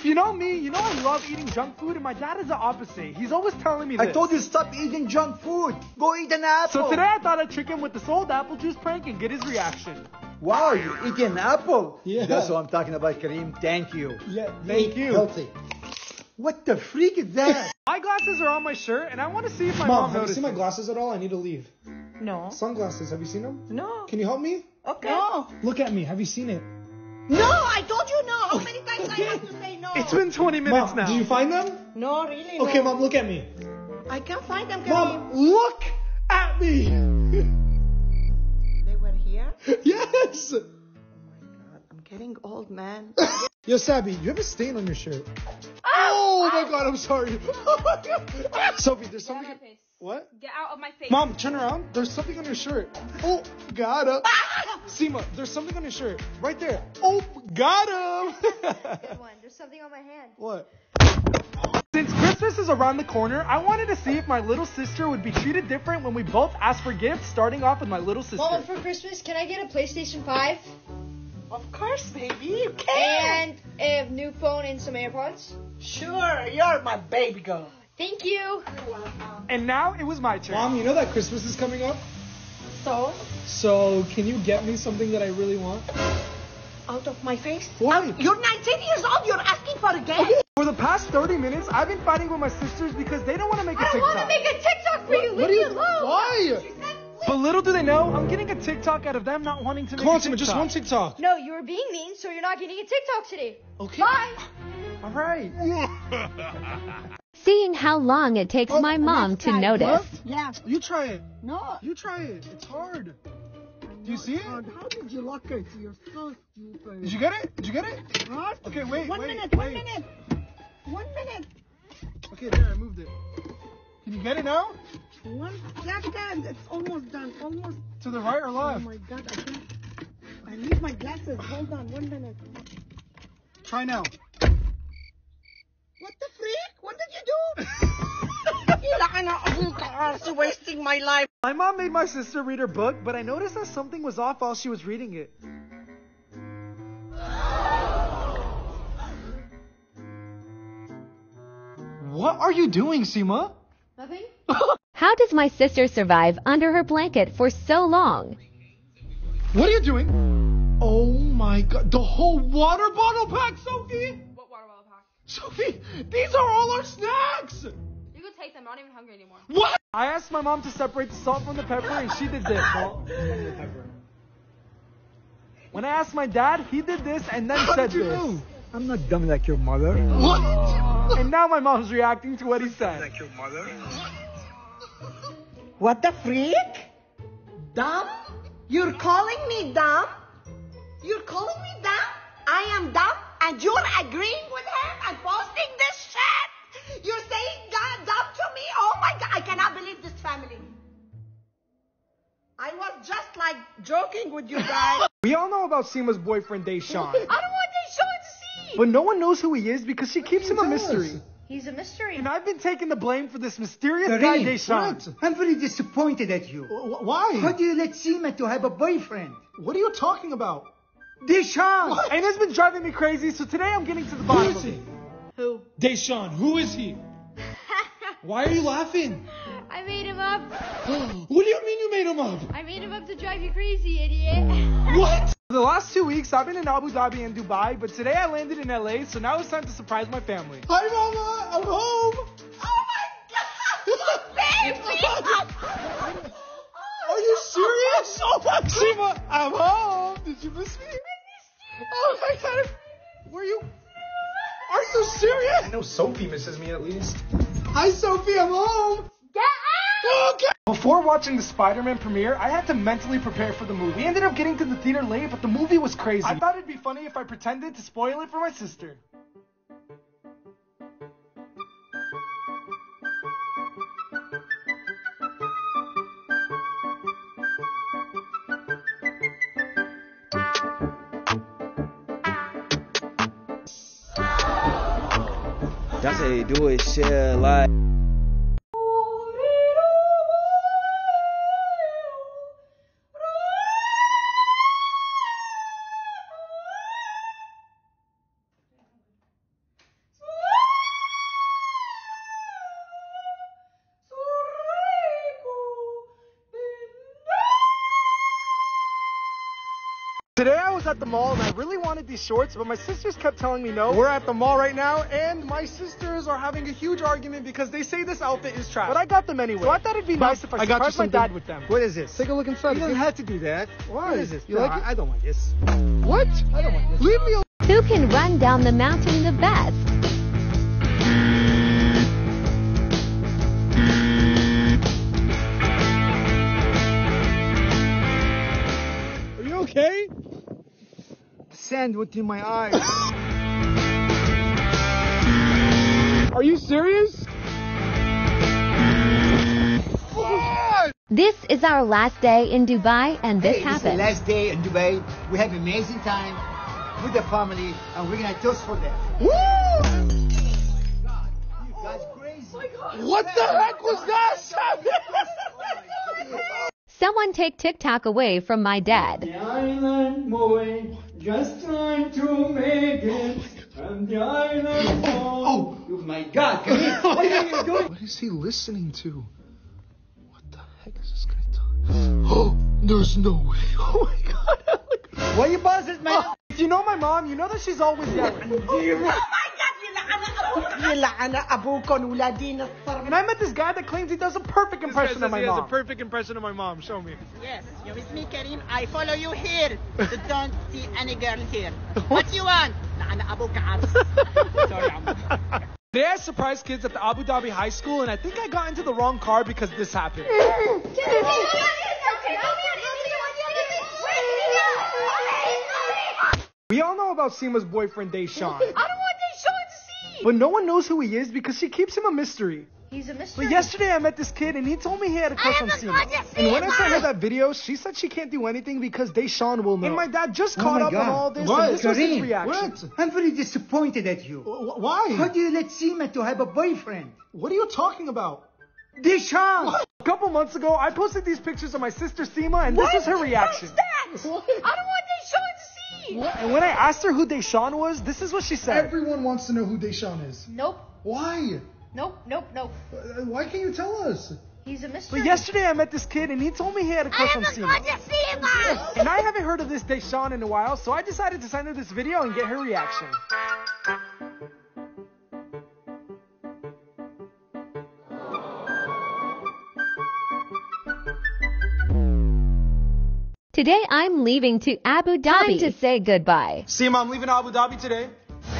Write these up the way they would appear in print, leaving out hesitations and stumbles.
If you know me, you know I love eating junk food, and my dad is the opposite. He's always telling me this. I told you, stop eating junk food. Go eat an apple. So today I thought I'd trick him with this old apple juice prank and get his reaction. Wow, you eat an apple? Yeah. That's what I'm talking about, Kareem. Thank you. Yeah, thank you. Healthy. What the freak is that? My glasses are on my shirt, and I want to see if my mom notices. Have you seen my glasses at all? I need to leave. No. Sunglasses, have you seen them? No. Can you help me? Okay. No. Look at me. Have you seen it? No, I told you no. How many times I have to say no? It's been 20 minutes now. Did you find them? No, really no. Okay, Mom, look at me. I can't find them, Kareem. Mom, look at me. They were here? Yes. Oh, my God. I'm getting old, man. Yo, Sabi, you have a stain on your shirt. Oh, my God, I'm sorry. Sophie, there's something... What? Get out of my face. Mom, turn around. There's something on your shirt. Oh, got him. Seema, there's something on your shirt. Right there. Oh, got him. Good one. There's something on my hand. What? Since Christmas is around the corner, I wanted to see if my little sister would be treated different when we both asked for gifts, starting off with my little sister. Mom, for Christmas, can I get a PlayStation 5? Of course, baby, you can. And a new phone and some AirPods? Sure, you're my baby girl. Thank you. You're welcome. And now it was my turn. Mom, you know that Christmas is coming up? So? So, can you get me something that I really want? Out of my face? Why? You're 19 years old. You're asking for a game? Okay. For the past 30 minutes, I've been fighting with my sisters because they don't want to make a TikTok. I want to make a TikTok for you. Leave me alone. Why? She said, but little do they know, I'm getting a TikTok out of them not wanting to make a TikTok. Come on, just one TikTok. No, you were being mean, so you're not getting a TikTok today. Okay. Bye. All right. Seeing how long it takes my mom to notice. What? Yeah. You try it. No. You try it. It's hard. Do you see it? How did you lock it? You're so stupid. Did you get it? Did you get it? What? Okay, wait, One minute. Okay, there, I moved it. Can you get it now? One second. It's almost done. Almost. To the right or left? Oh my God, I can't. I need my glasses. Hold on, 1 minute. Try now. What the freak? What did you do? Wasting my life. My mom made my sister read her book, but I noticed that something was off while she was reading it. What are you doing, Seema? Nothing. How does my sister survive under her blanket for so long? What are you doing? Oh my God, the whole water bottle pack, Sophie! What water bottle pack? Sophie, these are all our snacks! You can take them, I'm not even hungry anymore. What? I asked my mom to separate the salt from the pepper and she did this. Salt from the pepper. When I asked my dad, he did this and then said this. Know? I'm not dumb like your mother. What? And now my mom's reacting to what he said. Like your mother? What the freak? Dumb? You're calling me dumb? You're calling me dumb? I am dumb and you're agreeing with him and posting this shit? You're saying dumb to me? Oh my God, I cannot believe this family. I was just like joking with you guys. We all know about Seema's boyfriend, Deshaun. I don't want Deshaun to see. But no one knows who he is because she keeps him a mystery. He's a mystery. And I've been taking the blame for this mysterious guy, Deshaun. I'm very disappointed at you. Why? How do you let Seema to have a boyfriend? What are you talking about? Deshaun! What? And it's been driving me crazy, so today I'm getting to the bottom of it. Who is he? Who? Deshaun, who is he? Why are you laughing? I made him up. What do you mean you made him up? I made him up to drive you crazy, idiot. What? For the last 2 weeks, I've been in Abu Dhabi and Dubai, but today I landed in LA, so now it's time to surprise my family. Hi, Mama! I'm home! Oh my God! Baby! Are you serious? Oh my God! Seema, I'm home! Did you miss me? I missed you! Oh my God! Were you... Are you serious? I know Sophie misses me at least. Hi, Sophie! I'm home! Get out! Okay. Before watching the Spider-Man premiere, I had to mentally prepare for the movie. We ended up getting to the theater late, but the movie was crazy. I thought it'd be funny if I pretended to spoil it for my sister. That's how you do it, shit, like... Today I was at the mall and I really wanted these shorts, but my sisters kept telling me no. We're at the mall right now and my sisters are having a huge argument because they say this outfit is trash. But I got them anyway. So I thought it'd be nice if I surprised my dad with them. What is this? Take a look inside. You don't have to do that. What is this? You like it? I don't like this. What? I don't like this. Leave me alone. Who can run down the mountain the best? Are you okay? Sand went in my eyes. Are you serious? This is our last day in Dubai, and this happened. This is the last day in Dubai. We have an amazing time with the family, and we're gonna toast for them. Woo! Oh my God, you guys crazy! Oh my God. What the heck was that, Sabi? Oh someone take TikTok away from my dad. The island boy, just trying to make it. I'm the island boy. Oh my God! What are you doing? What is he listening to? What the heck is this guy talking? Oh, there's no way! Oh my God! Why you buzzing, man? Oh. You know my mom, you know that she's always yelling. And I met this guy that claims he does a perfect impression of my mom. He does a perfect impression of my mom. Show me. Yes, you with me, Kareem. I follow you here. You don't see any girl here. What you want? Today I surprised kids at the Abu Dhabi High School, and I think I got into the wrong car because this happened. We all know about Seema's boyfriend, Deshaun. I don't want Deshaun to see! But no one knows who he is because she keeps him a mystery. He's a mystery. But yesterday I met this kid and he told me he had a crush on Seema. And when I sent her that video, she said she can't do anything because Deshaun will know. And my dad just caught up on all this and this was his reaction. What? I'm very disappointed at you. Why? How do you let Seema to have a boyfriend? What are you talking about? Deshaun! What? A couple months ago, I posted these pictures of my sister Seema and this was her reaction. What's that? What? I don't want Deshaun to see! What? And when I asked her who Deshaun was, this is what she said. Everyone wants to know who Deshaun is. Nope. Why? Nope. Why can't you tell us? He's a mystery. But yesterday I met this kid and he told me he had a crush on Seema. And I haven't heard of this Deshaun in a while, so I decided to send her this video and get her reaction. Today I'm leaving to Abu Dhabi to say goodbye. Seema, I'm leaving Abu Dhabi today.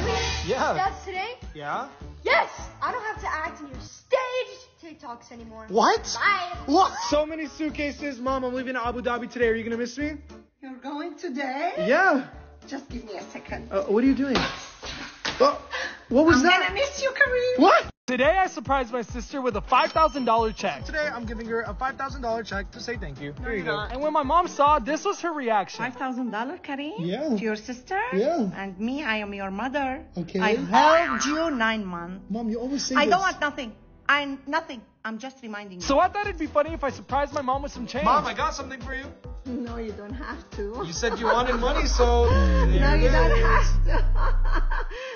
Really? Yeah. That's today? Yeah. Yes! I don't have to act in your staged TikToks anymore. What? Bye. What? So many suitcases. Mom, I'm leaving Abu Dhabi today. Are you going to miss me? You're going today? Yeah. Just give me a second. What are you doing? What was that? I'm going to miss you, Kareem. What? Today I surprised my sister with a $5,000 check. Today I'm giving her a $5,000 check to say thank you. There you go. And when my mom saw, this was her reaction. $5,000, Kareem? Yeah. To your sister? Yeah. And me, I am your mother. Okay. I held you 9 months. Mom, you always say I don't want nothing. I'm just reminding you. So I thought it'd be funny if I surprised my mom with some change. Mom, I got something for you. No, you don't have to. You said you wanted money, so... No, you don't have to.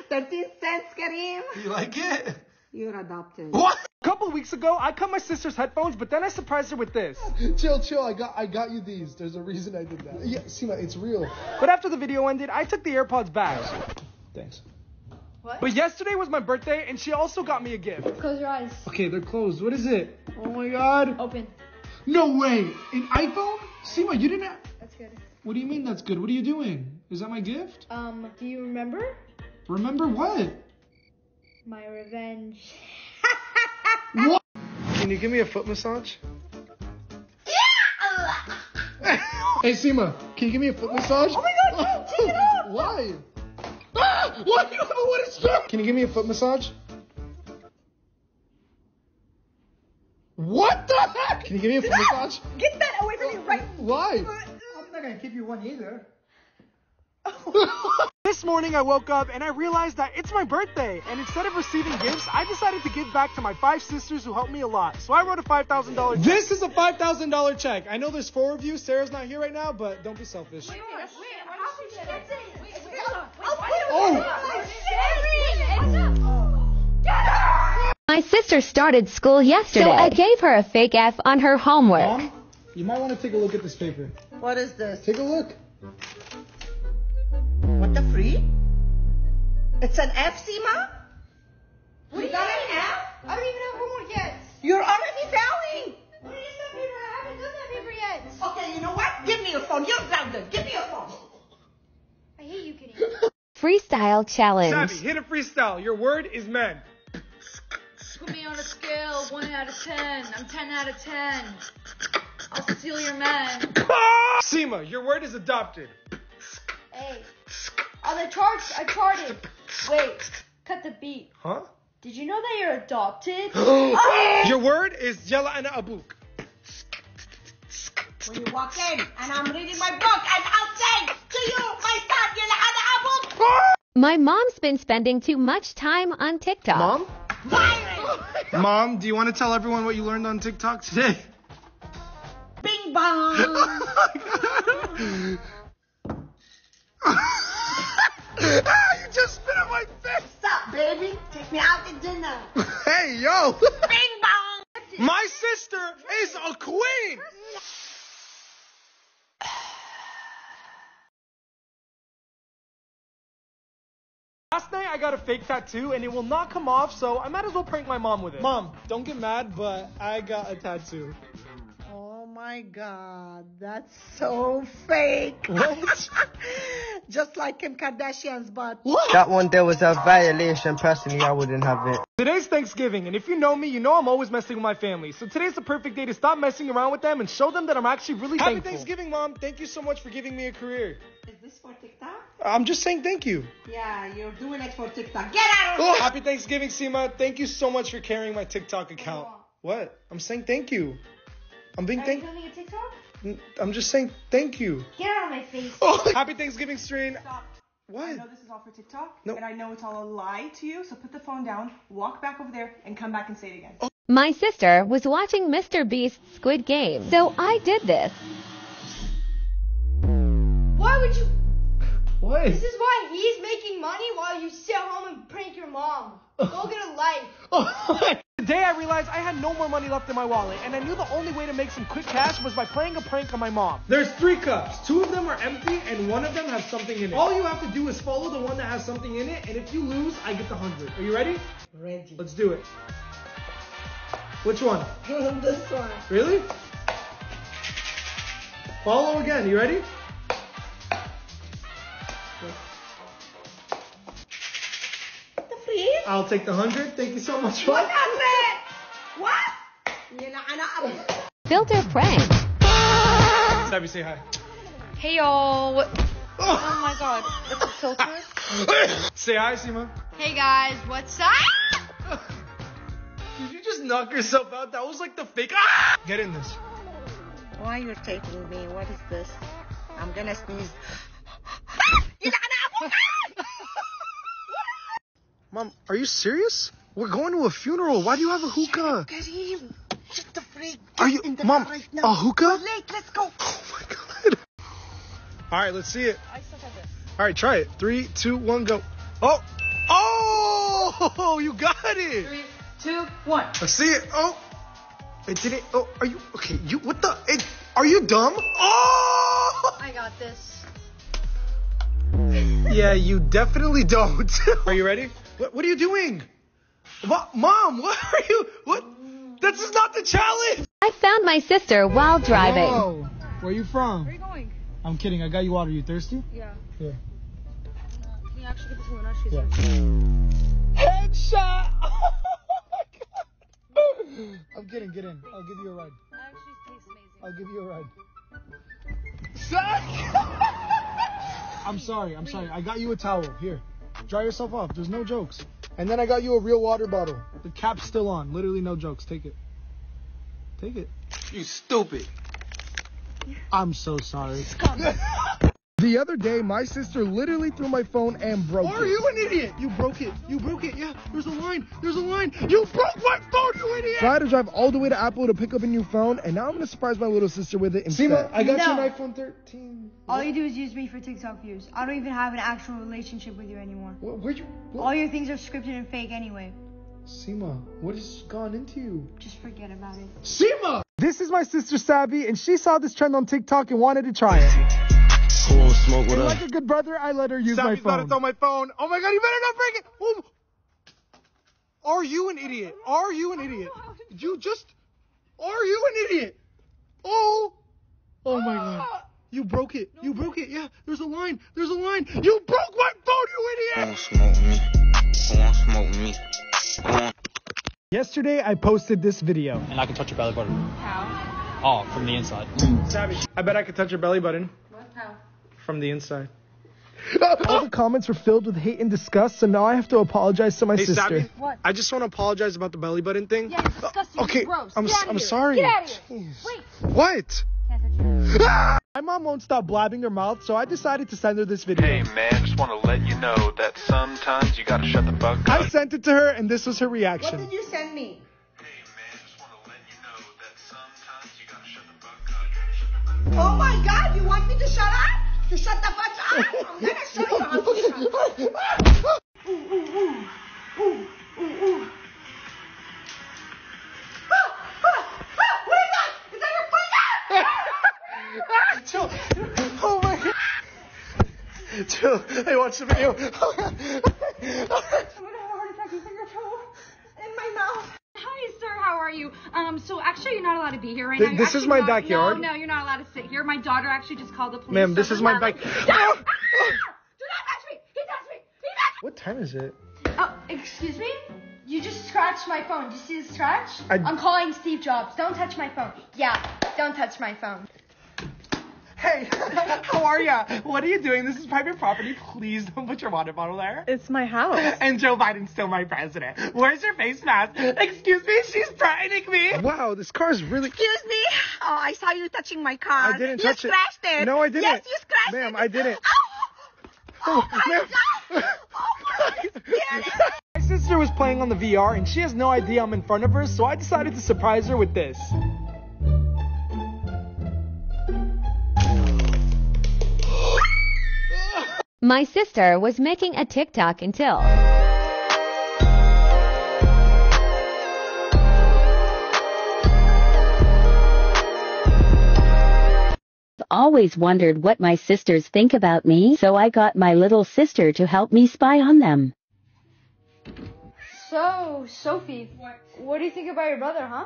13 cents, Kareem. You like it? You're adopted. What? A couple weeks ago, I cut my sister's headphones, but then I surprised her with this. Chill. I got you these. There's a reason I did that. Yeah, Seema, it's real. But after the video ended, I took the AirPods back. Thanks. What? But yesterday was my birthday, and she also got me a gift. Close your eyes. Okay, they're closed. What is it? Oh my God. Open. No way. An iPhone? Seema, you didn't have... That's good. What do you mean that's good? What are you doing? Is that my gift? Do you remember? Remember what? My revenge. What? Can you give me a foot massage? Yeah! Hey, Seema, can you give me a foot massage? Oh my God, take it off! Why? Ah! Why do you have a wooden spoon? Can you give me a foot massage? What the heck? Can you give me a foot massage? Get that away from me right now! Why? I'm not gonna give you one either. This morning I woke up and I realized that it's my birthday, and instead of receiving gifts, I decided to give back to my 5 sisters who helped me a lot. So I wrote a $5,000 check. This is a $5,000 check. I know there's 4 of you. Sarah's not here right now, but don't be selfish. My sister started school yesterday, so I gave her a fake F on her homework. Mom, you might want to take a look at this paper. What is this? Take a look. What the free? It's an F, Seema? We got an F? I don't even have homework yet. You're already failing. What is that paper? I haven't done that paper yet. Okay, you know what? Give me your phone. You're grounded. Give me your phone. I hate you, Kareem. Freestyle challenge. Savvy, hit a freestyle. Your word is man. Put me on a scale of 1 out of 10. I'm 10 out of 10. I'll steal your man. Seema, your word is adopted. Hey. On the charts, I charted. Wait, cut the beat. Huh? Did you know that you're adopted? Your word is Jala Ana Abuk. When you walk in and I'm reading my book and I'll say to you, my son, Jala Ana Abuk. My mom's been spending too much time on TikTok. Mom? Mom, do you want to tell everyone what you learned on TikTok today? Bing bong! Oh my God. You just spit on my face! Stop, baby! Take me out to dinner! Hey, yo! Bing bong! My sister is a queen! Last night I got a fake tattoo and it will not come off, so I might as well prank my mom with it. Mom, don't get mad, but I got a tattoo. Oh my God, that's so fake. What? Just like Kim Kardashian's butt. What? That one there was a violation. Personally, I wouldn't have it. Today's Thanksgiving, and if you know me, you know I'm always messing with my family. So today's the perfect day to stop messing around with them and show them that I'm actually really thankful. Happy Thanksgiving, Mom. Thank you so much for giving me a career. Is this for TikTok? I'm just saying thank you. Yeah, you're doing it for TikTok. Get out of here! Oh, happy Thanksgiving, Seema. Thank you so much for carrying my TikTok account. Oh. What? I'm saying thank you. I'm being thankful. Are you filming a TikTok? I'm just saying thank you. Get out of my face. Oh, happy Thanksgiving, Sireen. Stop. What? I know this is all for TikTok, no. And I know it's all a lie to you, so put the phone down, walk back over there, and come back and say it again. Oh. My sister was watching Mr. Beast's Squid Game, so I did this. Why would you... What? This is why he's making money while you sit home and prank your mom. Go get a life. Oh. Today I realized I had no more money left in my wallet, and I knew the only way to make some quick cash was by playing a prank on my mom. There's 3 cups. 2 of them are empty, and 1 of them has something in it. All you have to do is follow the one that has something in it, and if you lose, I get the 100. Are you ready? Ready. Let's do it. Which one? This one. Really? Follow again. You ready? I'll take the 100. Thank you so much. What? What? Filter prank. Sabi, say hi. Hey, y'all. Oh, my God. That's a filter. Say hi, Seema. Hey, guys. What's up? Did you just knock yourself out? That was like the fake. Ah! Get in this. Why are you taking me? What is this? I'm going to sneeze. Mom, are you serious? We're going to a funeral. Why do you have a hookah? Kareem, shut the freak. Are you, in the Mom, right now. A hookah? We're late. Let's go. Oh my God. All right, let's see it. I still have this. All right, try it. 3, 2, 1, go. Oh, oh, you got it. 3, 2, 1. Let's see it. Oh, it didn't. Oh, are you okay? You what the? It, are you dumb? Oh! I got this. Yeah, you definitely don't. Are you ready? What are you doing? Mom, what are you? What? This is not the challenge! I found my sister while driving. Whoa. Where are you from? Where are you going? I'm kidding. I got you water. You thirsty? Yeah. Yeah. Can you actually get this one out? She's yeah. Headshot! Oh my God! I'm kidding. Get in. I'll give you a ride. That actually tastes amazing. I'll give you a ride. Suck! I'm sorry. I'm sorry. I got you a towel. Here. Dry yourself off. There's no jokes. And then I got you a real water bottle. The cap's still on. Literally no jokes. Take it. Take it. You stupid. I'm so sorry. The other day, my sister literally threw my phone and broke it. Are you an idiot? You broke it. You broke it. Yeah, there's a line. There's a line. You broke my phone, you idiot. So I had to drive all the way to Apple to pick up a new phone, and now I'm going to surprise my little sister with it instead. Seema, I got you an iPhone 13. All you do is use me for TikTok views. I don't even have an actual relationship with you anymore. Where'd you... What? All your things are scripted and fake anyway. Seema, what has gone into you? Just forget about it. Seema! This is my sister, Sabi, and she saw this trend on TikTok and wanted to try it. cool, smoke with her. Like a good brother, I let her use my phone. Sabi's got on my phone. Oh my god, you better not break it! Oh. Are you an idiot? Are you an idiot? You just... Are you an idiot? Oh! Oh my god. You broke it. You broke it. Yeah, there's a line. There's a line. You broke my phone, you idiot! Don't smoke me. Don't smoke me. Yesterday, I posted this video. And I can touch your belly button. How? Oh, from the inside. Savvy, I bet I could touch your belly button. What? How? From the inside. All the comments were filled with hate and disgust, so now I have to apologize to my sister. Savvy, what? I just want to apologize about the belly button thing. Yeah, it's disgusting. Okay, gross. I'm sorry. Get out of here. Wait. What? My mom won't stop blabbing her mouth, so I decided to send her this video. Hey man, just want to let you know that sometimes you gotta shut the fuck up. I sent it to her, and this was her reaction. What did you send me? Hey man, just want to let you know that sometimes you gotta shut the fuck up. Oh my god, you want me to shut up? To shut the fuck up? I'm gonna show you how to shut up. Ooh, ooh, ooh. Ooh, ooh, ooh. Chill. Oh my god. Chill. Hey, watch the video. Oh my god. I'm gonna have a heart attack and finger toe in my mouth. Hi, sir. How are you? So actually, you're not allowed to be here right now. This is my backyard. No, you're not allowed to sit here. My daughter actually just called the police. Ma'am, this is my backyard. Do not touch me. He touched me. He touched me. What time is it? Oh, excuse me? You just scratched my phone. Do you see the scratch? I'm calling Steve Jobs. Don't touch my phone. Yeah, don't touch my phone. Hey, how are ya? What are you doing? This is private property. Please don't put your water bottle there. It's my house. And Joe Biden's still my president. Where's your face mask? Excuse me, she's frightening me. Wow, this car's really... Excuse me? Oh, I saw you touching my car. I didn't touch it. You scratched it. No, I didn't. Yes, you scratched it. Ma'am, I didn't. Oh, oh my God. Oh, my God. My sister was playing on the VR, and she has no idea I'm in front of her, so I decided to surprise her with this. My sister was making a TikTok until... Always wondered what my sisters think about me, so I got my little sister to help me spy on them. So, Sophie, what do you think about your brother, huh?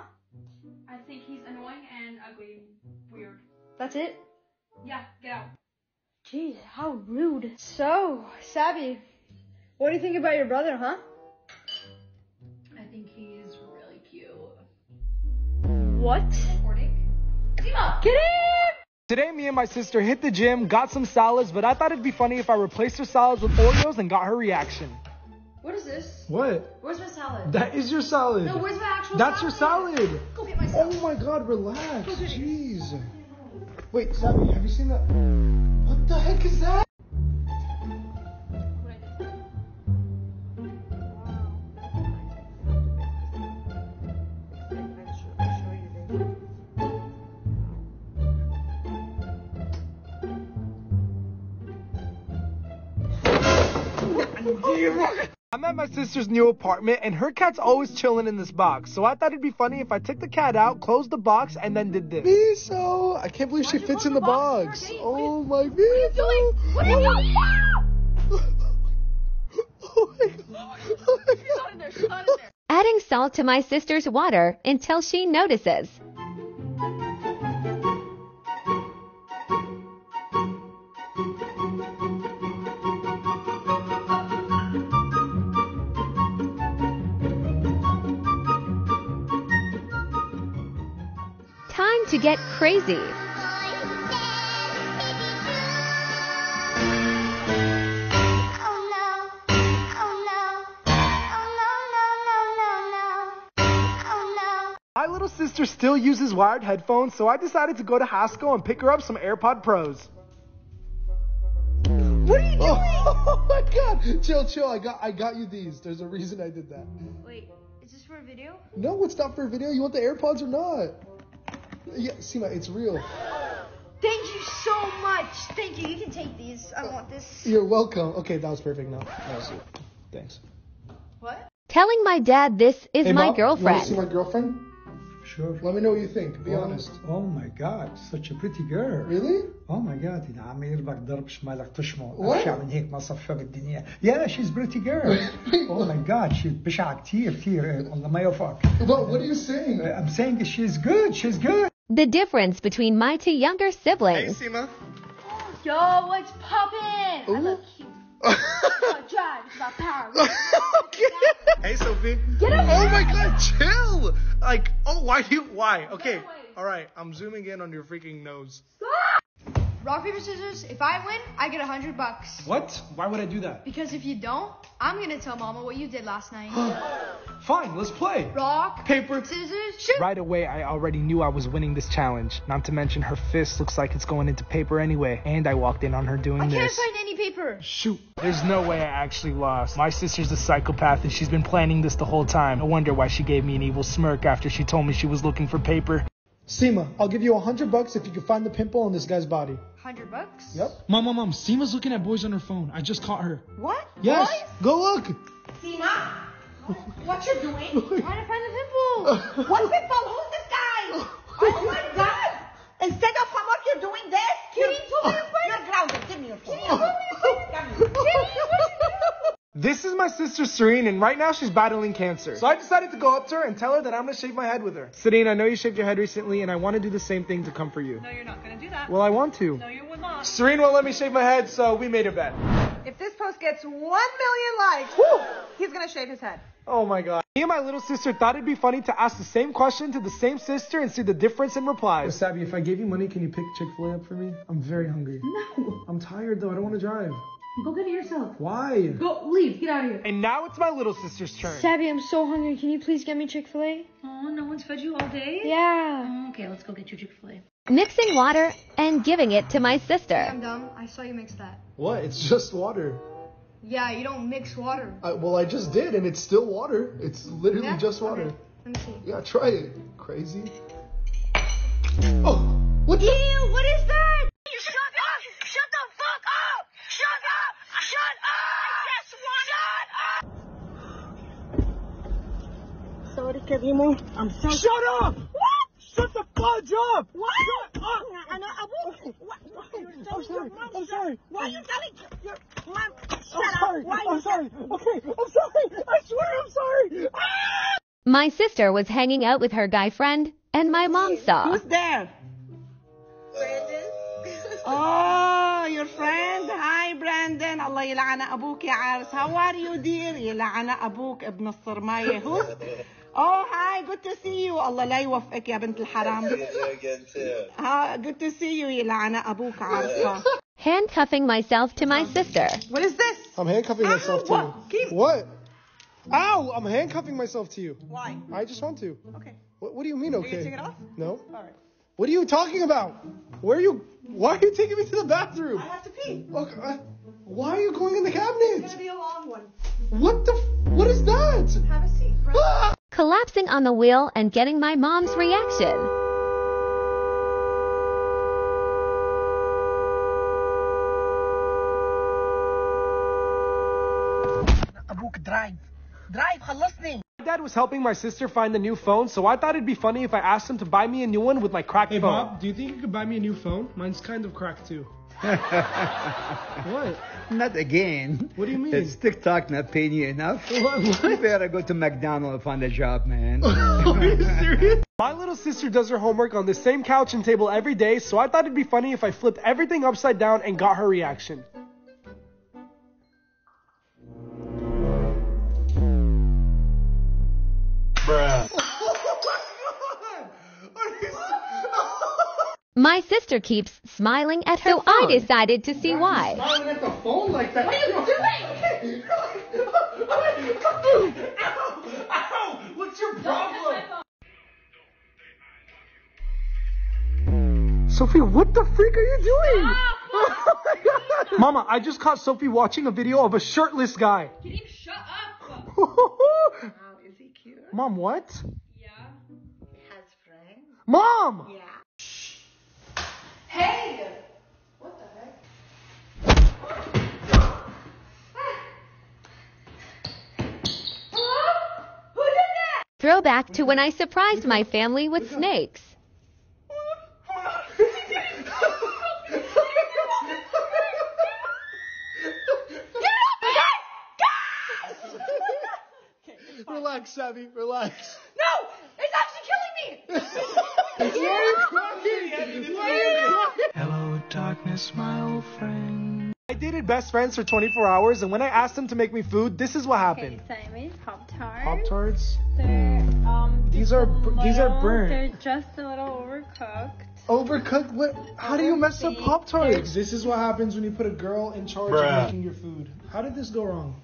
I think he's annoying and ugly, weird. That's it? Yeah, get out. Jeez, how rude. So, Sabi, what do you think about your brother, huh? I think he's really cute. What? Seema, get in! Today, me and my sister hit the gym, got some salads, but I thought it'd be funny if I replaced her salads with Oreos and got her reaction. What is this? What? Where's my salad? That is your salad. No, where's my actual salad? That's your salad. Go get my salad. Oh my god, relax. Jeez. Wait, Sabi, have you seen that? What the heck is that? I'm at my sister's new apartment, and her cat's always chilling in this box, so I thought it'd be funny if I took the cat out, closed the box, and then did this. Miso! I can't believe she fits in the box. Oh my Miso! What are you doing? Oh my god. She's not in there. She's not in there. Adding salt to my sister's water until she notices. To get crazy. My little sister still uses wired headphones, so I decided to go to Hasco and pick her up some AirPod Pros. What are you doing? Oh my god! Chill, chill. I got you these. There's a reason I did that. Wait, is this for a video? No, it's not for a video. You want the AirPods or not? Yeah, Seema, it's real. Thank you so much. Thank you. You can take these. I want this. You're welcome. Okay, that was perfect. No, that was it. Thanks. What? Telling my dad this is my girlfriend. You want to see my girlfriend? sure. Let me know what you think. Be honest. Oh my God, such a pretty girl. Really? Oh my God, إذا عم يربك ضرب شمالك تشمو. أرجع من هيك ما صفى بالدنيا. Yeah, she's a pretty girl. Oh my God, she's بشعة كتير كتير. والله ما يوفق. What are you saying? I'm saying she's good. She's good. The difference between my two younger siblings. Hey, Seema. Yo, what's poppin'? I love you. Drive, it's about power. Okay. Hey, Sophie. Get away. Oh my God, chill. Like, oh, why? Okay, all right. I'm zooming in on your freaking nose. Rock, paper, scissors. If I win, I get $100. What? Why would I do that? Because if you don't, I'm gonna tell Mama what you did last night. Fine, let's play. Rock, paper, scissors, shoot. Right away, I already knew I was winning this challenge. Not to mention her fist looks like it's going into paper anyway. And I walked in on her doing this. I can't find any paper. Shoot. There's no way I actually lost. My sister's a psychopath and she's been planning this the whole time. No wonder why she gave me an evil smirk after she told me she was looking for paper. Seema, I'll give you $100 if you can find the pimple on this guy's body. $100? Yep. Mom, Seema's looking at boys on her phone. I just caught her. What? Yes. Boys? Go look. Seema, what you doing? I'm trying to find the pimple. What pimple? Who's this guy? Oh my God! Instead of homework, you're doing this. You're grounded. Give me your phone. This is my sister Sireen, and right now she's battling cancer. So I decided to go up to her and tell her that I'm gonna shave my head with her. Sireen, I know you shaved your head recently, and I want to do the same thing to comfort you. No, you're not gonna do that. Well, I want to. No, you would not. Sireen won't let me shave my head, so we made a bet. If this post gets 1 million likes, he's gonna shave his head. Oh my God. Me and my little sister thought it'd be funny to ask the same question to the same sister and see the difference in replies. Sabi, if I gave you money, can you pick Chick-fil-A up for me? I'm very hungry. No. I'm tired though. I don't want to drive. Go get it yourself. Why? Go, leave, get out of here. And now it's my little sister's turn. Sabi, I'm so hungry. Can you please get me Chick-fil-A? Oh, no one's fed you all day? Yeah. Oh, okay, let's go get you Chick-fil-A. Mixing water and giving it to my sister. I'm dumb. I saw you mix that. What? It's just water. Yeah, you don't mix water. Well, I just did, and it's still water. It's literally just water. Okay. Let me see. Yeah, try it. Crazy. Oh, what the? Ew, what is that? You shut up! Shut the fuck up! Shut up! Shut up! I just want Shut up! Sorry, Kareem. I'm sorry. Shut up! What? Shut the fudge up! What? Shut up! I'm sorry. Why are you telling your mom? I'm sorry. I swear I'm sorry. Ah! My sister was hanging out with her guy friend, and my mom saw. Who's there? Brandon. Oh, your friend. Hi, Brandon. Allah يلعن أبوك يا عارس. How are you, dear? يلعن أبوك ابن الصرماية. Who's? Oh, hi, good to see you. Allah لا يوفقك يا بنت الحرام. Good to see you, يلعن أبوك عارسة. Handcuffing myself to my sister. What is this? I'm handcuffing myself to you. What? Ow! I'm handcuffing myself to you. Why? I just want to. Okay. What do you mean, okay? Are you taking it off? No. All right. What are you talking about? Where are you? Why are you taking me to the bathroom? I have to pee. Okay. Why are you going in the cabinet? It's gonna be a long one. What the? What is that? Have a seat, bro. Ah! Collapsing on the wheel and getting my mom's reaction. Abuk, drive, خلصني. My dad was helping my sister find the new phone, so I thought it'd be funny if I asked him to buy me a new one with my cracked phone. Hey Bob, do you think you could buy me a new phone? Mine's kind of cracked too. What? Not again. What do you mean? It's TikTok not paying you enough. What? You better go to McDonald's and find a job, man. Are you serious? My little sister does her homework on the same couch and table every day, so I thought it'd be funny if I flipped everything upside down and got her reaction. Bruh. My sister keeps smiling at her phone. So I decided to see why. Smiling at the phone like that. What are you doing? Ow! What's your problem? Sophie, what the freak are you doing? Oh my God. Mama, I just caught Sophie watching a video of a shirtless guy. Can you shut up? Wow, is he cute? Mom, what? Yeah. He has friends. Mom! Yeah. Hey! What the heck? Hello? Who did that? Throwback to when I surprised my family with snakes. Relax, Savvy. Relax. No! It's actually killing me! Why are you crying? Hello, darkness, my old friend. I dated best friends for 24 hours, and when I asked them to make me food, this is what happened. Okay, time is Pop-Tarts. Pop-Tarts? They're, these are burnt. They're just a little overcooked. Overcooked? What? How do you mess up Pop-Tarts? This is what happens when you put a girl in charge of making your food. How did this go wrong?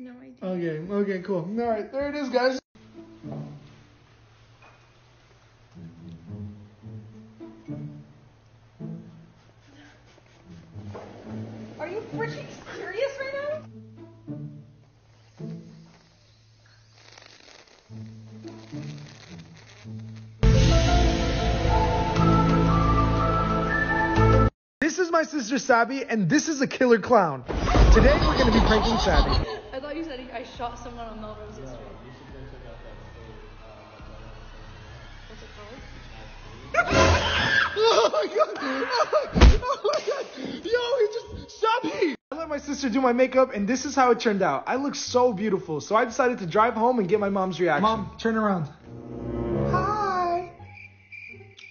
No idea. Okay, okay, cool. Alright, there it is, guys. Are you freaking serious right now? This is my sister Sabi, and this is a killer clown. Today we're gonna be pranking Sabi. I thought you said I shot someone on Melrose yesterday. You should go check out that food. What's it called? Oh my god! Oh my god! Yo, he just shot me! I let my sister do my makeup and this is how it turned out. I look so beautiful, so I decided to drive home and get my mom's reaction. Mom, turn around. Hi!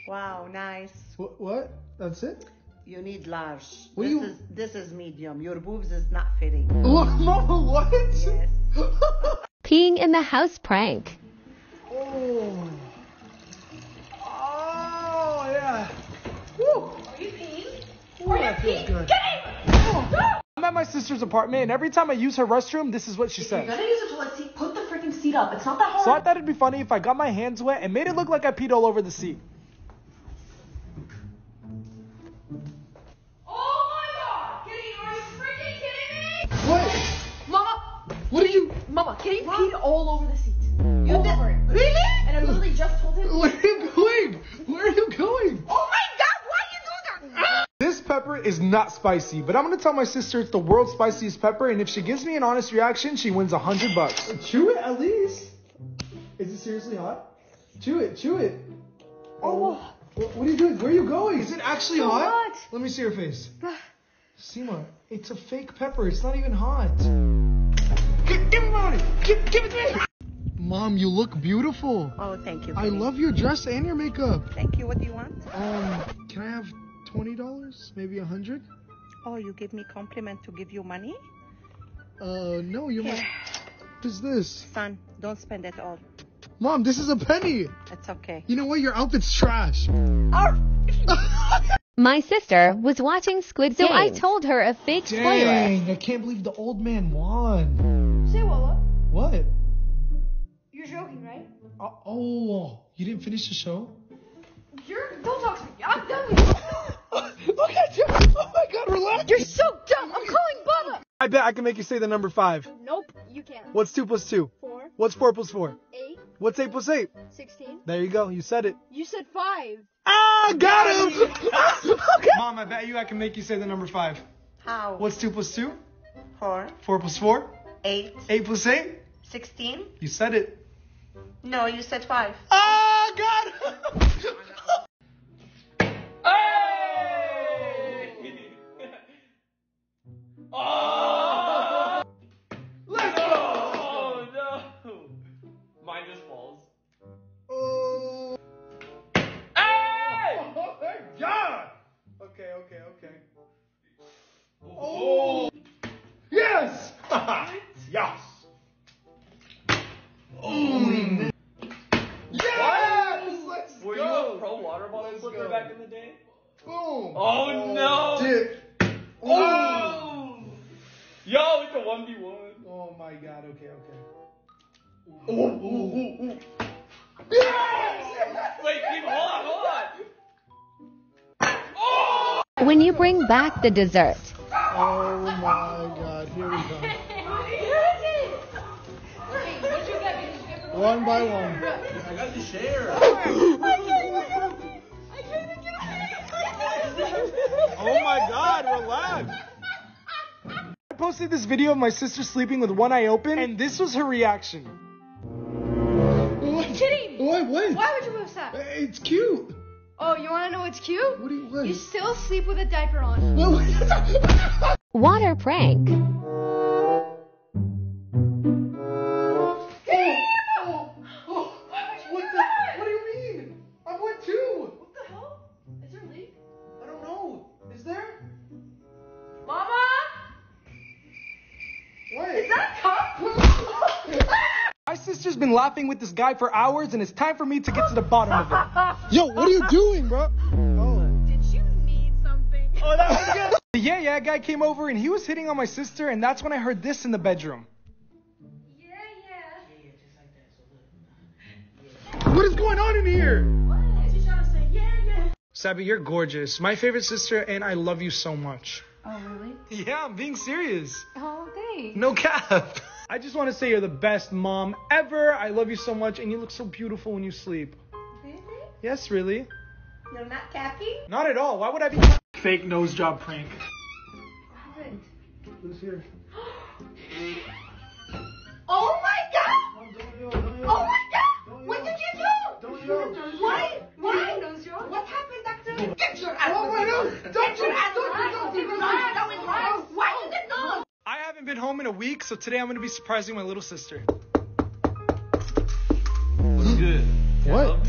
Wow, nice. What? That's it? You need large. This is medium. Your boobs is not fitting. Mama, what? Yes. Peeing in the house prank. Oh. Oh yeah. Woo. Are you peeing? Ooh, that feels good. Oh. I'm at my sister's apartment, and every time I use her restroom, this is what she says. If you're gonna use a toilet seat, put the freaking seat up. It's not that hard. So I thought it'd be funny if I got my hands wet and made it look like I peed all over the seat. Mama, Katie peed all over the seat. You did. Really? And I literally just told him. Where are you going? Where are you going? Oh my god, why you do that? This pepper is not spicy, but I'm going to tell my sister it's the world's spiciest pepper, and if she gives me an honest reaction, she wins $100. Chew it at least. Is it seriously hot? Chew it, chew it. Oh. What are you doing? Where are you going? Is it actually hot? Let me see your face. Seema, it's a fake pepper. It's not even hot. Give me money! Give it to me! Mom, you look beautiful. Oh, thank you. Baby. I love your dress and your makeup. Thank you. What do you want? Can I have $20? Maybe $100? Oh, you gave me compliment to give you money? No, you might. What is this? Son, don't spend it all. Mom, this is a penny. It's okay. You know what? Your outfit's trash. My sister was watching Squid Game, so I told her a fake spoiler. Dang, I can't believe the old man won. Say what? You're joking, right? Oh, you didn't finish the show? Don't talk to me. I'm done with you. Look at you. Oh my god, relax. You're so dumb. I'm calling Bob up. I bet I can make you say the number 5. Nope, you can't. What's 2 plus 2? 4. What's 4 plus 4? 8. What's 8 plus 8? 16. There you go. You said it. You said 5. Ah, got him. Okay. Mom, I bet you I can make you say the number 5. How? What's 2 plus 2? 4. 4 plus 4? 8. 8 plus 8? 16. You said it. No, you said 5. Oh, God! Hey! Oh! Let's go! Oh, no. Mine just falls. Oh! Hey! Oh, my God! Okay, okay, okay. Oh! Yes! Yes! Holy yes! Let's Were go! Were you a pro water bottle flipper back in the day? Boom! Oh no! Dick! Oh! Yo, it's a 1v1. Oh my god, okay, okay. Ooh, ooh, ooh, ooh. Yes! Wait, people, hold on! Oh! When you bring back the dessert. Oh my god, here we go. One by one. I got the share. I can't even get it. Oh my god, relax. I posted this video of my sister sleeping with one eye open, and this was her reaction. kidding. What? Why would you post that? It's cute. Oh, you want to know what's cute? What do you want? You still sleep with a diaper on. Water prank. Been laughing with this guy for hours, and it's time for me to get to the bottom of it. Yo, what are you doing, bro? Oh. Did you need something? Oh, that was good. The yeah guy came over, and he was hitting on my sister, and that's when I heard this in the bedroom. Yeah, just like that. So look. What is going on in here? What? She's trying to say yeah. Sabi, you're gorgeous. My favorite sister, and I love you so much. Oh, really? Yeah, I'm being serious. Oh, thanks. No cap. I just want to say you're the best mom ever. I love you so much, and you look so beautiful when you sleep. Really? Yes, really. No, not tacky? Not at all. Why would I be fake nose job prank? Who's here? Oh my god! Don't oh my god! Don't what did you do? Don't yell. Why? Nose job? What happened, doctor? Get your ass! Oh my nose! Don't your ass! Don't! Why is it nose? I haven't been home in a week, so today I'm going to be surprising my little sister. What's good? What?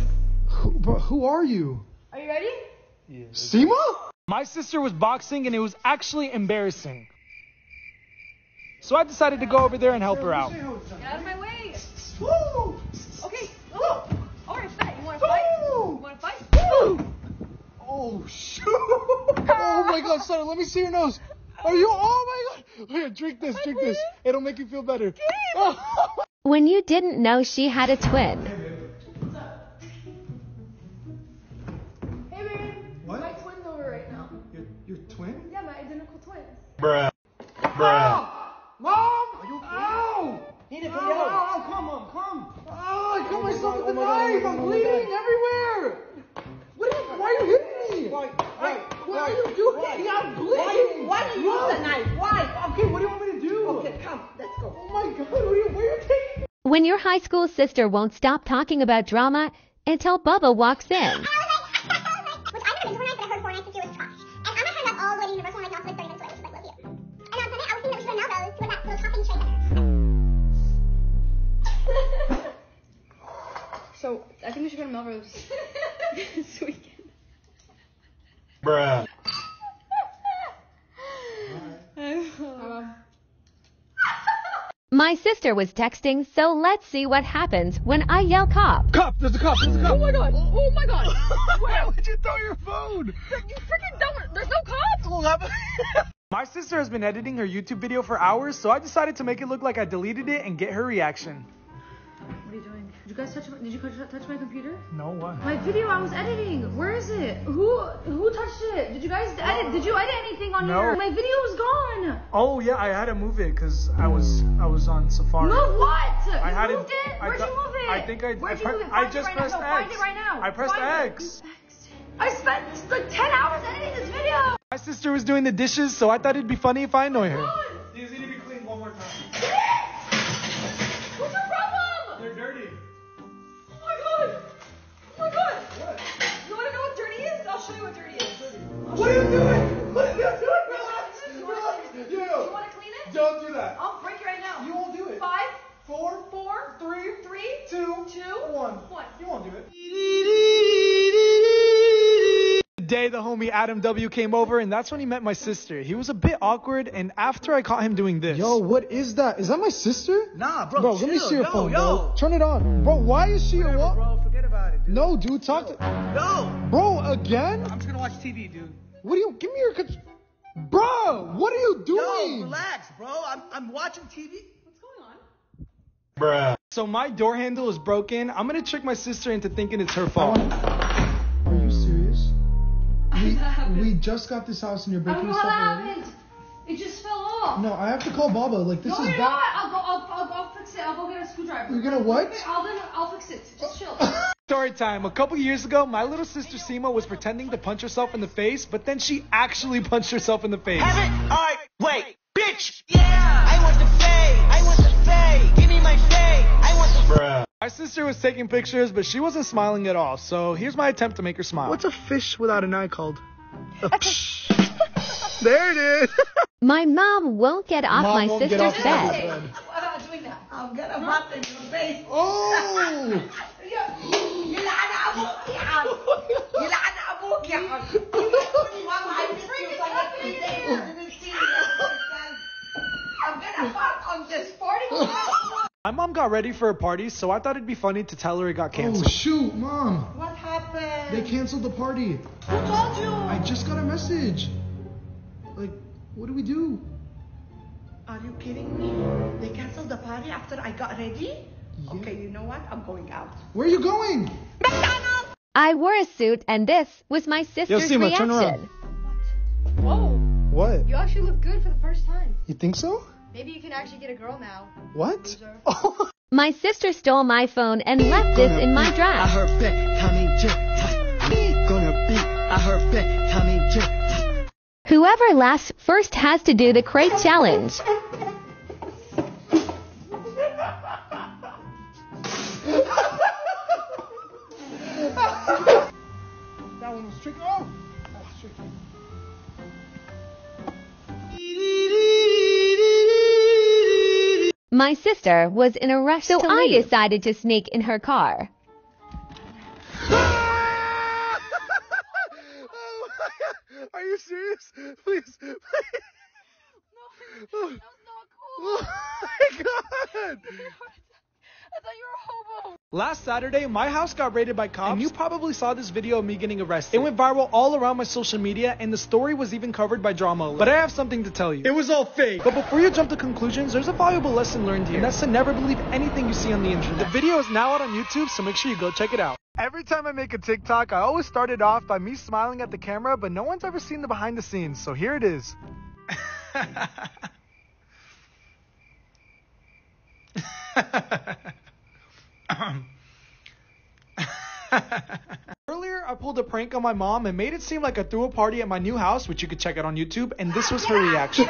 Who are you? Are you ready? Yeah. Seema? My sister was boxing, and it was actually embarrassing. So I decided to go over there and help her out. Get out of my way! Woo! Okay, look! Alright, fight! You want to fight? You want to fight? Woo! Oh, shoot! Oh my god, son, let me see your nose! Are you? Oh my god! Here, drink this. It'll make you feel better. When you didn't know she had a twin. Hey, baby. What? My twin's over right now. Your twin? Yeah, my identical twin. Bruh. Bruh. Mom! Are you okay? Ow! Nina, come out. Come, Mom, come. Oh, I cut myself with the knife. I'm bleeding everywhere. Why are you hitting me? What are you doing? I'm bleeding. Why do you use the knife? Why? Okay, what do you want me to do? Okay, come. Let's go. Oh my god, where are you taking me? When your high school sister won't stop talking about drama until Bubba walks in. I was like, which I never knew when I heard Fortnite since you was trash. And I'm not like all the way to Universal when I got like 30 minutes away. She's like, love you. And I was like, I was thinking that we should have known that little shopping trade there. So, I think we should go to Melrose this weekend. Bruh. My sister was texting, so let's see what happens when I yell cop. Cop! There's a cop! Oh my god! Oh my god! Why would you throw your phone? You freaking don't! There's no cops! My sister has been editing her YouTube video for hours, so I decided to make it look like I deleted it and get her reaction. What are you doing? Did you guys touch my computer? No, what? My video I was editing. Where is it? Who touched it? Did you guys edit? Did you edit anything on here? My video was gone. Oh yeah, I had to move it because I was on Safari. Move what? You moved it? Where'd you move it? I think I just pressed X. Find it right now. I pressed X. I spent like 10 hours editing this video. My sister was doing the dishes, so I thought it'd be funny if I annoy her. These need to be cleaned one more time. What are you doing? What are you doing? You want to clean it? Don't do that. I'll break it right now. You won't do it. 5, 4, 3, 2, 1. You won't do it. The day the homie Adam W came over, and that's when he met my sister. He was a bit awkward, and after I caught him doing this. Yo, what is that? Is that my sister? Nah, bro. Bro, chill. Let me see your phone. Yo. Bro. Turn it on. Bro, why is she alone? Bro, forget about it. Dude. No, dude, talk to. No. Bro, again? I'm just gonna watch TV, dude. What do you give me your bro? What are you doing? Yo, relax, bro. I'm watching TV. What's going on? Bruh. So my door handle is broken. I'm gonna trick my sister into thinking it's her fault. Are you serious? We just got this house and you're breaking stuff. I don't know what happened. It just fell off. No, I have to call Baba. Like this is bad. No, I'll fix it. I'll go get a screwdriver. You're gonna what? I'll fix it. Just chill. Story time. A couple years ago, my little sister Seema was pretending to punch herself in the face, but then she actually punched herself in the face. Have it? Alright, wait. Bitch! Yeah! I want the fade! Give me my fade! I want the... Bruh. My My sister was taking pictures, but she wasn't smiling at all, so here's my attempt to make her smile. What's a fish without an eye called? A psh. There it is. My mom won't get off my sister's bed. What about doing that? I'm going to bop in your face. Oh! I'm going to bop on this party. My mom got ready for a party, so I thought it'd be funny to tell her it got canceled. Oh, shoot, Mom. What happened? They canceled the party. Who told you? I just got a message. Like, what do we do? Are you kidding me? They canceled the party after I got ready? Yeah. Okay, you know what? I'm going out. Where are you going? McDonald's! I wore a suit, and this was my sister's reaction. Yo, Seema, turn around. What? Whoa. What? You actually look good for the first time. You think so? Maybe you can actually get a girl now. What? Oh. My sister stole my phone and left this in my drive. Whoever laughs first has to do the crate challenge. That one was tricky. Oh, that's tricky. My sister was in a rush, so I decided to sneak in her car. Ah! Oh my God. Are you serious? Please, please. No, that was not cool. Oh my God. I thought you were a hobo. Last Saturday, my house got raided by cops, and you probably saw this video of me getting arrested. It went viral all around my social media, and the story was even covered by Drama Alert. But I have something to tell you. It was all fake. But before you jump to conclusions, there's a valuable lesson learned here, and that's to never believe anything you see on the internet. The video is now out on YouTube, so make sure you go check it out. Every time I make a TikTok, I always start it off by me smiling at the camera, but no one's ever seen the behind the scenes, so here it is. Earlier, I pulled a prank on my mom and made it seem like I threw a party at my new house, which you could check out on YouTube, and this was her reaction.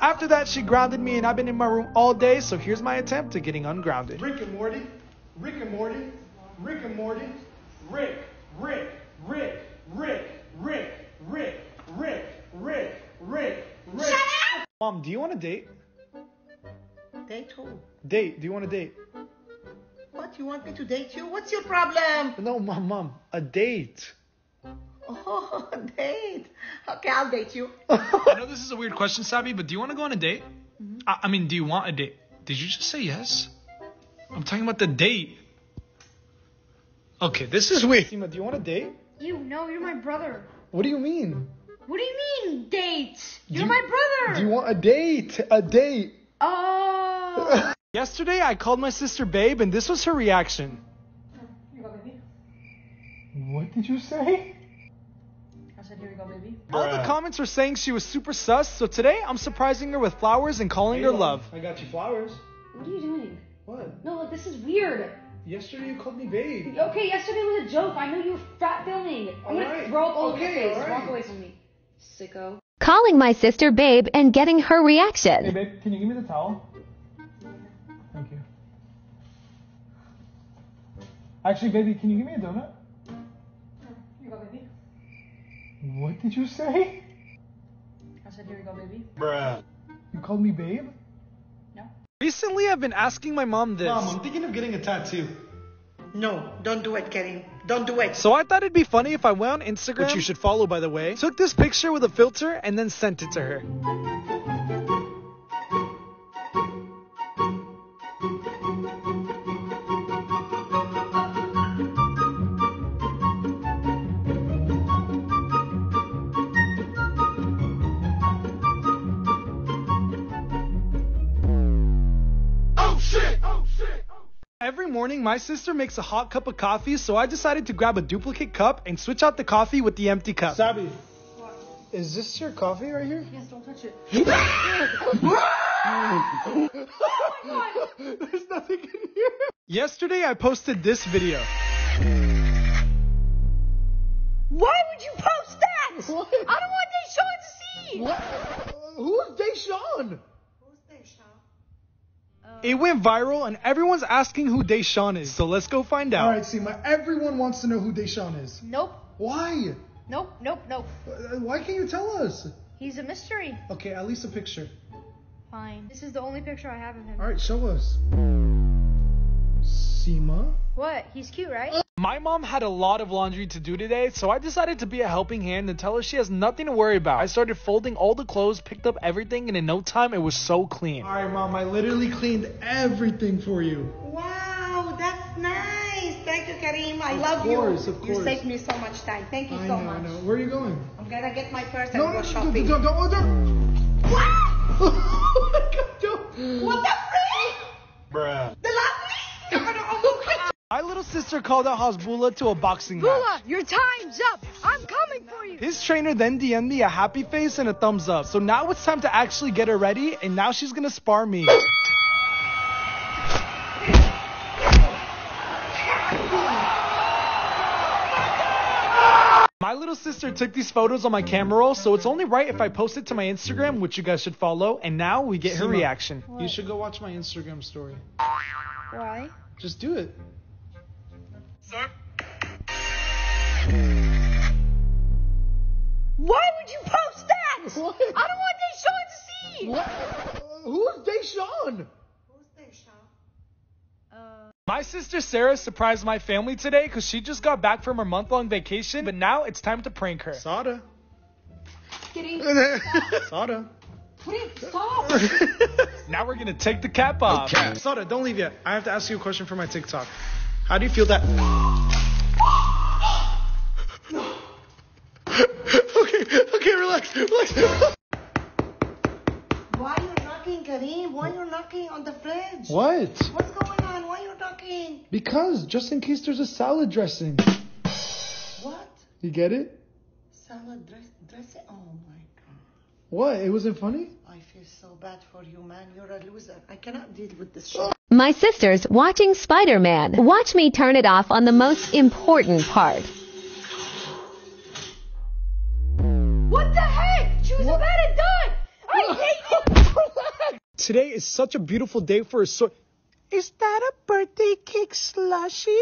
After that, she grounded me, and I've been in my room all day, so here's my attempt at getting ungrounded. Rick and Morty, Rick and Morty, Rick and Morty, Rick, Rick, Rick, Rick, Rick, Rick, Rick, Rick, Rick, Rick. Shut up! Mom, do you want a date? Date who? Date. Do you want a date? What? You want me to date you? What's your problem? No, Mom. A date. Oh, a date. Okay, I'll date you. I know this is a weird question, Sabi, but do you want to go on a date? Mm-hmm. I mean, do you want a date? Did you just say yes? I'm talking about the date. Okay, this is weird. Seema, do you want a date? No, you're my brother. What do you mean? What do you mean, date? You're my brother. Do you want a date? A date. Oh. Yesterday, I called my sister Babe, and this was her reaction. Here you go, baby. What did you say? I said, here you go, baby. All the comments were saying she was super sus, so today I'm surprising her with flowers and calling her love. I got you flowers. What are you doing? What? No, look, this is weird. Yesterday, you called me Babe. Okay, yesterday was a joke. I know you were frat filming. I'm going to throw up all your face. Walk away from me, sicko. Calling my sister Babe and getting her reaction. Hey, Babe, can you give me the towel? Thank you. Actually, baby, can you give me a donut? Here you go, baby. What did you say? I said, here you go, baby. Bruh. You called me babe? No. Recently, I've been asking my mom this. Mom, I'm thinking of getting a tattoo. No, don't do it, Kareem. Don't do it. So I thought it'd be funny if I went on Instagram, which you should follow, by the way, took this picture with a filter, and then sent it to her. Every morning, my sister makes a hot cup of coffee, so I decided to grab a duplicate cup and switch out the coffee with the empty cup. Sabi, what? Is this your coffee right here? Yes, don't touch it. Oh my God. There's nothing in here. Yesterday, I posted this video. Why would you post that? What? I don't want Deshaun to see. What? Who's Deshaun? Who's Deshaun? It went viral, and everyone's asking who Deshaun is, so let's go find out. All right, Seema, everyone wants to know who Deshaun is. Nope. Why? Nope, nope, nope. Why can't you tell us? He's a mystery. Okay, at least a picture. Fine. This is the only picture I have of him. All right, show us. Seema? What? He's cute, right? My mom had a lot of laundry to do today, so I decided to be a helping hand and tell her she has nothing to worry about. I started folding all the clothes, picked up everything, and in no time, it was so clean. All right, Mom, I literally cleaned everything for you. Wow, that's nice. Thank you, Kareem. I love you. Of course, of course. You saved me so much time. Thank you so much. I know. Where are you going? I'm going to get my purse and go shopping. No, no, no. What? Oh, my God, don't. What the freak? Bruh. The last week, I'm going to overcome. My little sister called out Hasbulla to a boxing match. Hasbulla, your time's up. I'm coming for you. His trainer then DM'd me a happy face and a thumbs up. So now it's time to actually get her ready, and now she's gonna spar me. My little sister took these photos on my camera roll, so it's only right if I post it to my Instagram, which you guys should follow. And now we get her reaction. What? You should go watch my Instagram story. Why? Just do it. Why would you post that? What? I don't want Deshaun to see. What? Who's Deshaun? My sister Sarah surprised my family today because she just got back from her month-long vacation, but now it's time to prank her. Sada. Kidding. Sada. Please stop. Now we're gonna take the cap off. Okay. Sada, don't leave yet. I have to ask you a question for my TikTok. How do you feel that? No. Okay, relax. Why are you knocking, Kareem? Why are you knocking on the fridge? What? What's going on? Why are you knocking? Because, just in case there's a salad dressing. What? You get it? Salad dressing? Oh my God. What? It wasn't funny? I feel so bad for you, man. You're a loser. I cannot deal with this shit. My sister's watching Spider-Man. Watch me turn it off on the most important part. What the heck? She was about to die. I hate you. Today is such a beautiful day for a sort. Is that a birthday cake slushy?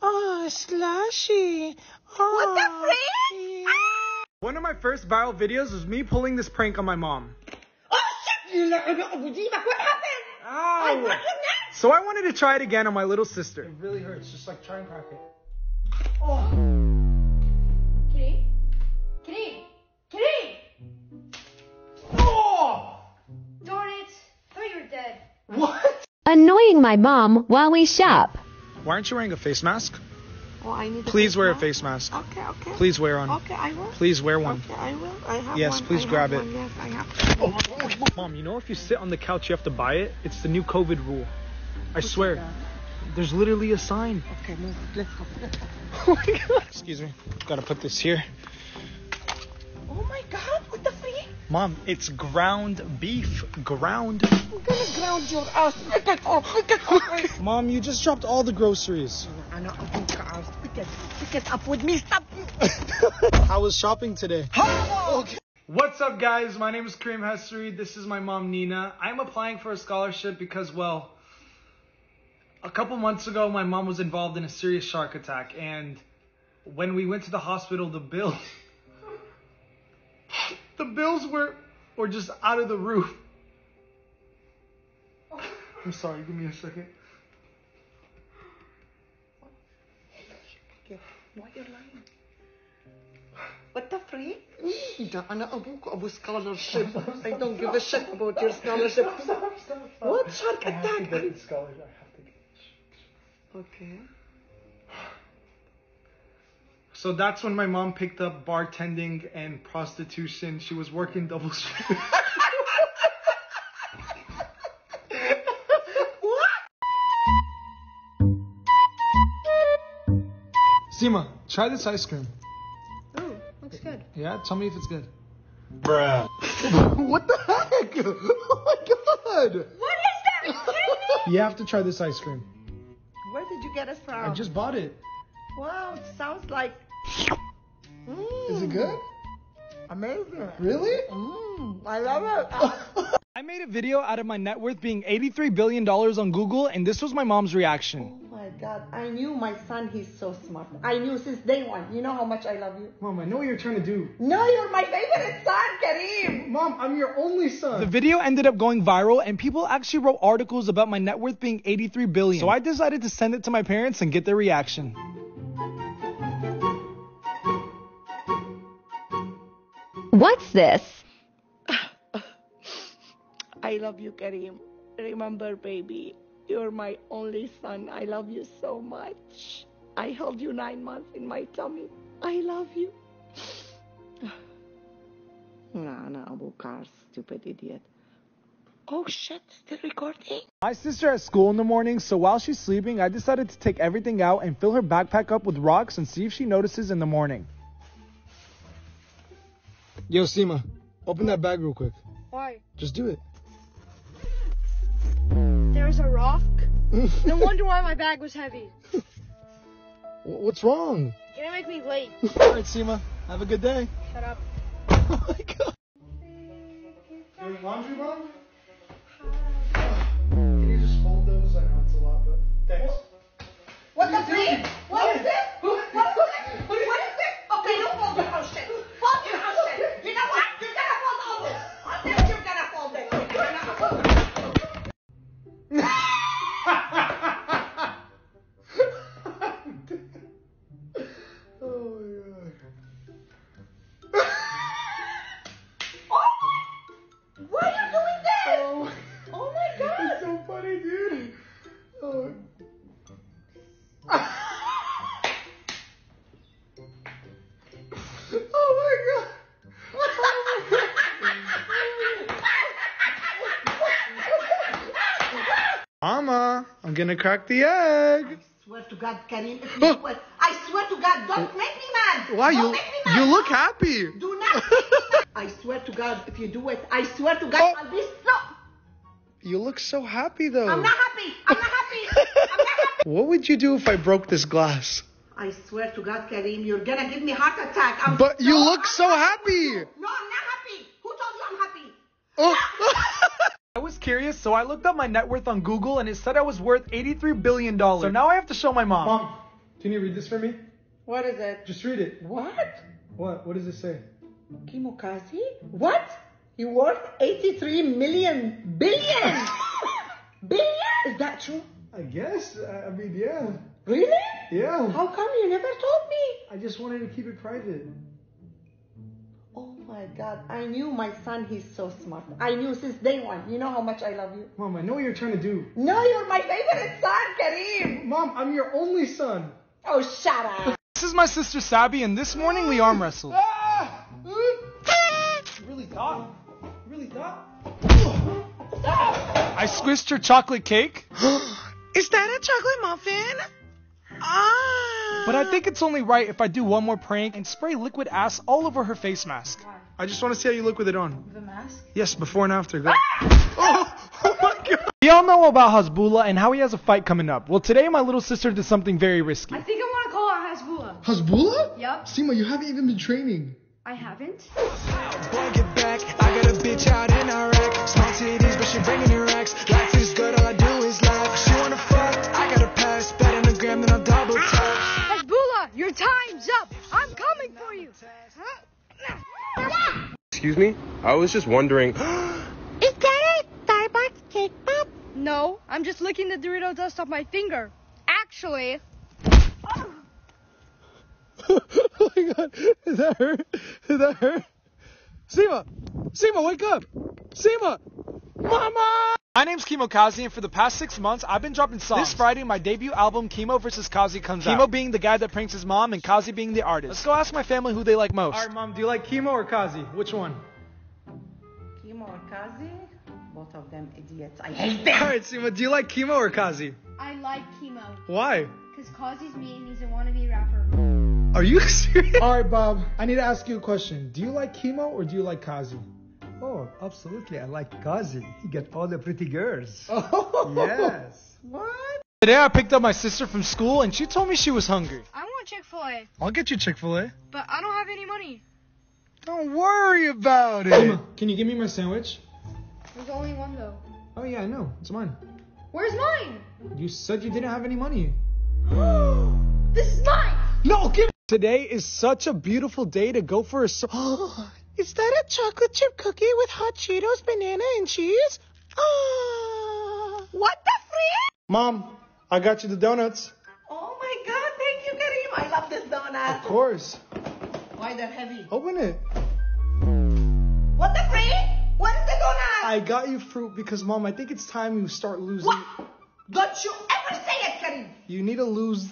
Oh, slushy. Oh, what the freak? Ah! One of my first viral videos was me pulling this prank on my mom. Oh, shit! What happened? Ow. So I wanted to try it again on my little sister. It really hurts, just like try and crack it. Oh. Kareem! Oh! Darn it! I thought you were dead. What? Annoying my mom while we shop. Why aren't you wearing a face mask? Well, I need. Please wear a face mask. Okay. Please wear one. Okay, I will. Please wear one. Okay, I will. I have one. Please grab it. Yes, I have one. Oh. Mom, you know if you sit on the couch, you have to buy it? It's the new COVID rule. I swear. There's literally a sign. Okay, move. Let's go. Oh my God. Excuse me. Gotta put this here. Oh my God, what the freak? Mom, it's ground beef. Ground. I'm gonna ground your ass. Pick it up. Mom, you just dropped all the groceries. Pick it up with me. Stop. How was shopping today? Okay. What's up, guys? My name is Kareem Hessery. This is my mom, Nina. I'm applying for a scholarship because, well, a couple months ago, my mom was involved in a serious shark attack. And when we went to the hospital, the bills were just out of the roof. I'm sorry, give me a second. Why are you lying? What the freak? I was scholarship. I don't give a shit about your scholarship. Stop. What shark attack? I have to get scholarship. Okay. So that's when my mom picked up bartending and prostitution. She was working double shift. Seema, try this ice cream. Oh, looks good. Yeah, tell me if it's good. Bruh. What the heck? Oh my God. What is that? Are you kidding me? You have to try this ice cream. Where did you get it from? I just bought it. Wow, it sounds like... Is it good? Amazing. Really? I love it. I made a video out of my net worth being $83 billion on Google, and this was my mom's reaction. Oh my God, I knew my son, he's so smart. I knew since day one. You know how much I love you. Mom, I know what you're trying to do. No, you're my favorite son, Kareem. Mom, I'm your only son. The video ended up going viral, and people actually wrote articles about my net worth being $83 billion. So I decided to send it to my parents and get their reaction. What's this? I love you, Kareem. Remember, baby, you're my only son. I love you so much. I held you 9 months in my tummy. I love you. Nah, Abu Kar, stupid idiot. Oh shit, still recording? My sister at school in the morning, so while she's sleeping, I decided to take everything out and fill her backpack up with rocks and see if she notices in the morning. Yo, Seema, open that bag real quick. Why? Just do it. There's a rock? No wonder why my bag was heavy. What's wrong? You're gonna make me late. Alright, Seema, have a good day. Shut up. Oh my God. Your laundry, Bob? Can you just hold those? I know it's a lot, but thanks. What the bleep? What is this? What is this? Okay, don't fold the house shit. Fold your house shit. You know what? You're gonna fold all this. I'll bet you're gonna fold it. You're gonna fold it. I'm gonna crack the egg. I swear to God, Kareem, if you swear, I swear to God, don't make me mad. Why don't you? Make me mad. You look happy. Do not. Make me mad. I swear to God, if you do it, I swear to God, I'll be so. You look so happy though. I'm not happy. I'm not happy. I'm not happy. What would you do if I broke this glass? I swear to God, Kareem, you're gonna give me a heart attack. You look so happy. No, I'm not happy. Who told you I'm happy? I was curious, so I looked up my net worth on Google, and it said I was worth $83 billion. So now I have to show my mom. Mom, can you read this for me? What is it? Just read it. What? What? What does it say? Kimokasi? What? You're worth $83 billion. Billion? Is that true? I guess. I mean, yeah. Really? Yeah. How come you never told me? I just wanted to keep it private. Oh my God, I knew my son, he's so smart. I knew since day one. You know how much I love you. Mom, I know what you're trying to do. No, you're my favorite son, Kareem. Mom, I'm your only son. Oh, shut up. This is my sister, Sabi, and this morning we arm wrestled. Really thought? I squished her chocolate cake. Is that a chocolate muffin? But I think it's only right if I do one more prank and spray liquid ass all over her face mask. Why? I just want to see how you look with it on. The mask? Yes, before and after. Go. Oh my God. We all know about Hasbulla and how he has a fight coming up. Well, today my little sister did something very risky. I think I want to call out Hasbulla. Hasbulla? Yep. Seema, you haven't even been training. I haven't. Time's up! I'm coming for you! Excuse me? I was just wondering... Is that a Starbucks cake pop? No, I'm just licking the Dorito dust off my finger. Actually... Oh, oh my God! Is that her? Is that her? Seema! Seema, wake up! Seema! Mama! My name's Chemo Kazi, and for the past 6 months, I've been dropping songs. This Friday, my debut album, Chemo vs. Kazi, comes out. Chemo being the guy that pranks his mom, and Kazi being the artist. Let's go ask my family who they like most. Alright, Mom, do you like Chemo or Kazi? Which one? Chemo or Kazi? Both of them idiots. I hate them! Alright, Seema, do you like Chemo or Kazi? I like Chemo. Why? Because Kazi's mean, he's a wannabe rapper. Are you serious? Alright, Bob, I need to ask you a question. Do you like Chemo or do you like Kazi? Oh, absolutely. I like Kazi. You get all the pretty girls. Oh, yes. What? Today I picked up my sister from school and she told me she was hungry. I want Chick-fil-A. I'll get you Chick-fil-A. But I don't have any money. Don't worry about it. Emma, can you give me my sandwich? There's only one though. Oh yeah, I know. It's mine. Where's mine? You said you didn't have any money. This is mine! No, give it! Today is such a beautiful day to go for a Is that a chocolate chip cookie with hot Cheetos, banana, and cheese? What the freak? Mom, I got you the donuts. Oh my god, thank you, Kareem. I love this donut. Of course. Why they're heavy? Open it. What the freak? What is the donut? I got you fruit because, Mom, I think it's time you start losing. What? Don't you ever say it, Kareem. You need to lose.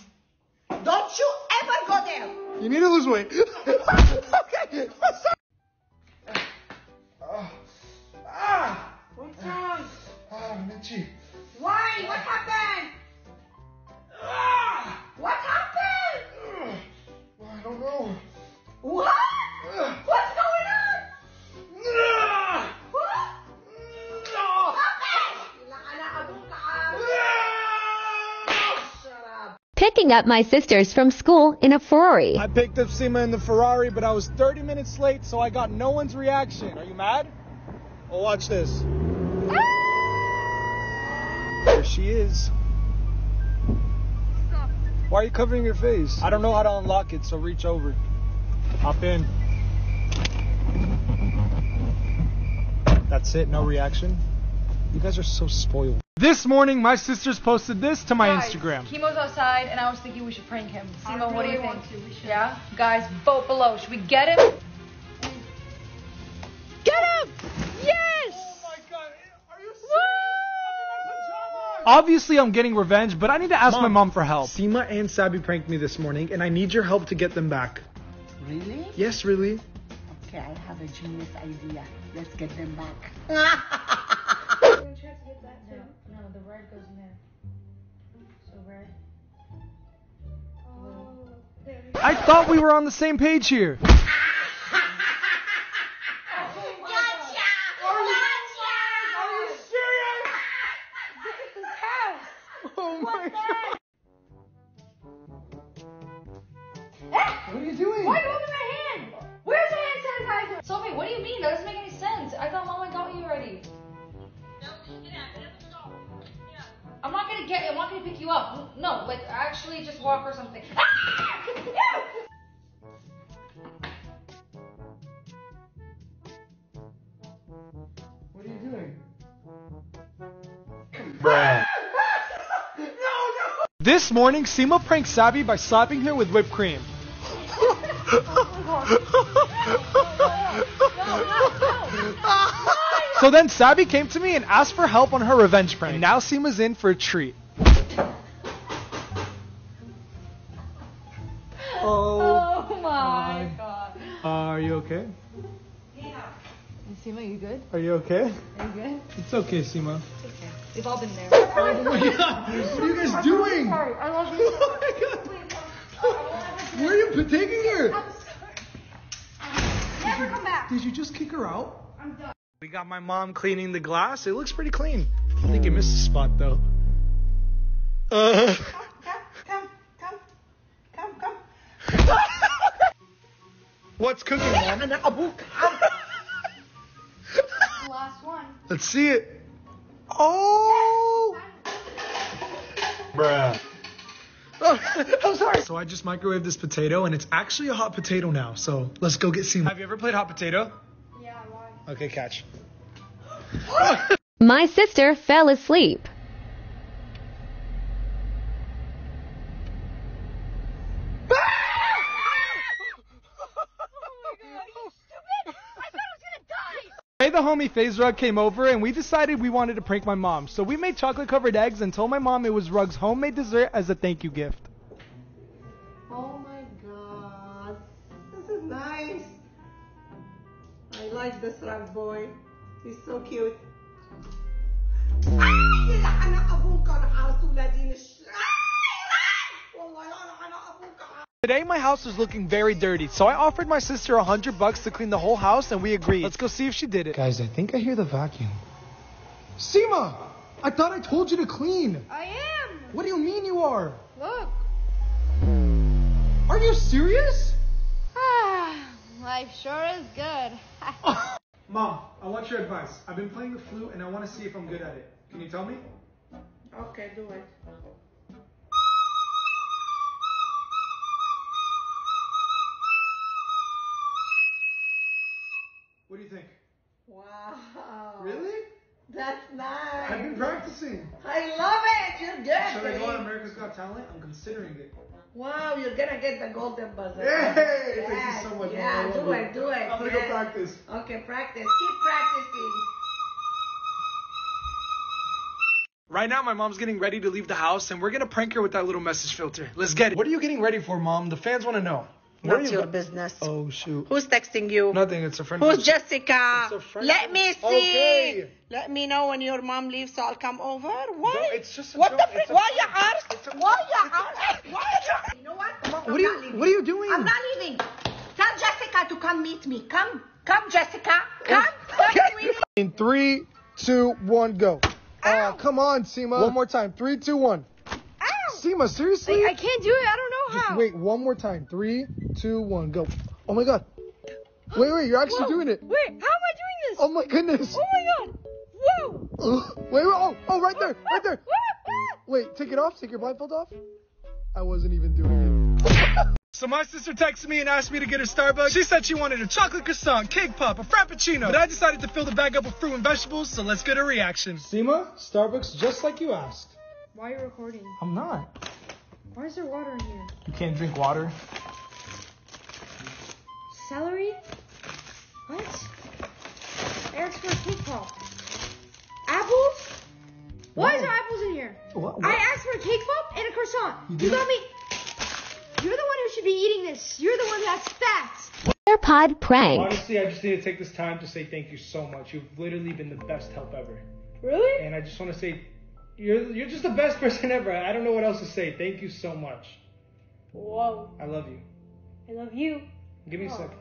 Don't you ever go there. You need to lose weight. Okay. What's wrong? Mitchie. Why? What happened? What happened? Well, I don't know. What? What's going on? What? Stop it! Shut up. Picking up my sisters from school in a Ferrari. I picked up Seema in the Ferrari, but I was 30 minutes late, so I got no one's reaction. Are you mad? Well, watch this. There she is. Stop. Why are you covering your face? I don't know how to unlock it, so reach over. Hop in. That's it, no reaction. You guys are so spoiled. This morning, my sisters posted this to my Instagram. Kimo's outside, and I was thinking we should prank him. Seema, really, what do you think? Yeah? Guys, vote below. Should we get him? Get him! Yes! Oh my god, are you serious? Obviously, I'm getting revenge, but I need to ask my mom for help. Seema and Sabi pranked me this morning, and I need your help to get them back. Really? Yes, really. Okay, I have a genius idea. Let's get them back. Can you try to get that too? No, the red goes in there. So red. Oh, there we go. I thought we were on the same page here. What are you doing? Why are you holding my hand? Where's the hand sanitizer? Sophie, what do you mean? That doesn't make any sense. I thought Mama got you already. No, you can have it. Yeah. I'm not gonna get it. I'm not gonna pick you up. No, like actually just walk or something. Ah! What are you doing? Bruh. No, no. This morning, Seema pranked Sabi by slapping her with whipped cream. So then Sabi came to me and asked for help on her revenge prank. And now Seema's in for a treat. Oh my god. Are you okay? Yeah. Seema, you good? Are you okay? Are you good? It's okay, Seema. It's okay. We've all been there. Oh my god. What are you guys doing? Sorry. I love you. Oh my god. Where are you taking her? I'm sorry. Never come back. Did you just kick her out? I'm done. We got my mom cleaning the glass. It looks pretty clean. I think you missed a spot though. Come. What's cooking, Mom? Last one. Let's see it. Oh. Bruh. I'm sorry. So I just microwaved this potato, and it's actually a hot potato now. So let's go get Seema. Have you ever played hot potato? Yeah, why? Okay, catch. My sister fell asleep. Oh my god, are you stupid? I thought I was gonna die. Hey, the homie FaZe Rug came over, and we decided we wanted to prank my mom. So we made chocolate-covered eggs and told my mom it was Rug's homemade dessert as a thank you gift. Nice. I like this Rug boy. He's so cute. Today my house was looking very dirty, so I offered my sister $100 to clean the whole house, and we agreed. Let's go see if she did it. Guys, I think I hear the vacuum. Seema, I thought I told you to clean. I am. What do you mean you are? Look. Are you serious? Life sure is good. Mom, I want your advice. I've been playing the flute and I want to see if I'm good at it. Can you tell me? Okay, do it. What do you think? Wow. Really? That's nice. I've been practicing. I love it. You're good. Should I go on America's Got Talent? I'm considering it. Wow, you're going to get the golden buzzer. Yay! Yes. Thank you so much. Yeah, Mom. Do it. I'm going to go practice. Okay, practice. Keep practicing. Right now, my mom's getting ready to leave the house, and we're going to prank her with that little message filter. Let's get it. What are you getting ready for, Mom? The fans want to know. What's your business? Oh, shoot. Who's texting you? Nothing. It's a friend. Who's Jessica? It's a friend. Let me see. Okay. Let me know when your mom leaves so I'll come over. What? No, it's just a joke. What the frick? Why you asked? Why you asked? You know what? What are you doing? I'm not leaving. Tell Jessica to come meet me. Come, Jessica. Come, in 3, 2, 1, go. Come on, Seema. One more time. 3, 2, 1. Seema, seriously? I can't do it. I don't know how. Just wait one more time. 3, 2, 1, go. Oh my God. Wait, you're actually doing it. Wait, how am I doing this? Oh my goodness. Oh my God. Whoa. Wait, oh, right there. Wait, take it off. Take your blindfold off. I wasn't even doing it. So my sister texted me and asked me to get her Starbucks. She said she wanted a chocolate croissant, cake pop, a frappuccino. But I decided to fill the bag up with fruit and vegetables, so let's get her reaction. Seema, Starbucks just like you asked. Why are you recording? I'm not. Why is there water in here? You can't drink water. Celery? What? Eric's for a cake pop. Apples? Why is there apples in here? What? I asked for a cake pop and a croissant. You got me. You're the one who should be eating this. You're the one that's fat. AirPod prank. Honestly, I just need to take this time to say thank you so much. You've literally been the best help ever. Really? And I just want to say... You're just the best person ever. I don't know what else to say. Thank you so much. Whoa. I love you. I love you. Give me a second.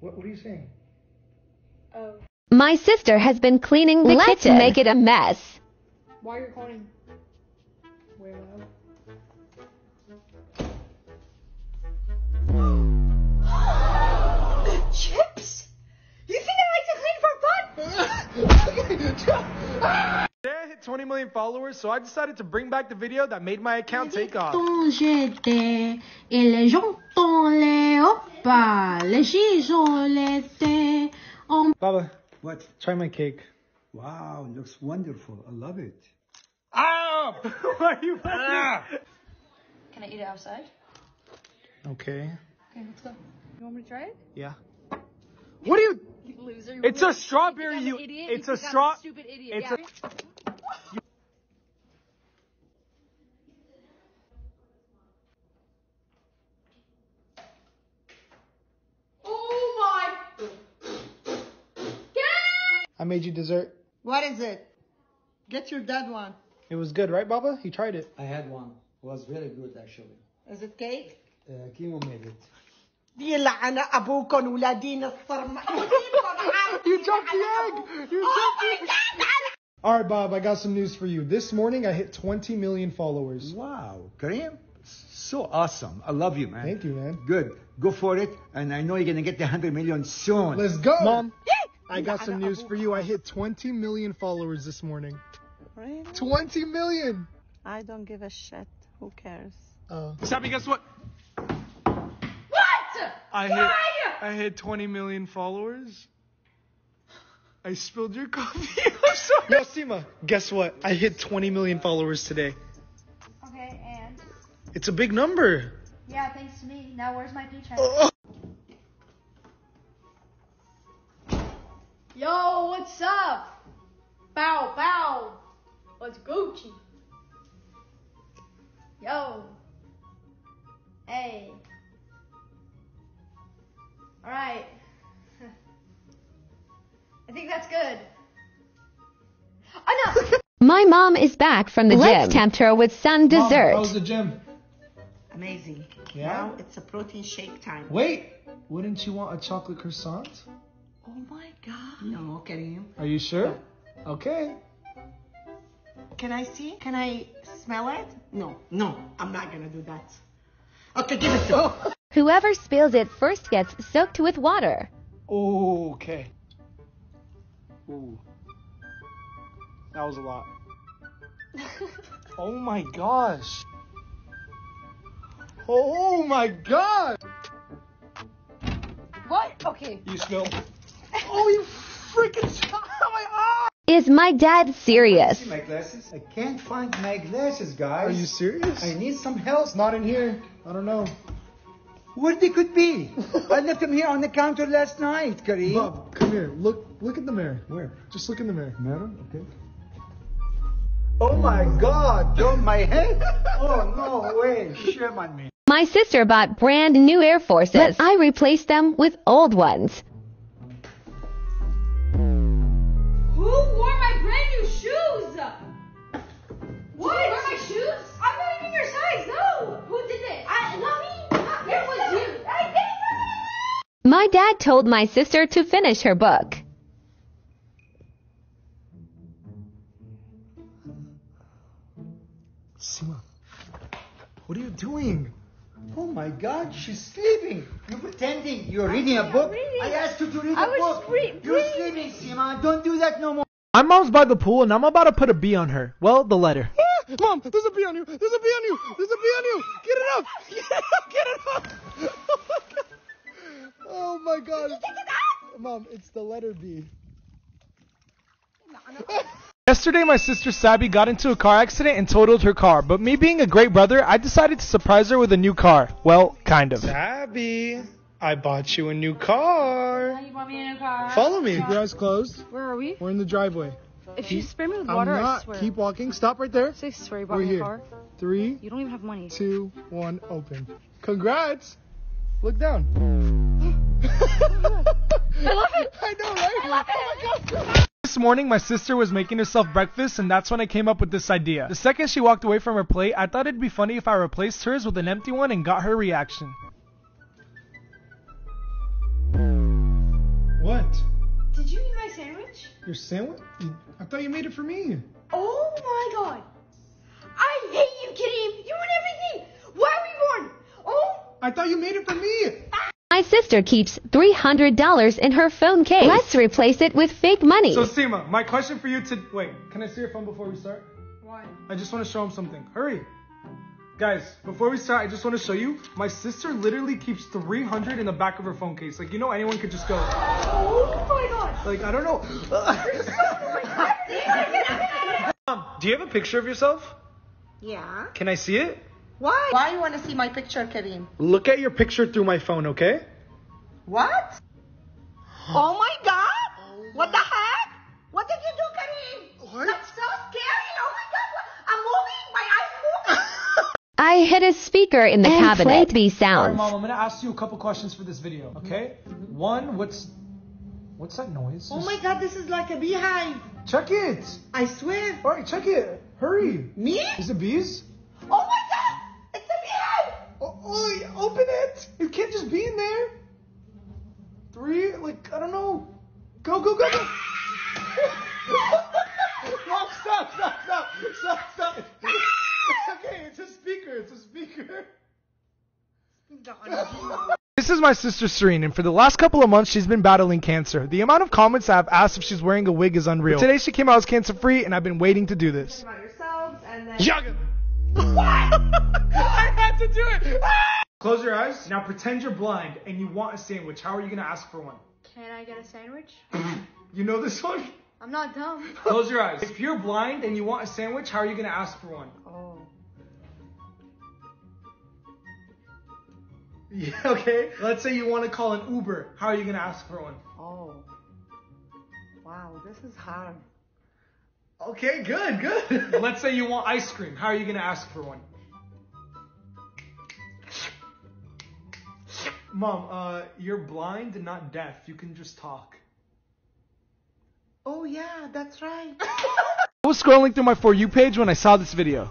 What are you saying? Oh. My sister has been cleaning the kitchen. Let's make it a mess. Why are you recording? Where are you? Chips? You think I like to clean for fun? 20 million followers, so I decided to bring back the video that made my account take off. Baba, what? Try my cake. Wow, looks wonderful. I love it. Ow! Why are you laughing? Can I eat it outside? Okay. Okay, let's go. You want me to try it? Yeah. What are you? You loser. It's a strawberry, you idiot. It's a straw. Stupid idiot. It's a. Oh my! I made you dessert. What is it? Get your dad one. It was good, right, Baba? He tried it. I had one. It was really good, actually. Is it cake? Kimo made it. You dropped the egg! Alright, Bob, I got some news for you. This morning, I hit 20 million followers. Wow, Kareem, so awesome. I love you, man. Thank you, man. Good. Go for it, and I know you're going to get the 100 million soon. Let's go! Mom, I got some news for you. I hit 20 million followers this morning. Really? 20 million! I don't give a shit. Who cares? Sabi, guess what? I hit 20 million followers. I spilled your coffee. I'm sorry. Yo, Seema, guess what? I hit 20 million followers today. Okay, and? It's a big number. Yeah, thanks to me. Now where's my paycheck? Yo, what's up? Bow, bow. What's Gucci? Yo. Hey. All right. I think that's good. Oh, no. My mom is back from the gym. Let's tempt her with some dessert. Mom, how's the gym? Amazing. Yeah. Now it's a protein shake time. Wait. Wouldn't you want a chocolate croissant? Oh my God. No, Kareem. Are you sure? No. Okay. Can I see? Can I smell it? No. I'm not gonna do that. Okay, give it to me. Whoever spills it first gets soaked with water. Okay. Ooh. That was a lot. Oh my gosh. Oh my god. What? Okay. You spill. Oh, you freaking stop my eye! Is my dad serious? My glasses? I can't find my glasses, guys. Are you serious? I need some help. It's not in here. I don't know. Where they could be? I left them here on the counter last night, Kareem. Bob, come here. Look at the mirror. Where? Just look in the mirror. Madam? Okay. Oh my god, don't my head? Oh no way, shame on me. My sister bought brand new Air Forces, but I replaced them with old ones. Who wore my brand new shoes? What? Who wore my shoes? I'm not even your size, no! Who did it? Not me! It was you! I did it! My dad told my sister to finish her book. Seema, what are you doing? Oh my god, she's sleeping. You're pretending you're reading a book. I asked you to read a book. You're sleeping, Seema. Don't do that no more. My mom's by the pool and I'm about to put a B on her. Well, the letter. Ah, Mom, there's a B on you. There's a B on you. There's a B on you. Get it up. Get it up. Get it up. Oh my god. Did you think of that? Mom, it's the letter B. Yesterday, my sister Sabi got into a car accident and totaled her car, but me being a great brother, I decided to surprise her with a new car. Well, kind of. Sabi, I bought you a new car. You bought me a new car. Follow me. Keep your eyes closed. Where are we? We're in the driveway. If you spray me with water, I swear. Keep walking. Stop right there. I swear you bought me a car. 3. You don't even have money. 2, 1, open. Congrats. Look down. I love it. I know, right? I love it. Oh my god. This morning, my sister was making herself breakfast, and that's when I came up with this idea. The second she walked away from her plate, I thought it'd be funny if I replaced hers with an empty one and got her reaction. What? Did you eat my sandwich? Your sandwich? I thought you made it for me. Oh my god. I hate you, Kareem. You and everything. Why were you born? Oh. I thought you made it for me. My sister keeps $300 in her phone case. Let's replace it with fake money. So Seema, my question for you to... Wait, can I see your phone before we start? Why? I just want to show him something. Hurry. Guys, before we start, I just want to show you. My sister literally keeps $300 in the back of her phone case. Like, you know anyone could just go... Oh my god. Like, I don't know. You're so like, Mom, do you have a picture of yourself? Yeah. Can I see it? Why? Why you want to see my picture, Kareem? Look at your picture through my phone, okay? What? Oh my god! What the heck? What did you do, Kareem? What? That's so scary! Oh my god! I'm moving! My eyes moving! I hit a speaker in the cabinet. Played these sounds. All right, Mom, I'm gonna ask you a couple questions for this video, okay? One, what's that noise? Oh my god! This is like a beehive. Check it. I swear. All right, check it. Hurry. Me? Is it bees? Oh my god! Oh, open it! It can't just be in there! 3, like, I don't know. Go, go, go, go! Mom, stop, stop, stop! Stop, stop! Okay, it's a speaker, it's a speaker. This is my sister Sireen, and for the last couple of months, she's been battling cancer. The amount of comments I've asked if she's wearing a wig is unreal. But today she came out as cancer-free, and I've been waiting to do this. About yourselves, and then... Yaga! What?! I had to do it! Ah! Close your eyes. Now pretend you're blind and you want a sandwich. How are you going to ask for one? Can I get a sandwich? You know this one? I'm not dumb. Close your eyes. If you're blind and you want a sandwich, how are you going to ask for one? Oh. Yeah, okay. Let's say you want to call an Uber. How are you going to ask for one? Oh. Wow, this is hard. Okay, good, good. Let's say you want ice cream. How are you going to ask for one? Mom, you're blind and not deaf. You can just talk. Oh, yeah, that's right. I was scrolling through my For You page when I saw this video.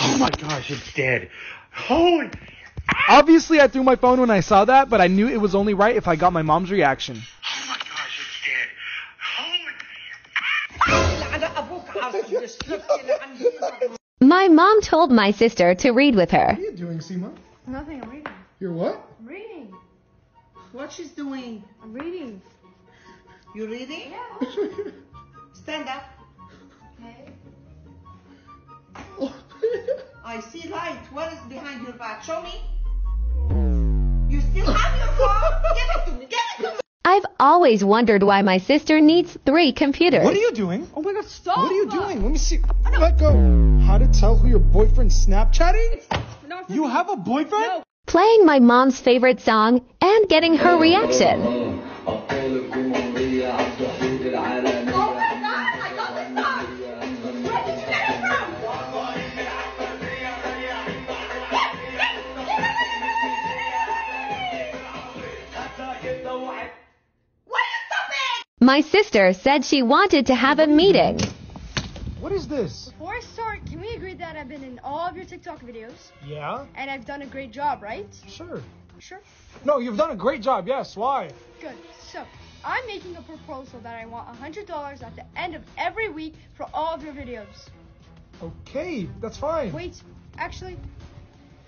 Oh my gosh, it's dead. Holy... Obviously, I threw my phone when I saw that, but I knew it was only right if I got my mom's reaction. Oh my gosh, it's dead. Holy... My mom told my sister to read with her. What are you doing, Seema? Nothing, I'm reading. You're what? I'm reading. What she's doing. I'm reading. You ready? Yeah. Stand up. Okay. I see light. What is behind your back? Show me. You still have your phone? Give it to me. Give it to me. I've always wondered why my sister needs 3 computers. What are you doing? Oh my god, stop! What are you doing? Let me see. Let go. How to tell who your boyfriend's Snapchatting? You have a boyfriend? No. Playing my mom's favorite song and getting her reaction. Oh my god, I love this song! Where did you get it from? Why are you stopping? My sister said she wanted to have a meeting. What is this? Before I start, can we agree that I've been in all of your TikTok videos? Yeah. And I've done a great job, right? Sure. Sure? No, you've done a great job, yes. Why? Good. So, I'm making a proposal that I want $100 at the end of every week for all of your videos. Okay, that's fine. Wait, actually,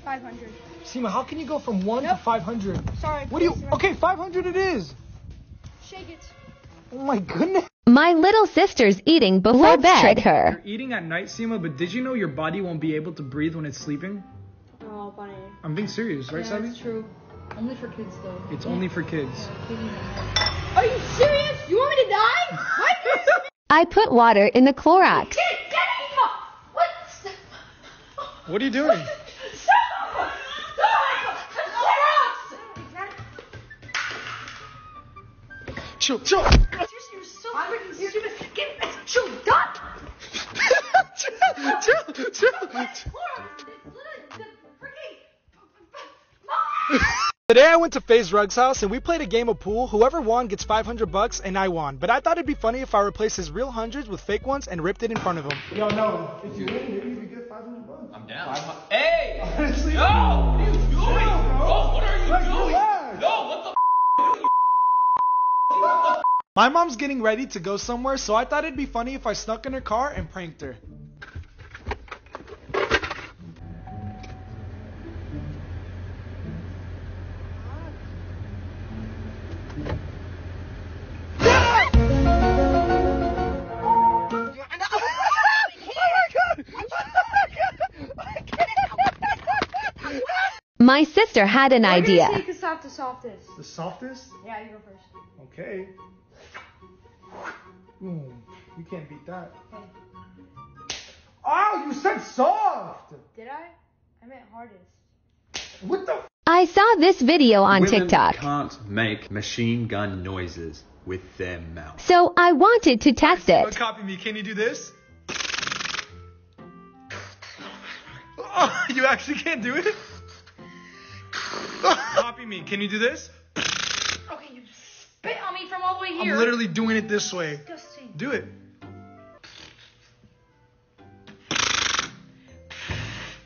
500. Seema, how can you go from 1 to 500? Sorry. What do you... Okay, 500 it is. Shake it. Oh my goodness. My little sister's eating before bed. Trick her. You're eating at night, Seema, but did you know your body won't be able to breathe when it's sleeping? Oh, funny. I'm being serious, right, Savvy? That's true. Only for kids, though. It's only for kids. Are you serious? You want me to die? I put water in the Clorox. Get it off! What are you doing? Chill, chill! You're gonna get chewed up. Today I went to FaZe Rug's house and we played a game of pool. Whoever won gets $500 and I won. But I thought it'd be funny if I replaced his real hundreds with fake ones and ripped it in front of him. Yo, no. If you win, maybe we get $500. I'm down. Hey! Honestly, yo! What are you doing? Bro, what are you doing? Relax. Yo, what the f***? My mom's getting ready to go somewhere, so I thought it'd be funny if I snuck in her car and pranked her. My sister had an idea. We're gonna take the softest. The softest? Yeah, you go first. Okay. Ooh, you can't beat that. Okay. Oh, you said soft! Did I? I meant hardest. What the f? I saw this video on TikTok. Women can't make machine gun noises with their mouth. So I wanted to test it. Don't copy me. Can you do this? Oh, you actually can't do it? Copy me. Can you do this? Okay, you spit on me from all the way here. I'm literally doing it this way. Disgusting. Do it.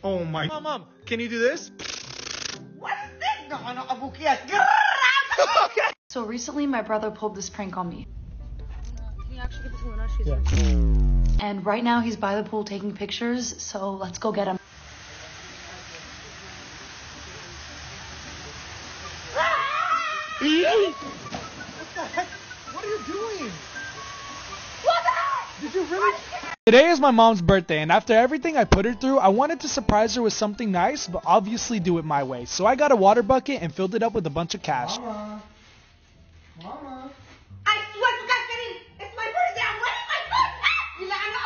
Oh my. Mom, can you do this? What is this? No, I'm okay. Okay. So recently, my brother pulled this prank on me. Can you actually get this one? Yeah. And right now, he's by the pool taking pictures. So let's go get him. Today is my mom's birthday, and after everything I put her through, I wanted to surprise her with something nice, but obviously do it my way. So I got a water bucket and filled it up with a bunch of cash. Mama. Mama. I swear to God, Kareem, it's my birthday. I'm wearing my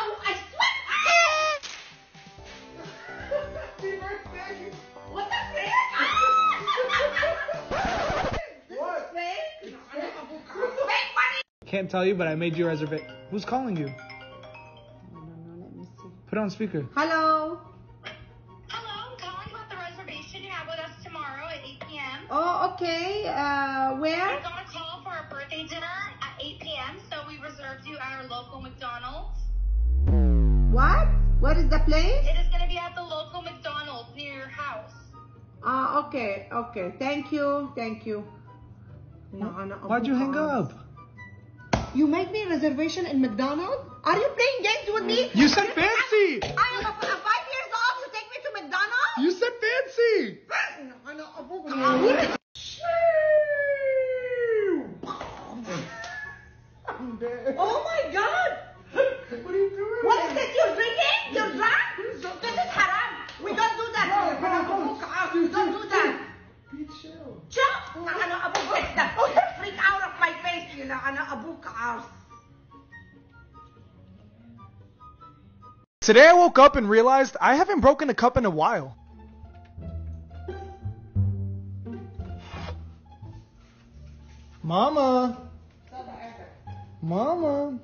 birthday. I swear. Happy birthday. What the frick? What? Fake money. Can't tell you, but I made you a reservation. Who's calling you? Put on speaker. Hello. Hello, I'm calling about the reservation you have with us tomorrow at 8 p.m. Oh, okay. Where? I was on a call for our birthday dinner at 8 p.m., so we reserved you at our local McDonald's. What? What is the place? It is going to be at the local McDonald's near your house. Ah, okay. Okay. Thank you. Thank you. Why'd you hang up? You make me a reservation in McDonald's? Are you playing games with me? You said fancy! I am 5 years old, you take me to McDonald's? You said fancy! Today I woke up and realized I haven't broken a cup in a while. Mama. Mama.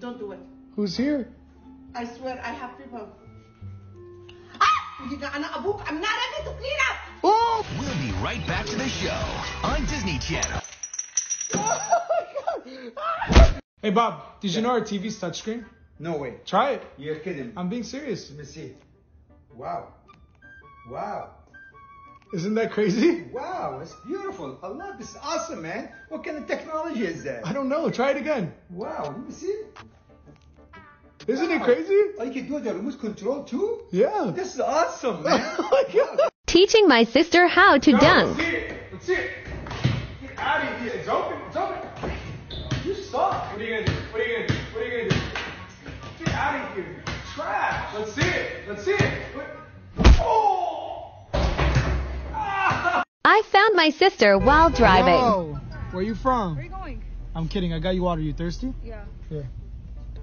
Don't do it. Who's here? I swear I have people. I'm not ready to clean up. Oh. We'll be right back to the show on Disney Channel. Hey Bob, did you know our TV's touchscreen? No way. Try it. You're kidding. I'm being serious. Let me see. Wow. Wow. Isn't that crazy? Wow, it's beautiful. I love this. Awesome, man. What kind of technology is that? I don't know. Try it again. Wow. Let me see. Isn't it crazy? I can do the remote control too? Yeah. This is awesome, man. Wow. Teaching my sister how to dunk. Let's see it. Let's see it. Get out of here. It's open. It's open. You suck. What are you going to do? What are you going to do? What are you going to do? Get out of here. Trash. Let's see it. Let's see it. Oh! Ah! I found my sister while driving. Whoa. Where are you from? Where are you going? I'm kidding. I got you water. You thirsty? Yeah. Here. Can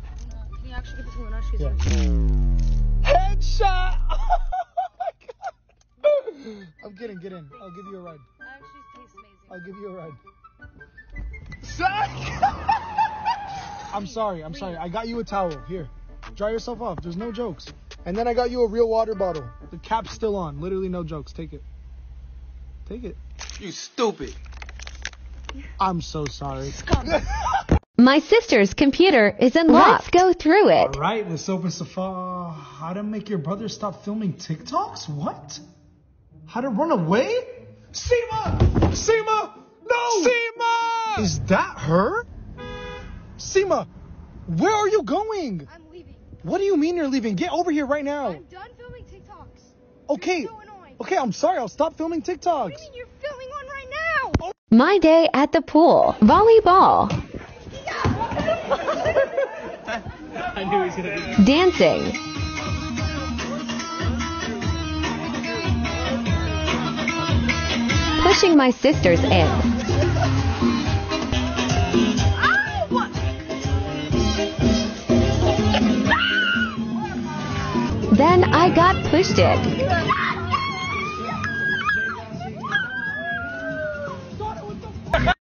you actually give it to her? She's Headshot! Oh my god! I'm kidding. Get in. I'll give you a ride. That actually tastes amazing. I'll give you a ride. I'm sorry, I'm sorry. I got you a towel. Here, dry yourself off. There's no jokes. And then I got you a real water bottle. The cap's still on. Literally no jokes. Take it. Take it. You stupid. I'm so sorry. My sister's computer is unlocked. Let's go through it. All right, let's open Safa. How to make your brother stop filming TikToks? What? How to run away? Seema! Seema! No! Seema! Is that her? Seema, where are you going? I'm leaving. What do you mean you're leaving? Get over here right now. I'm done filming TikToks. Okay. You're so annoying. Okay, I'm sorry. I'll stop filming TikToks. What do you mean you're filming one right now? Oh. My day at the pool. Volleyball. I knew he was going to do that. Dancing. Pushing my sisters in. Then I got pushed in.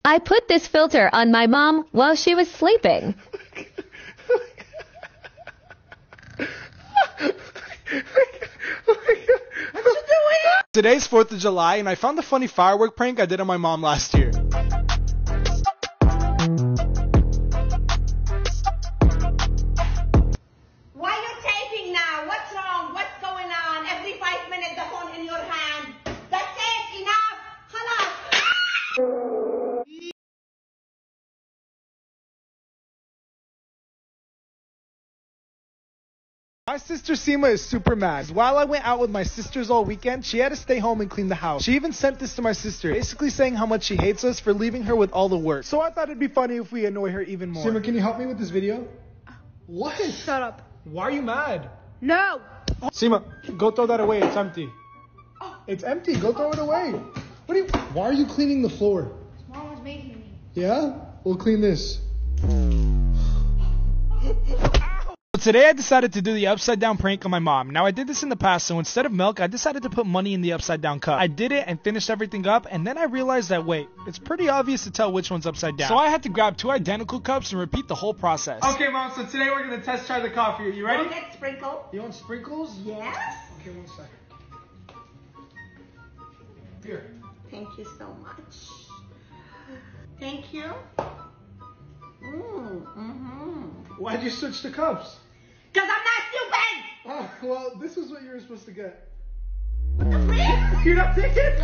I put this filter on my mom while she was sleeping. Today's 4th of July and I found the funny firework prank I did on my mom last year. My sister Seema is super mad. While I went out with my sisters all weekend, she had to stay home and clean the house. She even sent this to my sister, basically saying how much she hates us for leaving her with all the work. So I thought it'd be funny if we annoy her even more. Seema, can you help me with this video? What? Shut up. Why are you mad? No. Oh. Seema, go throw that away. It's empty. Oh. It's empty. Go throw it away. What are you? Why are you cleaning the floor? Mom was making me. Yeah? We'll clean this. Today I decided to do the upside down prank on my mom. Now I did this in the past, so instead of milk, I decided to put money in the upside down cup. I did it and finished everything up, and then I realized that, wait, it's pretty obvious to tell which one's upside down. So I had to grab two identical cups and repeat the whole process. Okay, Mom, so today we're going to test try the coffee. Are you ready? I'll get sprinkle. You want sprinkles? Yes. Okay, one second. Here. Thank you so much. Thank you. Why'd you switch the cups? Because I'm not stupid! Oh, well, this is what you were supposed to get. What the freak? You're not taking it?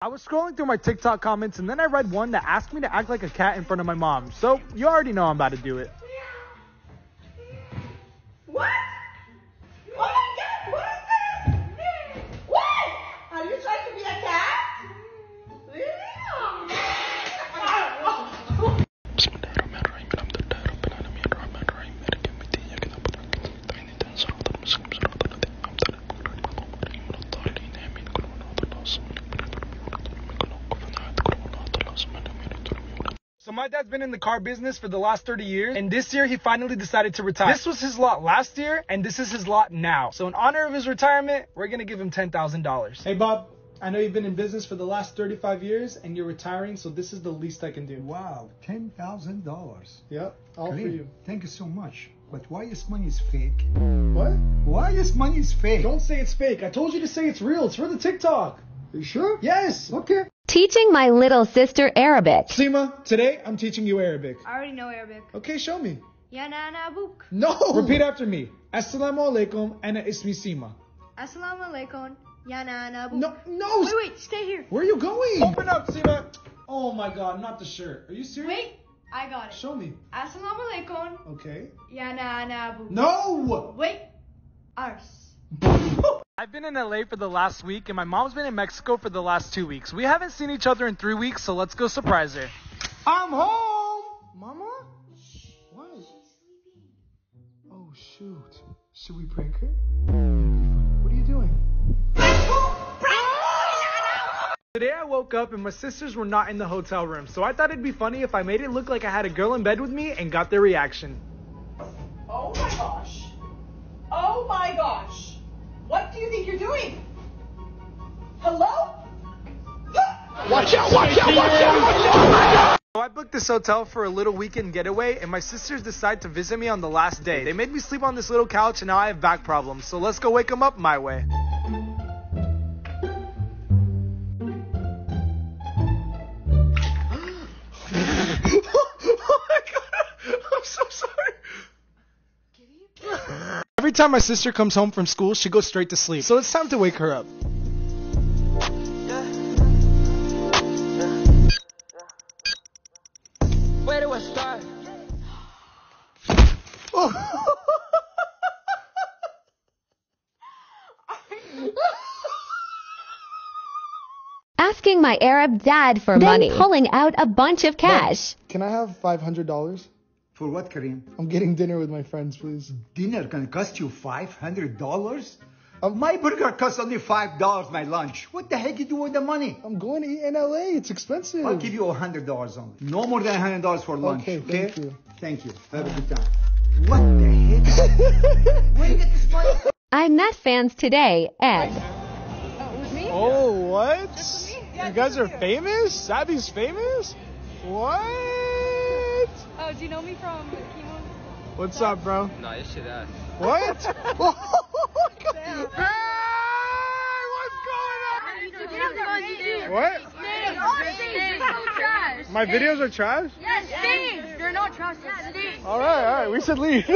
I was scrolling through my TikTok comments, and then I read one that asked me to act like a cat in front of my mom. So, you already know I'm about to do it. What? Oh my god, what is this? What? Are you trying to be a cat? My dad's been in the car business for the last 30 years, and this year he finally decided to retire. This was his lot last year, and this is his lot now. So in honor of his retirement, we're gonna give him $10,000. Hey Bob, I know you've been in business for the last 35 years, and you're retiring, so this is the least I can do. Wow, $10,000. Yep, all Kareem, for you. Thank you so much. But why is money is fake? What? Why is money is fake? Don't say it's fake. I told you to say it's real. It's for the TikTok. Are you sure? Yes. Okay. Teaching my little sister Arabic. Seema, today I'm teaching you Arabic. I already know Arabic. Okay, show me. Yanana buk. No. Repeat after me. Assalamu alaikum, ana ismi Seema. Assalamu alaikum, yanana buk. No, no. Wait, wait, stay here. Where are you going? Open up, Seema. Oh my God, not the shirt. Are you serious? Wait. I got it. Show me. Assalamu alaikum. Okay. Yananabu. No! Wait. Ars. I've been in LA for the last week, and my mom's been in Mexico for the last 2 weeks. We haven't seen each other in 3 weeks, so let's go surprise her. I'm home! Mama? Shh. What? She's sleeping. Oh, shoot. Should we prank her? What are you doing? Today I woke up and my sisters were not in the hotel room, so I thought it'd be funny if I made it look like I had a girl in bed with me and got their reaction. Oh my gosh. Oh my gosh. What do you think you're doing? Hello? Watch out, watch out, watch out, watch out! So I booked this hotel for a little weekend getaway, and my sisters decide to visit me on the last day. They made me sleep on this little couch and now I have back problems, so let's go wake them up my way. Every time my sister comes home from school, she goes straight to sleep. So it's time to wake her up. Where do I start? Oh. Asking my Arab dad for money, pulling out a bunch of cash. Mom, can I have $500? For what, Kareem? I'm getting dinner with my friends, please. Dinner can cost you $500? My burger costs only $5, my lunch. What the heck you do with the money? I'm going to eat in LA. It's expensive. I'll give you $100 only. No more than $100 for lunch. Okay, thank you. Thank you. Have a good time. What the heck? Where do you get this money? I met fans today at... Oh, it was me? Oh, what? Just me? Yeah, you guys are famous? Sabi's famous? What? Oh, do you know me from chemo? What's up, bro? Nah, you should ask. What? Oh my God. Hey, what's going on? YouTube. What? Things. My videos are trash? Yes, things. They're not trash. Things. All right. We should leave.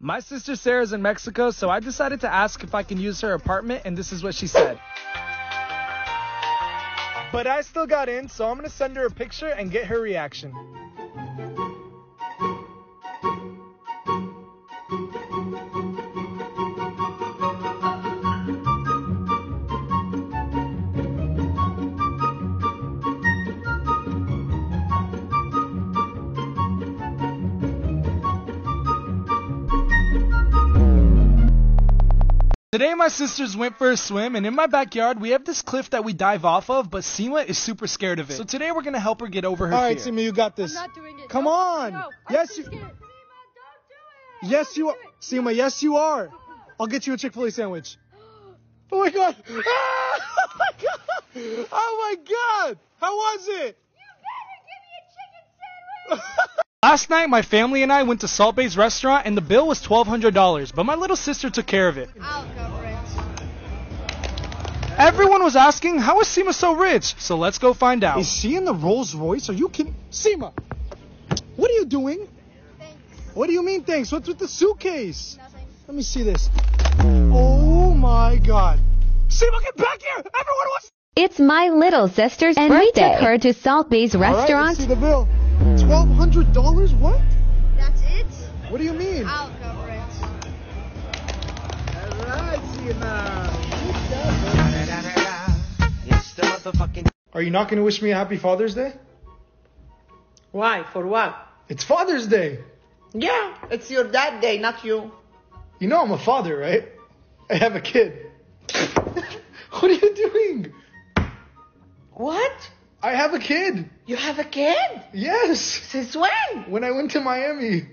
My sister Sarah's in Mexico, so I decided to ask if I can use her apartment, and this is what she said. But I still got in, so I'm gonna send her a picture and get her reaction. Today my sisters went for a swim, and in my backyard we have this cliff that we dive off of, but Seema is super scared of it. So today we're gonna help her get over her fear. Alright Seema, you got this. I'm not doing it. Come no, on! No, yes you... Seema, don't do it! Yes you are! Seema, yes you are! I'll get you a Chick-fil-A sandwich. Oh my God! Ah! Oh my God! Oh my God! How was it? You better give me a chicken sandwich! Last night, my family and I went to Salt Bay's restaurant, and the bill was $1,200, but my little sister took care of it. I'll go rich. Everyone was asking, how is Seema so rich? So let's go find out. Is she in the Rolls Royce? Are you kidding? Seema, what are you doing? Thanks. What do you mean, thanks? What's with the suitcase? Nothing. Let me see this. Oh, my God. Seema, get back here! Everyone wants... It's my little sister's birthday. We took her to Salt Bay's restaurant. All right, let's see the bill. $1,200? What? That's it? What do you mean? I'll cover it. Alright, Seema. Are you not going to wish me a happy Father's Day? Why? For what? It's Father's Day. Yeah, it's your dad day, not you. You know I'm a father, right? I have a kid. What are you doing? What? I have a kid. You have a kid? Yes. Since when? When I went to Miami.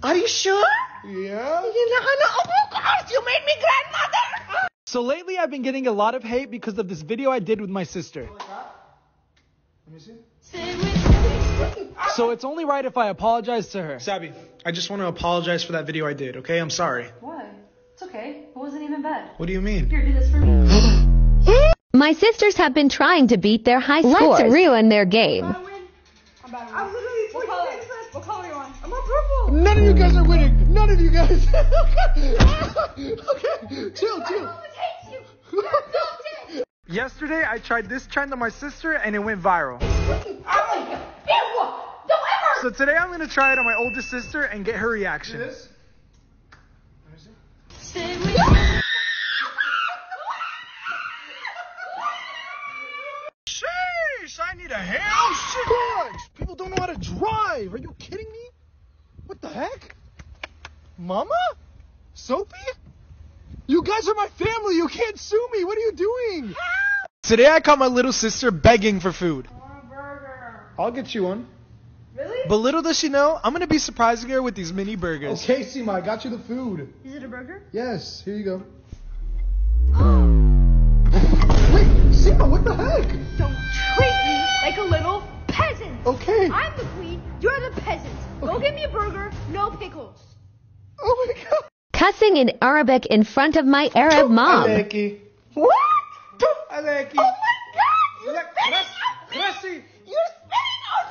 Are you sure? Yeah. Oh my gosh, you made me grandmother. So lately I've been getting a lot of hate because of this video I did with my sister. Let me see. So it's only right if I apologize to her. Sabi, I just want to apologize for that video I did, okay? I'm sorry. What? It's okay. It wasn't even bad. What do you mean? Here, do this for me. My sisters have been trying to beat their high scores. Let's ruin their game. I'm about to win. I'm literally 26. What color are you on? I'm on purple. None of you guys are winning. None of you guys. Okay. Chill, chill. I hate you. You're so dead. Yesterday, I tried this trend on my sister, and it went viral. So today I'm gonna try it on my older sister and get her reaction. Do this. Stay with me. Sheesh! I need a hand. Oh shit! Guys, people don't know how to drive. Are you kidding me? What the heck? Mama? Sophie? You guys are my family. You can't sue me. What are you doing? Today I caught my little sister begging for food. I want a burger. I'll get you one. Really? But little does she know, I'm going to be surprising her with these mini burgers. Okay, Seema, I got you the food. Is it a burger? Yes, here you go. Oh. Wait, Seema, what the heck? Don't treat me like a little peasant. Okay. I'm the queen, you're the peasant. Okay. Go get me a burger, no pickles. Oh my god. Cussing in Arabic in front of my Arab mom. Aleki. What? Aleki. Oh my god, you're spitting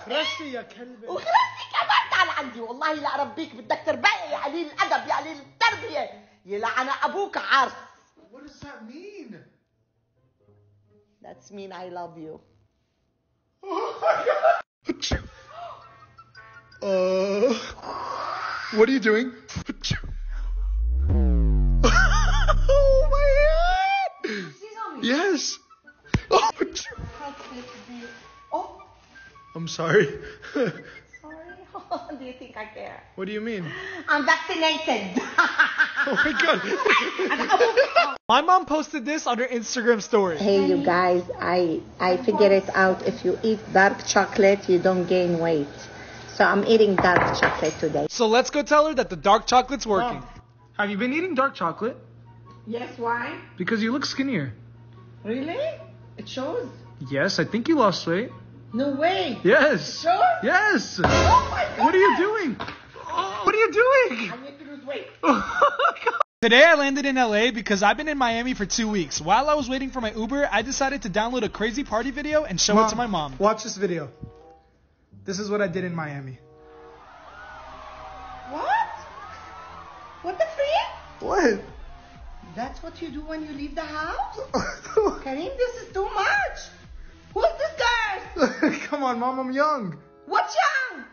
رشي يا كلب وخلصي كمان تعال عندي والله لأرب بيك بدك تربقي يا قليل الأدب يا قليل التربية يلعن أبوك عرس. What does that mean? That's mean I love you. Oh my god. What are you doing? Oh my god. She's on me. Yes. Oh. Oh. I'm sorry. Sorry? Oh, do you think I care? What do you mean? I'm vaccinated. Oh my god. My mom posted this on her Instagram story. Hey you guys, I figured it out. If you eat dark chocolate, you don't gain weight. So I'm eating dark chocolate today. So let's go tell her that the dark chocolate's working. Oh. Have you been eating dark chocolate? Yes, why? Because you look skinnier. Really? It shows? Yes, I think you lost weight. No way! Yes! Sure? Yes! Oh my god! What are you doing? Oh, what are you doing? I need to lose weight. Oh my god. Today I landed in LA because I've been in Miami for 2 weeks. While I was waiting for my Uber, I decided to download a crazy party video and show it to my mom. Watch this video. This is what I did in Miami. What? What the freak? What? That's what you do when you leave the house? Kareem, this is too much! Who's this girl? Come on, Mom, I'm young. What's young?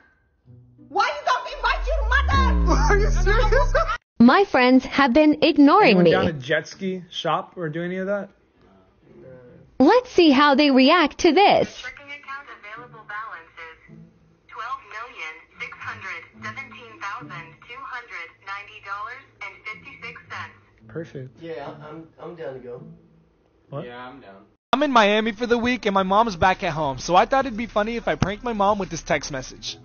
Why you don't invite your mother? Are you serious? My friends have been ignoring me. Anyone down a jet ski shop or do any of that? Let's see how they react to this. Checking account available balance is $12,617,290.56. Perfect. Yeah, I'm down to go. What? Yeah, I'm down. I'm in Miami for the week and my mom's back at home, so I thought it'd be funny if I pranked my mom with this text message.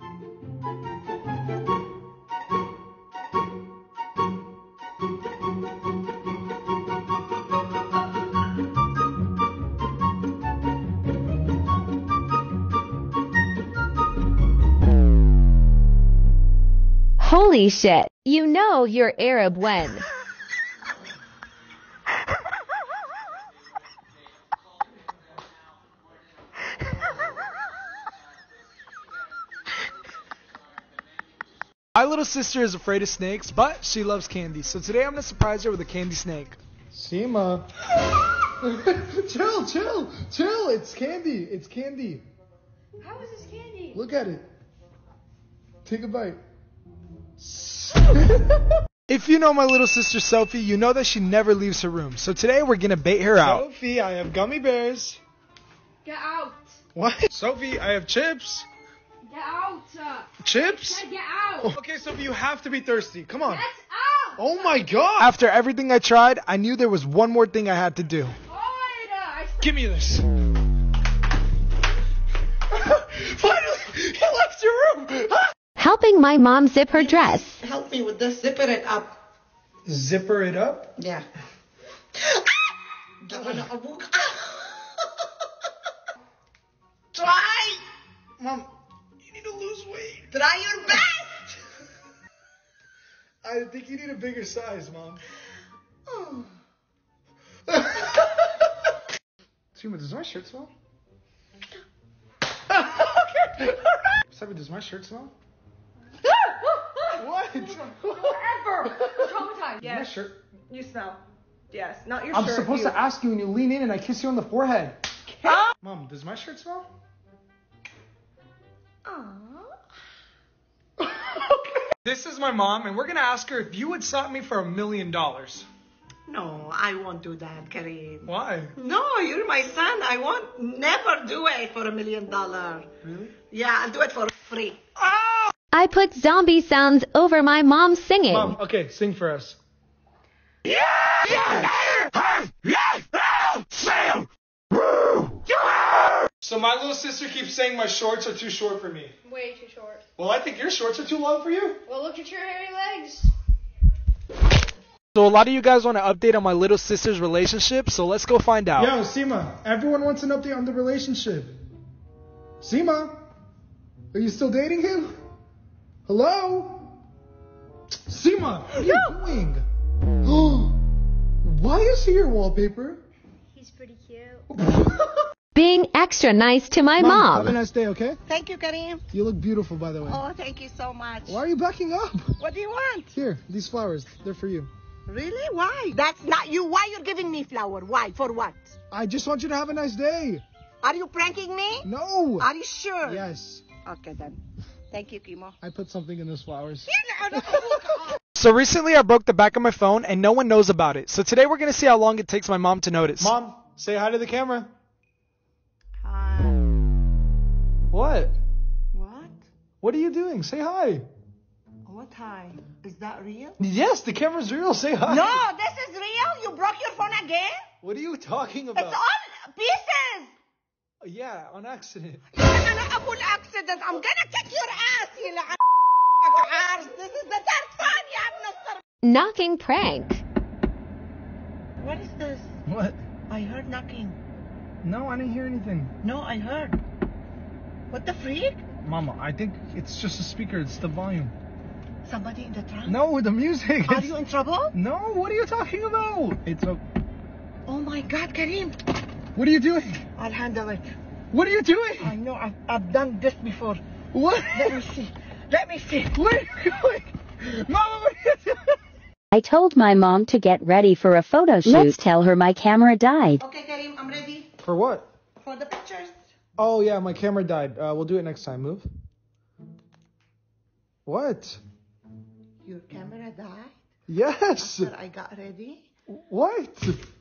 Holy shit, you know you're Arab when. My little sister is afraid of snakes, but she loves candy. So today I'm going to surprise her with a candy snake. Seema. Chill, chill, chill. It's candy. It's candy. How is this candy? Look at it. Take a bite. If you know my little sister Sophie, you know that she never leaves her room. So today we're going to bait her out. Sophie, I have gummy bears. Get out. What? Sophie, I have chips. Get out! Chips? Get out! Okay, so you have to be thirsty. Come on. Get out! Oh my god! After everything I tried, I knew there was one more thing I had to do. Give me this. Finally, he left your room. Helping my mom zip her dress. Help me with this. Zipper it up. Zipper it up? Yeah. Try. Mom, you need to lose weight. Try your best. I think you need a bigger size, Mom. Oh. Seema, does my shirt smell? Okay. Sabi, does my shirt smell? What? Forever. Traumatized. Yes. My shirt. You smell. Yes. Not your shirt. I'm supposed to ask you when you lean in and I kiss you on the forehead. Oh. Mom, does my shirt smell? Oh. This is my mom, and we're gonna ask her if you would slap me for $1 million. No, I won't do that, Kareem. Why? No, you're my son. I won't never do it for $1 million. Really? Yeah, I'll do it for free. Oh! I put zombie sounds over my mom singing. Mom, okay, sing for us. Yeah! So my little sister keeps saying my shorts are too short for me. Way too short. Well, I think your shorts are too long for you. Well, look at your hairy legs. So a lot of you guys want an update on my little sister's relationship, so let's go find out. Yo, Seema, everyone wants an update on the relationship. Seema, are you still dating him? Hello? Seema, what are you doing? Why is he your wallpaper? He's pretty cute. Being extra nice to my mom. Have a nice day, okay? Thank you, Kareem. You look beautiful, by the way. Oh, thank you so much. Why are you backing up? What do you want? Here, these flowers. They're for you. Really? Why? That's not you. Why you're giving me flower? Why? For what? I just want you to have a nice day. Are you pranking me? No. Are you sure? Yes. Okay, then. Thank you, Kimo. I put something in those flowers. So recently I broke the back of my phone and no one knows about it. So today we're going to see how long it takes my mom to notice. Mom, say hi to the camera. What? What? What are you doing? Say hi. What hi? Is that real? Yes, the camera's real. Say hi. No, this is real. You broke your phone again? What are you talking about? It's all pieces. Yeah, on accident. I'm gonna kick your ass. This is the third time you have Mr. Knocking prank. What is this? What? I heard knocking. No, I didn't hear anything. No, I heard. What the freak? Mama, I think it's just a speaker. It's the volume. Somebody in the trunk? No, the music. Are you in trouble? No, what are you talking about? It's a... Oh my God, Kareem. What are you doing? I'll handle it. What are you doing? I know, I've done this before. What? Let me see. Let me see. Where are you going? Mama, what are you doing? I told my mom to get ready for a photo shoot. Let's tell her my camera died. Okay, Kareem, I'm ready. For what? For the pictures. Oh, yeah, my camera died. We'll do it next time. Move. What? Your camera died? Yes. After I got ready? What?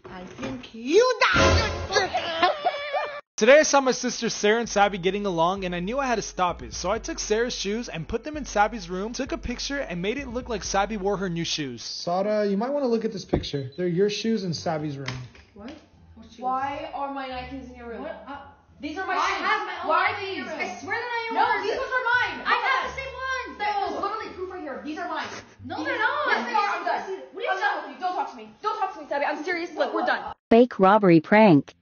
I think you died. Today I saw my sisters Sarah and Sabi getting along and I knew I had to stop it. So I took Sarah's shoes and put them in Sabi's room, took a picture, and made it look like Sabi wore her new shoes. Sara, you might want to look at this picture. They're your shoes in Sabi's room. What? What shoes? Why are my Nikes in your room? What? These are my shoes. I have my own. Why are these? I swear that I am. No, these ones are mine. I have the same ones. There's literally proof right here. These are mine. No, they're not. Yes, they are. I'm done. What are you talking about? Don't talk to me. Don't talk to me, Sabi. I'm serious. Look, we're done. Fake robbery prank.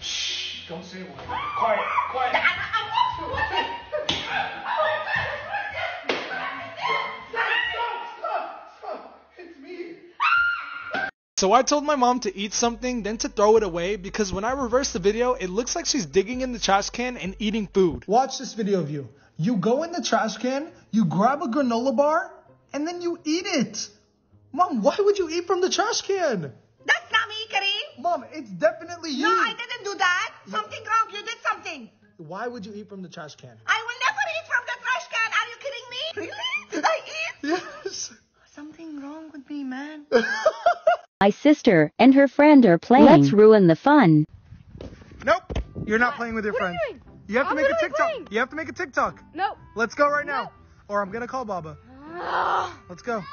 Shh. Don't say one. Quiet. Quiet. So I told my mom to eat something, then to throw it away, because when I reverse the video, it looks like she's digging in the trash can and eating food. Watch this video of you. You go in the trash can, you grab a granola bar, and then you eat it. Mom, why would you eat from the trash can? That's not me, Kareem. Mom, it's definitely you. No, I didn't do that. Something wrong. You did something. Why would you eat from the trash can? I will never eat from the trash can. Are you kidding me? Really? Did I eat? Yes. Something wrong with me, man. My sister and her friend are playing. Let's ruin the fun. Nope. You're not playing with your friend. You have to make a TikTok. You have to make a TikTok. Nope. Let's go right now. Or I'm going to call Baba. Let's go.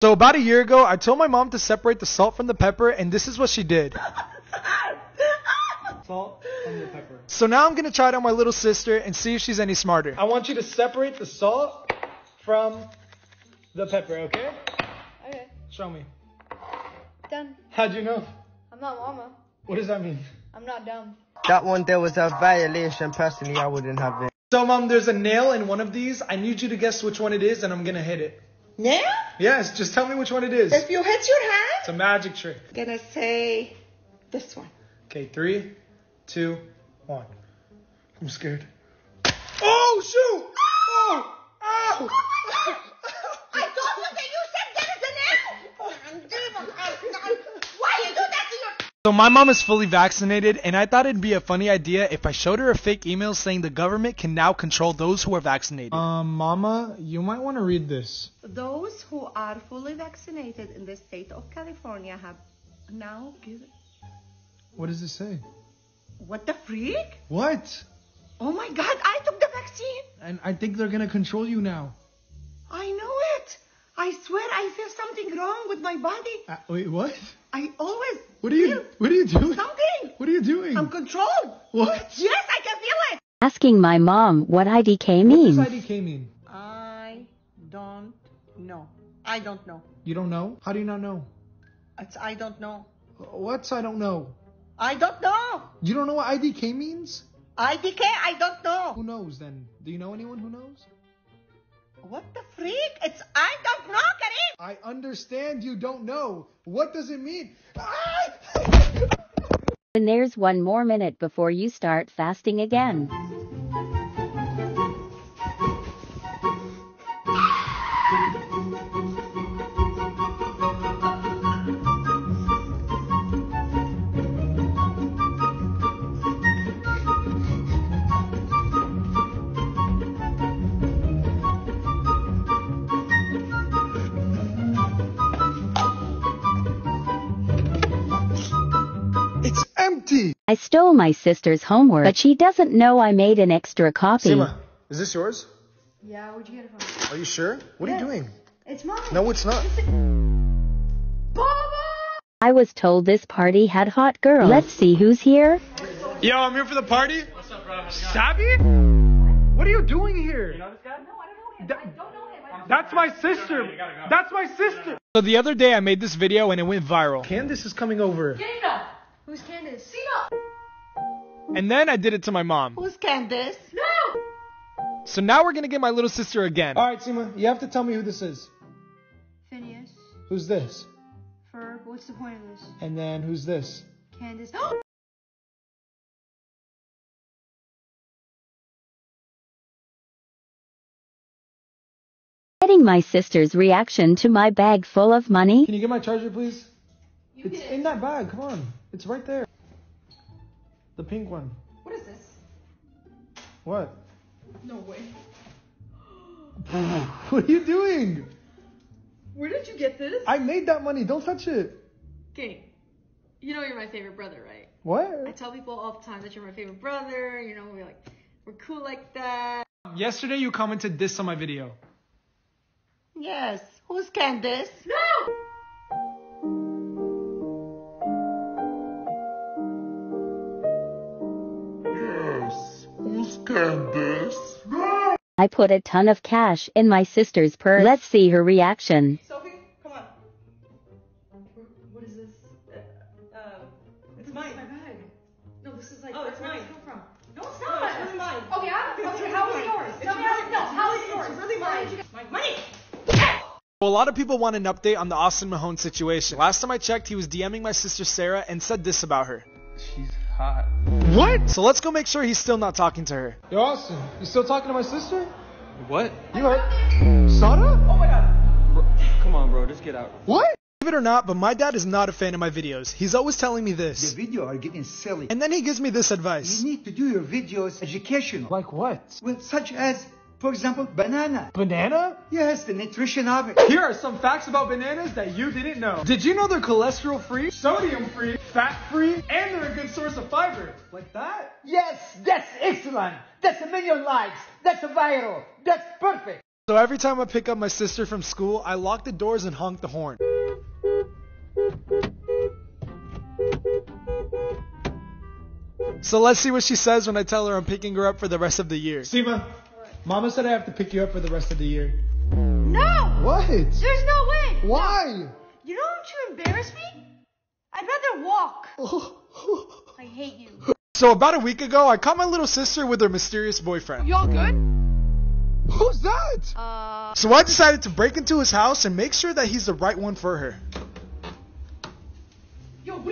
So about a year ago, I told my mom to separate the salt from the pepper, and this is what she did. Salt from the pepper. So now I'm going to try it on my little sister and see if she's any smarter. I want you to separate the salt from the pepper, okay? Okay. Show me. Done. How'd you know? I'm not mama. What does that mean? I'm not dumb. That one there was a violation. Personally, I wouldn't have been. So mom, there's a nail in one of these. I need you to guess which one it is, and I'm going to hit it. Nail? Yes, just tell me which one it is. If you hit your hand? It's a magic trick. I'm gonna say this one. Okay, 3, 2, 1. I'm scared. Oh, shoot! Oh! Oh! I told you that you said that is a nail! I'm demon. Why you do that to your... So my mom is fully vaccinated, and I thought it'd be a funny idea if I showed her a fake email saying the government can now control those who are vaccinated. Mama, you might want to read this. Those who are fully vaccinated in the state of California have now given... What does it say? What the freak? What? Oh my god, I took the vaccine! And I think they're gonna control you now. I know it! I swear I feel something wrong with my body. Wait, what? I always... What are you doing? Something. What are you doing? I'm controlled. What? Yes, I can feel it. Asking my mom what IDK means. What does IDK mean? I don't know. I don't know. You don't know? How do you not know? It's I don't know. What's I don't know? I don't know. You don't know what IDK means? IDK, I don't know. Who knows then? Do you know anyone who knows? What the freak? It's I don't know, Kareem. I understand you don't know. What does it mean? And there's one more minute before you start fasting again. I stole my sister's homework, but she doesn't know I made an extra copy. Seema, is this yours? Yeah, where'd you get it from? Are you sure? What are you doing? It's mine. No, it's not. Mama! I was told this party had hot girls. Let's see who's here. Yo, I'm here for the party. What's up, bro? Sabi? What are you doing here? You know this guy? No, I don't know him. I don't know him. That's my sister. You gotta go. That's my sister. So the other day I made this video and it went viral. Candace is coming over. Nina! Who's Candace? Seema! And then I did it to my mom. Who's Candace? No! So now we're gonna get my little sister again. Alright, Seema, you have to tell me who this is. Phineas. Who's this? Ferb. What's the point of this? And then who's this? Candace. Getting my sister's reaction to my bag full of money. Can you get my charger, please? It's in that bag, come on. It's right there. The pink one. What is this? What? No way. What are you doing? Where did you get this? I made that money, don't touch it. Okay. You know you're my favorite brother, right? What? I tell people all the time that you're my favorite brother, you know, we're cool like that. Yesterday you commented this on my video. Yes. Who's Candace? No! Candace. I put a ton of cash in my sister's purse. Let's see her reaction. Sophie, come on. What is this? It's mine. My bag. No, this is like. Oh, it's mine. From? No, it's not. No, it's really mine. Okay, how is yours? Tell me how it's yours. How is yours? It's really mine. My money. Well, a lot of people want an update on the Austin Mahone situation. Last time I checked, he was DMing my sister Sarah and said this about her. She's hot. What? So let's go make sure he's still not talking to her. Yo, Austin, you still talking to my sister? What? You heard? Sarah? Oh my god. Bro, come on, bro, just get out. What? Believe it or not, but my dad is not a fan of my videos. He's always telling me this. The videos are getting silly. And then he gives me this advice. You need to do your videos educational. Like what? Well, such as, for example, banana. Banana? Yes, the nutrition of it. Here are some facts about bananas that you didn't know. Did you know they're cholesterol-free, sodium-free, fat-free, and they're a good source of fiber? Like that? Yes, that's excellent. That's a million likes. That's a viral. That's perfect. So every time I pick up my sister from school, I lock the doors and honk the horn. So let's see what she says when I tell her I'm picking her up for the rest of the year. Seema, Mama said I have to pick you up for the rest of the year. No! What? There's no way! Why? No. You don't want to embarrass me? I'd rather walk. I hate you. So about a week ago, I caught my little sister with her mysterious boyfriend. Y'all good? Who's that? So I decided to break into his house and make sure that he's the right one for her.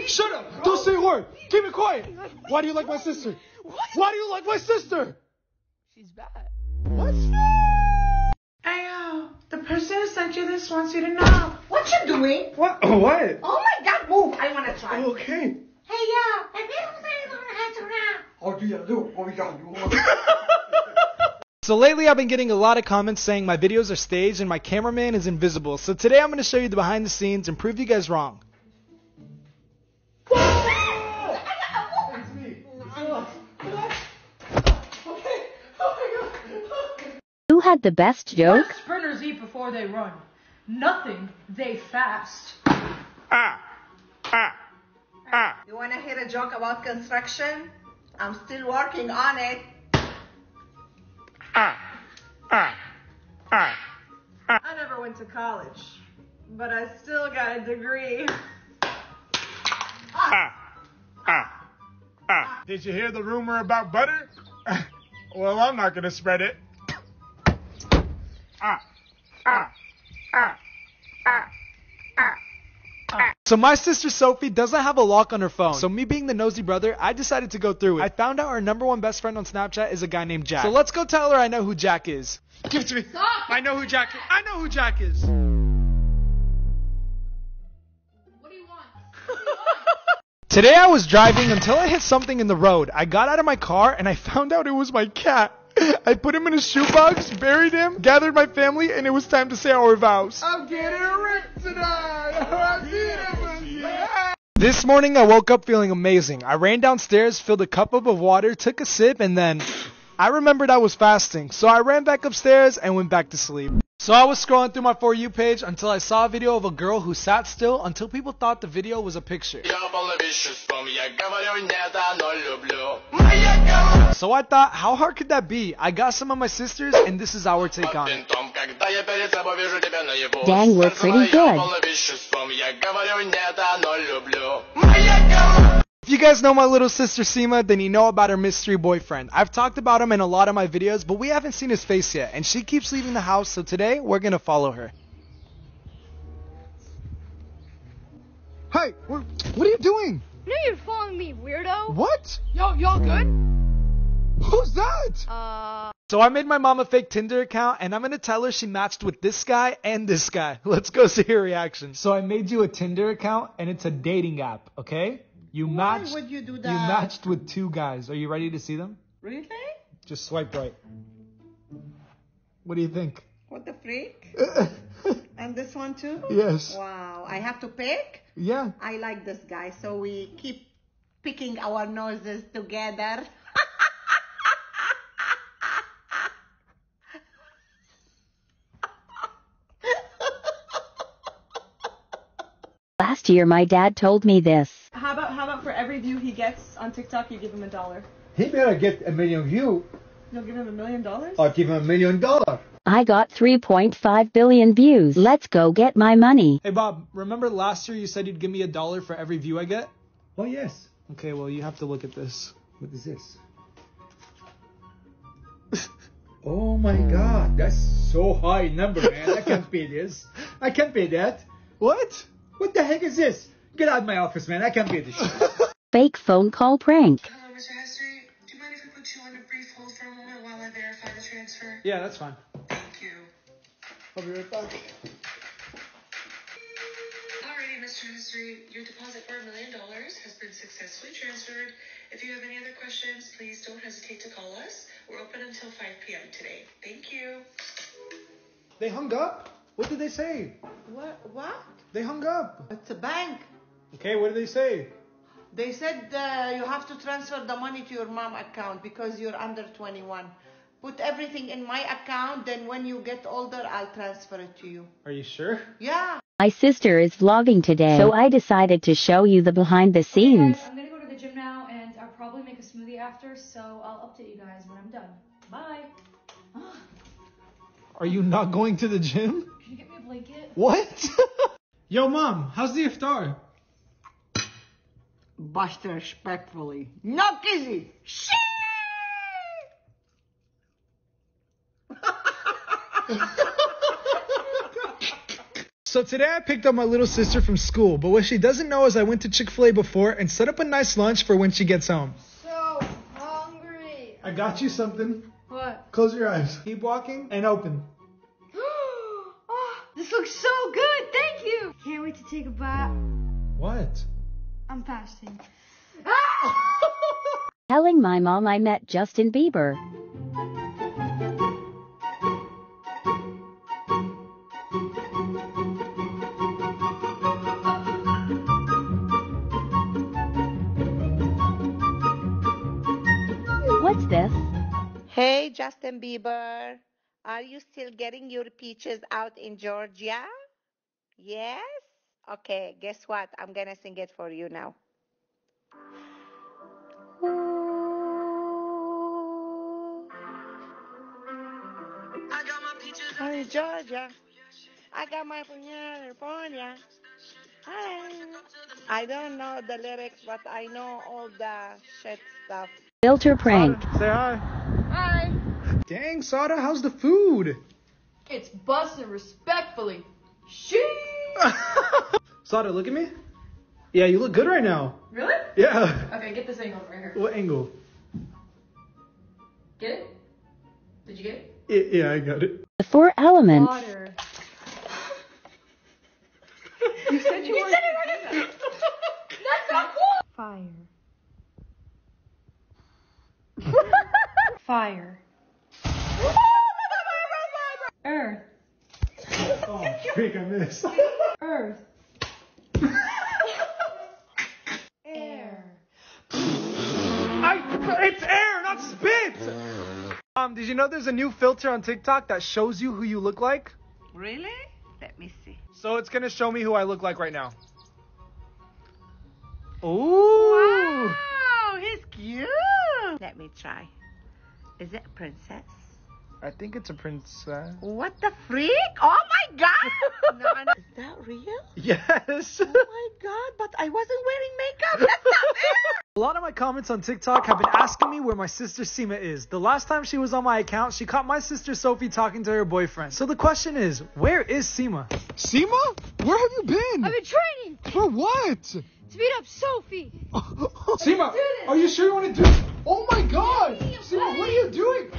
Shut up! Bro. Don't say a word! Keep it quiet! Why do you like my sister? What? Why do you like my sister? She's bad. What? Ayo, the person who sent you this wants you to know. What you doing? What? What? Oh my god, move! I wanna try. Okay. Hey, yo, and then who's I gonna have to rap? Oh, do you do? Oh, yeah, you are. So lately I've been getting a lot of comments saying my videos are staged and my cameraman is invisible. So today I'm gonna show you the behind the scenes and prove you guys wrong. Who had the best joke? What do sprinters eat before they run? Nothing. They fast. You want to hear a joke about construction? I'm still working on it. I never went to college, but I still got a degree. Did you hear the rumor about butter? Well, I'm not gonna spread it. So my sister Sophie doesn't have a lock on her phone. So me being the nosy brother, I decided to go through it. I found out our #1 best friend on Snapchat is a guy named Jack. So let's go tell her I know who Jack is. Give it to me. Stop. I know who Jack is. I know who Jack is. What do you want? Today I was driving until I hit something in the road. I got out of my car and I found out it was my cat. I put him in a shoebox, buried him, gathered my family, and it was time to say our vows. I'm getting rich tonight! This morning I woke up feeling amazing. I ran downstairs, filled a cup up of water, took a sip, and then I remembered I was fasting. So I ran back upstairs and went back to sleep. So I was scrolling through my For You page until I saw a video of a girl who sat still until people thought the video was a picture. So I thought, how hard could that be? I got some of my sisters and this is our take on it. Dang, we're pretty good. If you guys know my little sister Seema, then you know about her mystery boyfriend. I've talked about him in a lot of my videos, but we haven't seen his face yet, and she keeps leaving the house, so today we're gonna follow her. Hey, what are you doing? No, you're following me, weirdo. What? Yo, y'all good? Who's that? So I made my mom a fake Tinder account, and I'm gonna tell her she matched with this guy and this guy. Let's go see her reaction. So I made you a Tinder account, and it's a dating app, okay? Why would you do that? You matched with two guys. Are you ready to see them? Really? Just swipe right. What do you think? What the freak? And this one too? Yes. Wow. I have to pick? Yeah. I like this guy, so we keep picking our noses together. Last year my dad told me this. How about for every view he gets on TikTok, you give him $1? He better get 1 million views. You'll give him $1 million? I'll give him $1 million. I got 3.5 billion views. Let's go get my money. Hey, Bob, remember last year you said you'd give me $1 for every view I get? Oh, yes. Okay, well, you have to look at this. What is this? Oh, my God. That's so high number, man. I can't pay this. I can't pay that. What? What the heck is this? Get out of my office, man. I can't be at this shit. Fake phone call prank. Hello, Mr. Hastry. Do you mind if we put you on a brief hold for a moment while I verify the transfer? Yeah, that's fine. Thank you. I'll be right back. Alrighty, Mr. Hastry. Your deposit for $1 million has been successfully transferred. If you have any other questions, please don't hesitate to call us. We're open until 5 p.m. today. Thank you. They hung up? What did they say? What? They hung up. It's a bank. Okay, what did they say? They said you have to transfer the money to your mom account because you're under 21. Put everything in my account, then when you get older, I'll transfer it to you. Are you sure? Yeah. My sister is vlogging today, so I decided to show you the behind the scenes. Okay, guys, I'm gonna go to the gym now, and I'll probably make a smoothie after, so I'll update you guys when I'm done. Bye. Are you not going to the gym? Can you get me a blanket? What? Yo, Mom, how's the iftar? Buster respectfully. Not easy. Shit! So today I picked up my little sister from school, but what she doesn't know is I went to Chick-fil-A before and set up a nice lunch for when she gets home. So hungry. I got you something. What? Close your eyes. Keep walking and open. Oh, this looks so good. Thank you. Can't wait to take a bite. What? I'm fasting. Telling my mom I met Justin Bieber. This. Hey, Justin Bieber, are you still getting your peaches out in Georgia? Yes? Okay, guess what? I'm gonna sing it for you now. I got my peaches out in Georgia. I got my California. I don't know the lyrics, but I know all the shit stuff. Filter prank. Sada, say hi. Hi. Dang, Sada, how's the food? It's bussin' respectfully. Sheesh. Sada, look at me. Yeah, you look good right now. Really? Yeah. Okay, get this angle right here. What angle? Get it? Did you get it? Yeah, I got it. The four elements. Water. You said you wanted to do that. That's not cool. Fire. Fire. Earth. Oh, freak, I missed. Earth. Air. It's air, not spit! Did you know there's a new filter on TikTok that shows you who you look like? Really? Let me see. So it's gonna show me who I look like right now. Ooh! Wow, he's cute! Let me try. Is it a princess? I think it's a princess. What the freak? Oh my god! No, no. Is that real? Yes. Oh my god, but I wasn't wearing makeup. That's not fair. A lot of my comments on TikTok have been asking me where my sister Seema is. The last time she was on my account, she caught my sister Sophie talking to her boyfriend. So the question is, where is Seema? Seema? Where have you been? I've been training. For what? To beat up Sophie. Seema, are you sure you want to do it? Oh my god! Seema, what are you doing?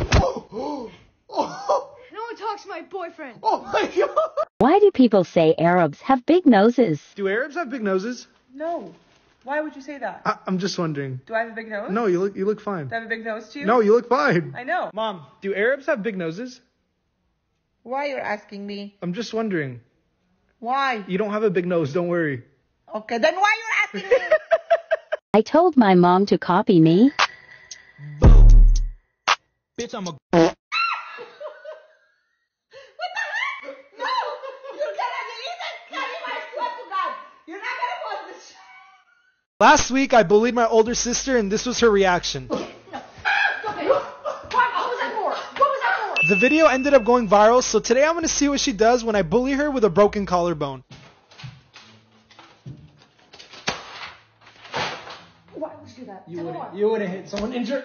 No one talks to my boyfriend. Oh my god! Why do people say Arabs have big noses? Do Arabs have big noses? No. Why would you say that? I'm just wondering. Do I have a big nose? No, you look fine. Do I have a big nose too? No, you look fine. I know. Mom, do Arabs have big noses? Why you're asking me? I'm just wondering. Why? You don't have a big nose, don't worry. Okay, then why are you asking me? I told my mom to copy me. Boom. Bitch, I'm a... What the heck? No! You're gonna delete that Kareem, I swear to God. You're not gonna post this. Last week, I bullied my older sister, and this was her reaction. No. Stop it. What was that for? What was that for? The video ended up going viral, so today I'm gonna see what she does when I bully her with a broken collarbone. You would have hit someone injured.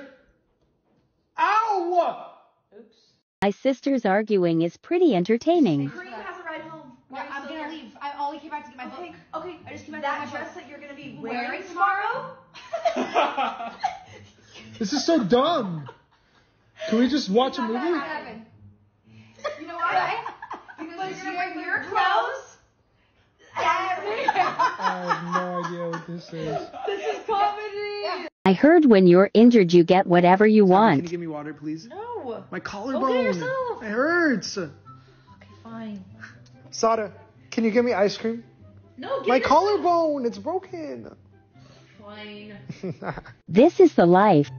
Ow! Oops. My sister's arguing is pretty entertaining. Kareem has a ride home. Why I'm gonna leave. I only came back to get my book. Okay. I just came back to get my dress that you're gonna be wearing tomorrow. This is so dumb. Can we just watch a movie? You know why? Because you're gonna wear your clothes. I have no idea what this is. This is comedy. I heard when you're injured, you get whatever you want. Can you give me water, please? No. My collarbone. Go get yourself. It hurts. Okay, fine. Sada, can you give me ice cream? No. Give my it collarbone. It's broken. Fine. This is the life.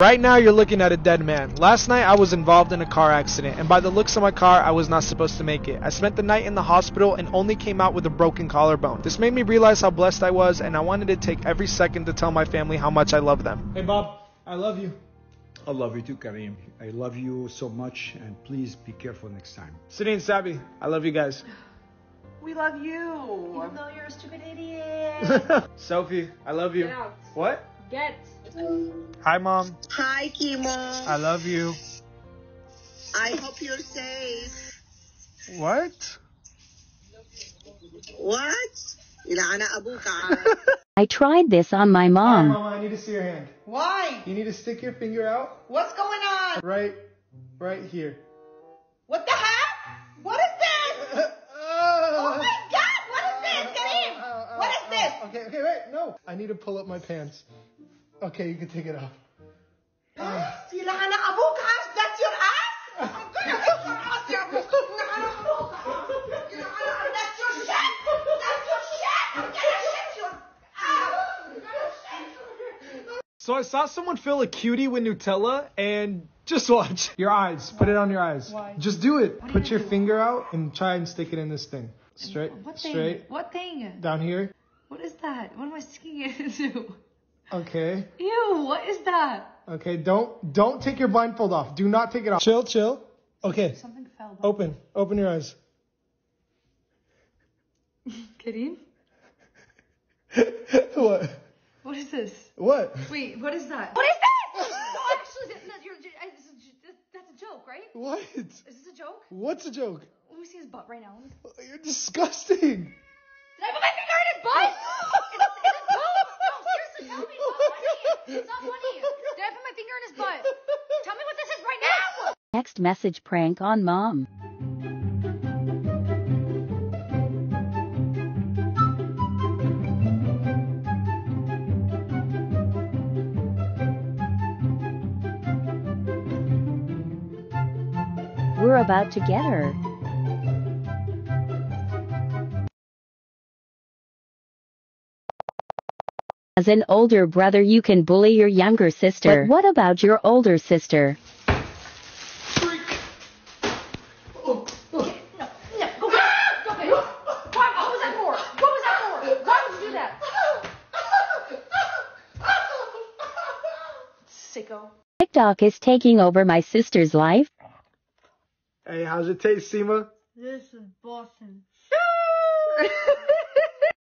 Right now you're looking at a dead man. Last night I was involved in a car accident, and by the looks of my car, I was not supposed to make it. I spent the night in the hospital and only came out with a broken collarbone. This made me realize how blessed I was, and I wanted to take every second to tell my family how much I love them. Hey Bob, I love you. I love you too, Kareem. I love you so much, and please be careful next time. Sireen and Sabi, I love you guys. We love you. Even though you're a stupid idiot. Sophie, I love you. Get out. What? Get. Hi, Mom. Hi, Kimo. I love you. I hope you're safe. What? What? I tried this on my mom. Right, Mama, I need to see your hand. Why? You need to stick your finger out. What's going on? Right here. What the heck? What is this? Oh my God! What is this? Kareem! What is this? Okay, wait, no. I need to pull up my pants. Okay, you can take it off. That's your ass? I'm gonna rip your ass, your that's your shit! That's your shit! I'm gonna shit your ass! So I saw someone fill a cutie with Nutella and just watch. Your eyes. Put it on your eyes. Why? Just do it. Put your finger out and try and stick it in this thing. Straight. What thing? Straight. What thing? Down here. What is that? What am I sticking it into? Okay. Ew, what is that? Okay, don't take your blindfold off. Do not take it off. Chill. Okay. Something fell down. Open your eyes. Kareem? What? What is this? What? Wait, what is that? What is that? No, actually, that's a joke, right? What? Is this a joke? What's a joke? Let me see his butt right now. You're disgusting. Did I put my finger in his butt? Tell me, it's not funny. Did I put my finger in his butt? Tell me what this is right now. Next message, prank on Mom. We're about to get her. As an older brother, you can bully your younger sister. But what about your older sister? Freak. Oh. Okay. No, go back. Go back. What was that for? What was that for? Why would you do that? Sicko. TikTok is taking over my sister's life. Hey, how's it taste, Seema? This is Boston.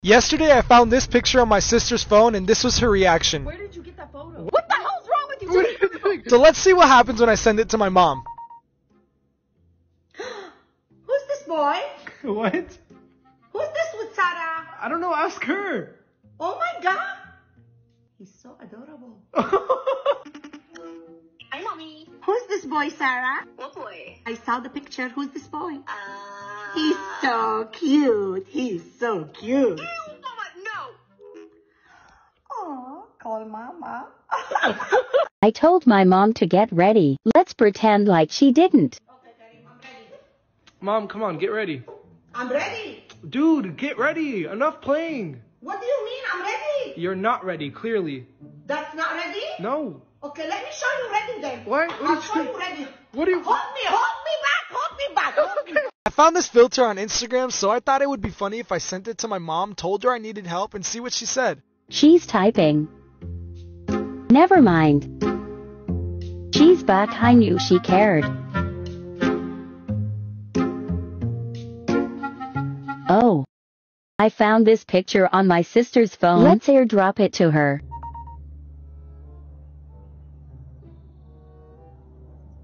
Yesterday, I found this picture on my sister's phone, and this was her reaction. Where did you get that photo? What the hell's wrong with you? What are you doing? So let's see what happens when I send it to my mom. Who's this boy? What? Who's this with Sarah? I don't know. Ask her. Oh my God. He's so adorable. Hi, Mommy. Who's this boy, Sarah? What boy? I saw the picture. Who's this boy? He's so cute. He's so cute. Ew, Mama, no. Oh, call Mama. I told my mom to get ready. Let's pretend like she didn't. Okay, Daddy, I'm ready. Mom, come on, get ready. I'm ready. Dude, get ready. Enough playing. What do you mean I'm ready? You're not ready, clearly. That's not ready? No. Okay, let me show you ready then. What? I'll show you ready. What are you? Hold me back. I found this filter on Instagram, so I thought it would be funny if I sent it to my mom, told her I needed help, and see what she said. She's typing. Never mind. She's back. I knew she cared. Oh. I found this picture on my sister's phone. Let's airdrop it to her.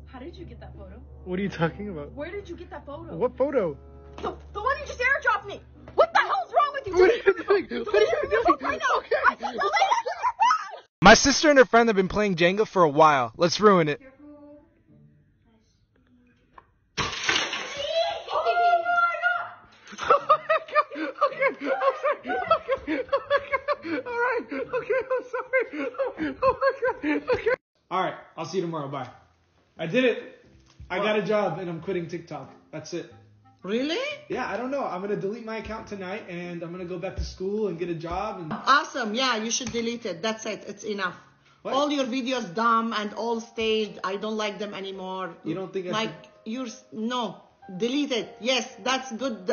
How did you get that photo? What are you talking about? Where did you get that photo? What photo? The one you just airdropped me! What the hell's wrong with you? What are you doing? Right now. My sister and her friend have been playing Jenga for a while. Let's ruin it. Okay, I'm sorry. Alright, I'll see you tomorrow. Bye. I did it. I got a job and I'm quitting TikTok. That's it. Really? Yeah, I don't know. I'm going to delete my account tonight and I'm going to go back to school and get a job. Awesome. Yeah, you should delete it. That's it. It's enough. What? All your videos dumb and all staged. I don't like them anymore. You don't think I like should... yours? No. Delete it. Yes, that's good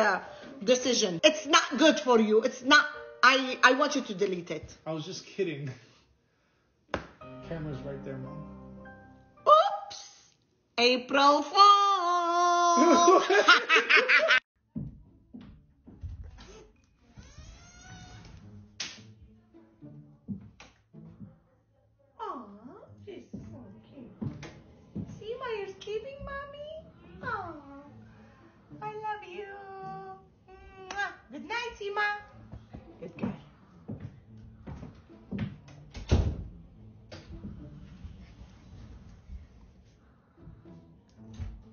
decision. It's not good for you. It's not. I want you to delete it. I was just kidding. Camera's right there, Mom. Oops. April Fool. Good night, Seema. Good girl.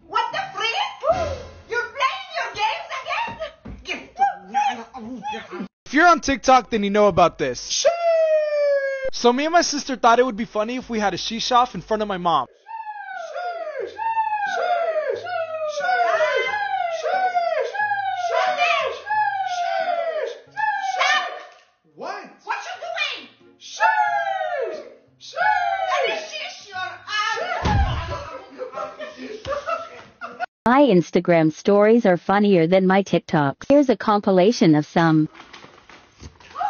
What the freak? You're playing your games again? If you're on TikTok, then you know about this. She so me and my sister thought it would be funny if we had a shish off in front of my mom. My Instagram stories are funnier than my TikToks. Here's a compilation of some.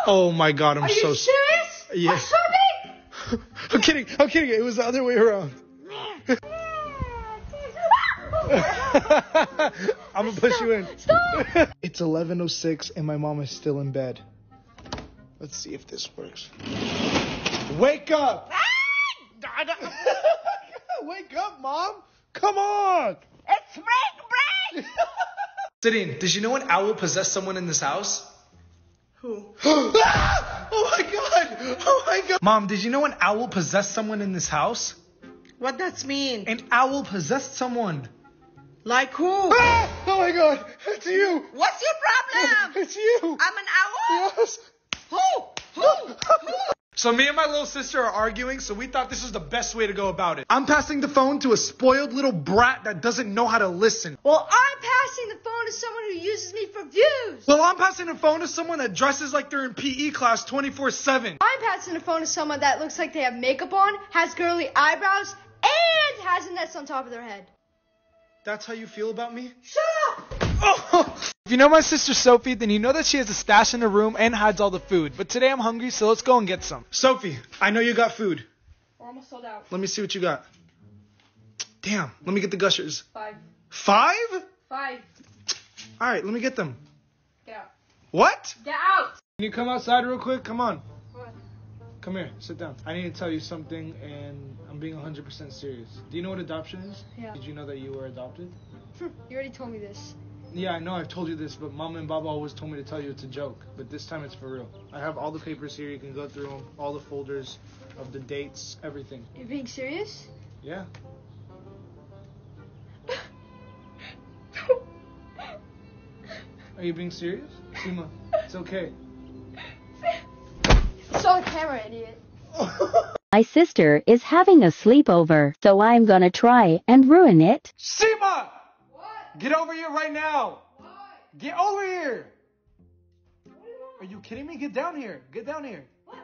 Oh my god, I'm so... Are you serious? Yes. Yeah. Oh, I'm kidding, I'm kidding. It was the other way around. I'm gonna push you in. Stop! It's 11:06 and my mom is still in bed. Let's see if this works. Wake up! Wake up, Mom! Come on! It's break! Sireen, did you know an owl possessed someone in this house? Who? Ah! Oh my god! Oh my god! Mom, did you know an owl possessed someone in this house? What does that mean? An owl possessed someone. Like who? Ah! Oh my god! It's you! What's your problem? It's you! I'm an owl? Yes! Who? So me and my little sister are arguing, so we thought this was the best way to go about it. I'm passing the phone to a spoiled little brat that doesn't know how to listen. Well, I'm passing the phone to someone who uses me for views. Well, I'm passing the phone to someone that dresses like they're in PE class 24/7. I'm passing the phone to someone that looks like they have makeup on, has girly eyebrows, and has a nest on top of their head. That's how you feel about me? Shut up! Oh. If you know my sister Sophie, then you know that she has a stash in her room and hides all the food. But today I'm hungry, so let's go and get some. Sophie, I know you got food. We're almost sold out. Let me see what you got. Damn, let me get the gushers. 5. 5? 5. All right, let me get them. Get out. What? Get out. Can you come outside real quick? Come on. What? Come here, sit down. I need to tell you something, and I'm being 100% serious. Do you know what adoption is? Yeah. Did you know that you were adopted? You already told me this. Yeah, I know I've told you this, but Mom and Baba always told me to tell you it's a joke. But this time it's for real. I have all the papers here. You can go through them. All the folders of the dates, everything. You're being serious? Yeah. Are you being serious? Seema, it's okay. You saw the camera, idiot. My sister is having a sleepover, so I'm gonna try and ruin it. Seema! Get over here right now! What? Get over here! Are you kidding me? Get down here! Get down here! What?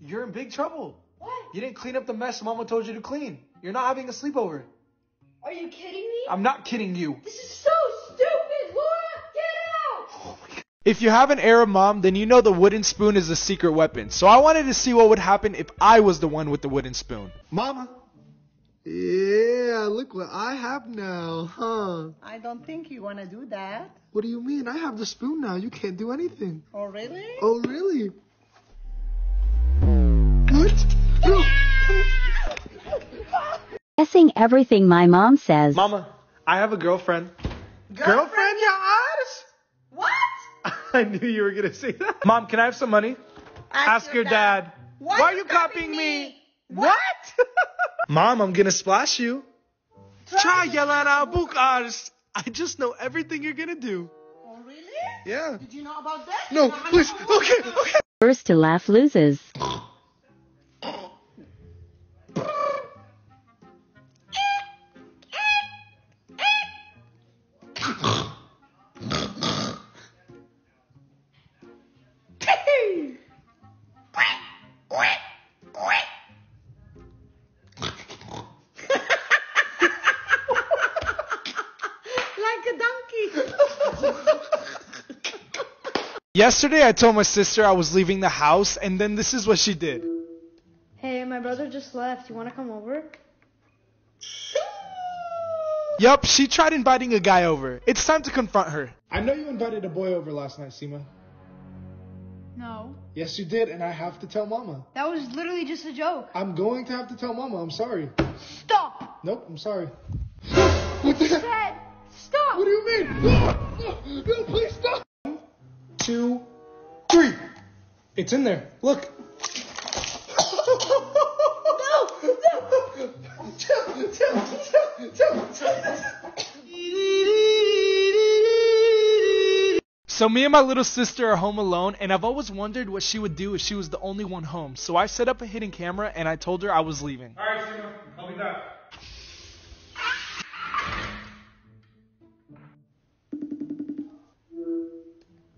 You're in big trouble! What? You didn't clean up the mess Mama told you to clean. You're not having a sleepover. Are you kidding me? I'm not kidding you. This is so stupid! What? Get out! Oh my God. If you have an Arab mom, then you know the wooden spoon is a secret weapon. So I wanted to see what would happen if I was the one with the wooden spoon. Mama! Yeah, look what I have now, huh? I don't think you want to do that. What do you mean? I have the spoon now. You can't do anything. Oh, really? Oh, really? What? No. Guessing everything my mom says. Mama, I have a girlfriend. Girlfriend, your eyes? What? I knew you were going to say that. Mom, can I have some money? Ask your dad. Why are you copying me? What? Mom, I'm gonna splash you. I just know everything you're gonna do. Oh, really? Yeah. Did you know about that? No, please. Okay, okay. First to laugh loses. donkey. Yesterday, I told my sister I was leaving the house, and then this is what she did. Hey, my brother just left. You want to come over? Yup, she tried inviting a guy over. It's time to confront her. I know you invited a boy over last night, Seema. No. Yes, you did, and I have to tell Mama. That was literally just a joke. I'm going to have to tell Mama. I'm sorry. Stop. Nope, I'm sorry. What the heck? Dad, stop. What do you mean? No, please stop. 1, 2, 3. It's in there. Look. No. So me and my little sister are home alone, and I've always wondered what she would do if she was the only one home. So I set up a hidden camera and I told her I was leaving. All right, Seema, I'll be back.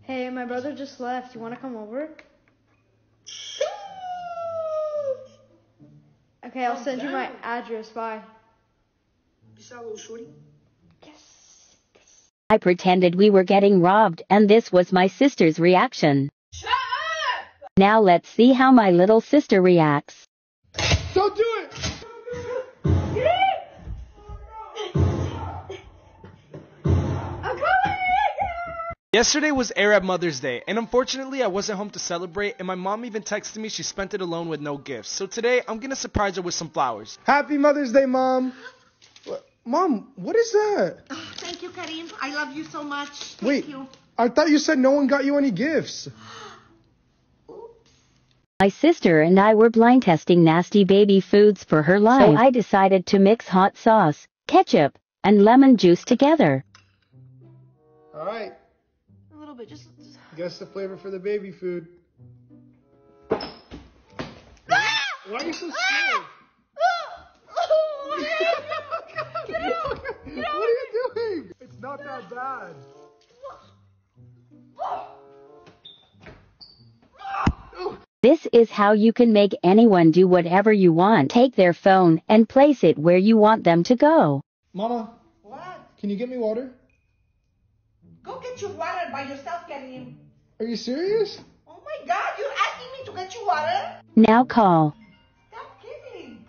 Hey, my brother just left. You want to come over? Okay, I'll send you my address. Bye. You saw a little shorty? Yes. I pretended we were getting robbed, and this was my sister's reaction. Shut up! Now let's see how my little sister reacts. Don't do it! Yesterday was Arab Mother's Day, and unfortunately I wasn't home to celebrate, and my mom even texted me she spent it alone with no gifts. So today, I'm gonna surprise her with some flowers. Happy Mother's Day, Mom! Mom, what is that? Oh, thank you, Kareem. I love you so much. Wait, thank you. I thought you said no one got you any gifts. Oops. My sister and I were blind testing nasty baby foods for her life, so I decided to mix hot sauce, ketchup, and lemon juice together. Alright. But just guess the flavor for the baby food. Ah! Why are you so scared? Get out. What are you doing? It's not that bad. This is how you can make anyone do whatever you want. Take their phone and place it where you want them to go. Mama, what? Can you get me water? Go get your water by yourself, Kareem. Are you serious? Oh my God, you're asking me to get you water? Now call. Stop kidding.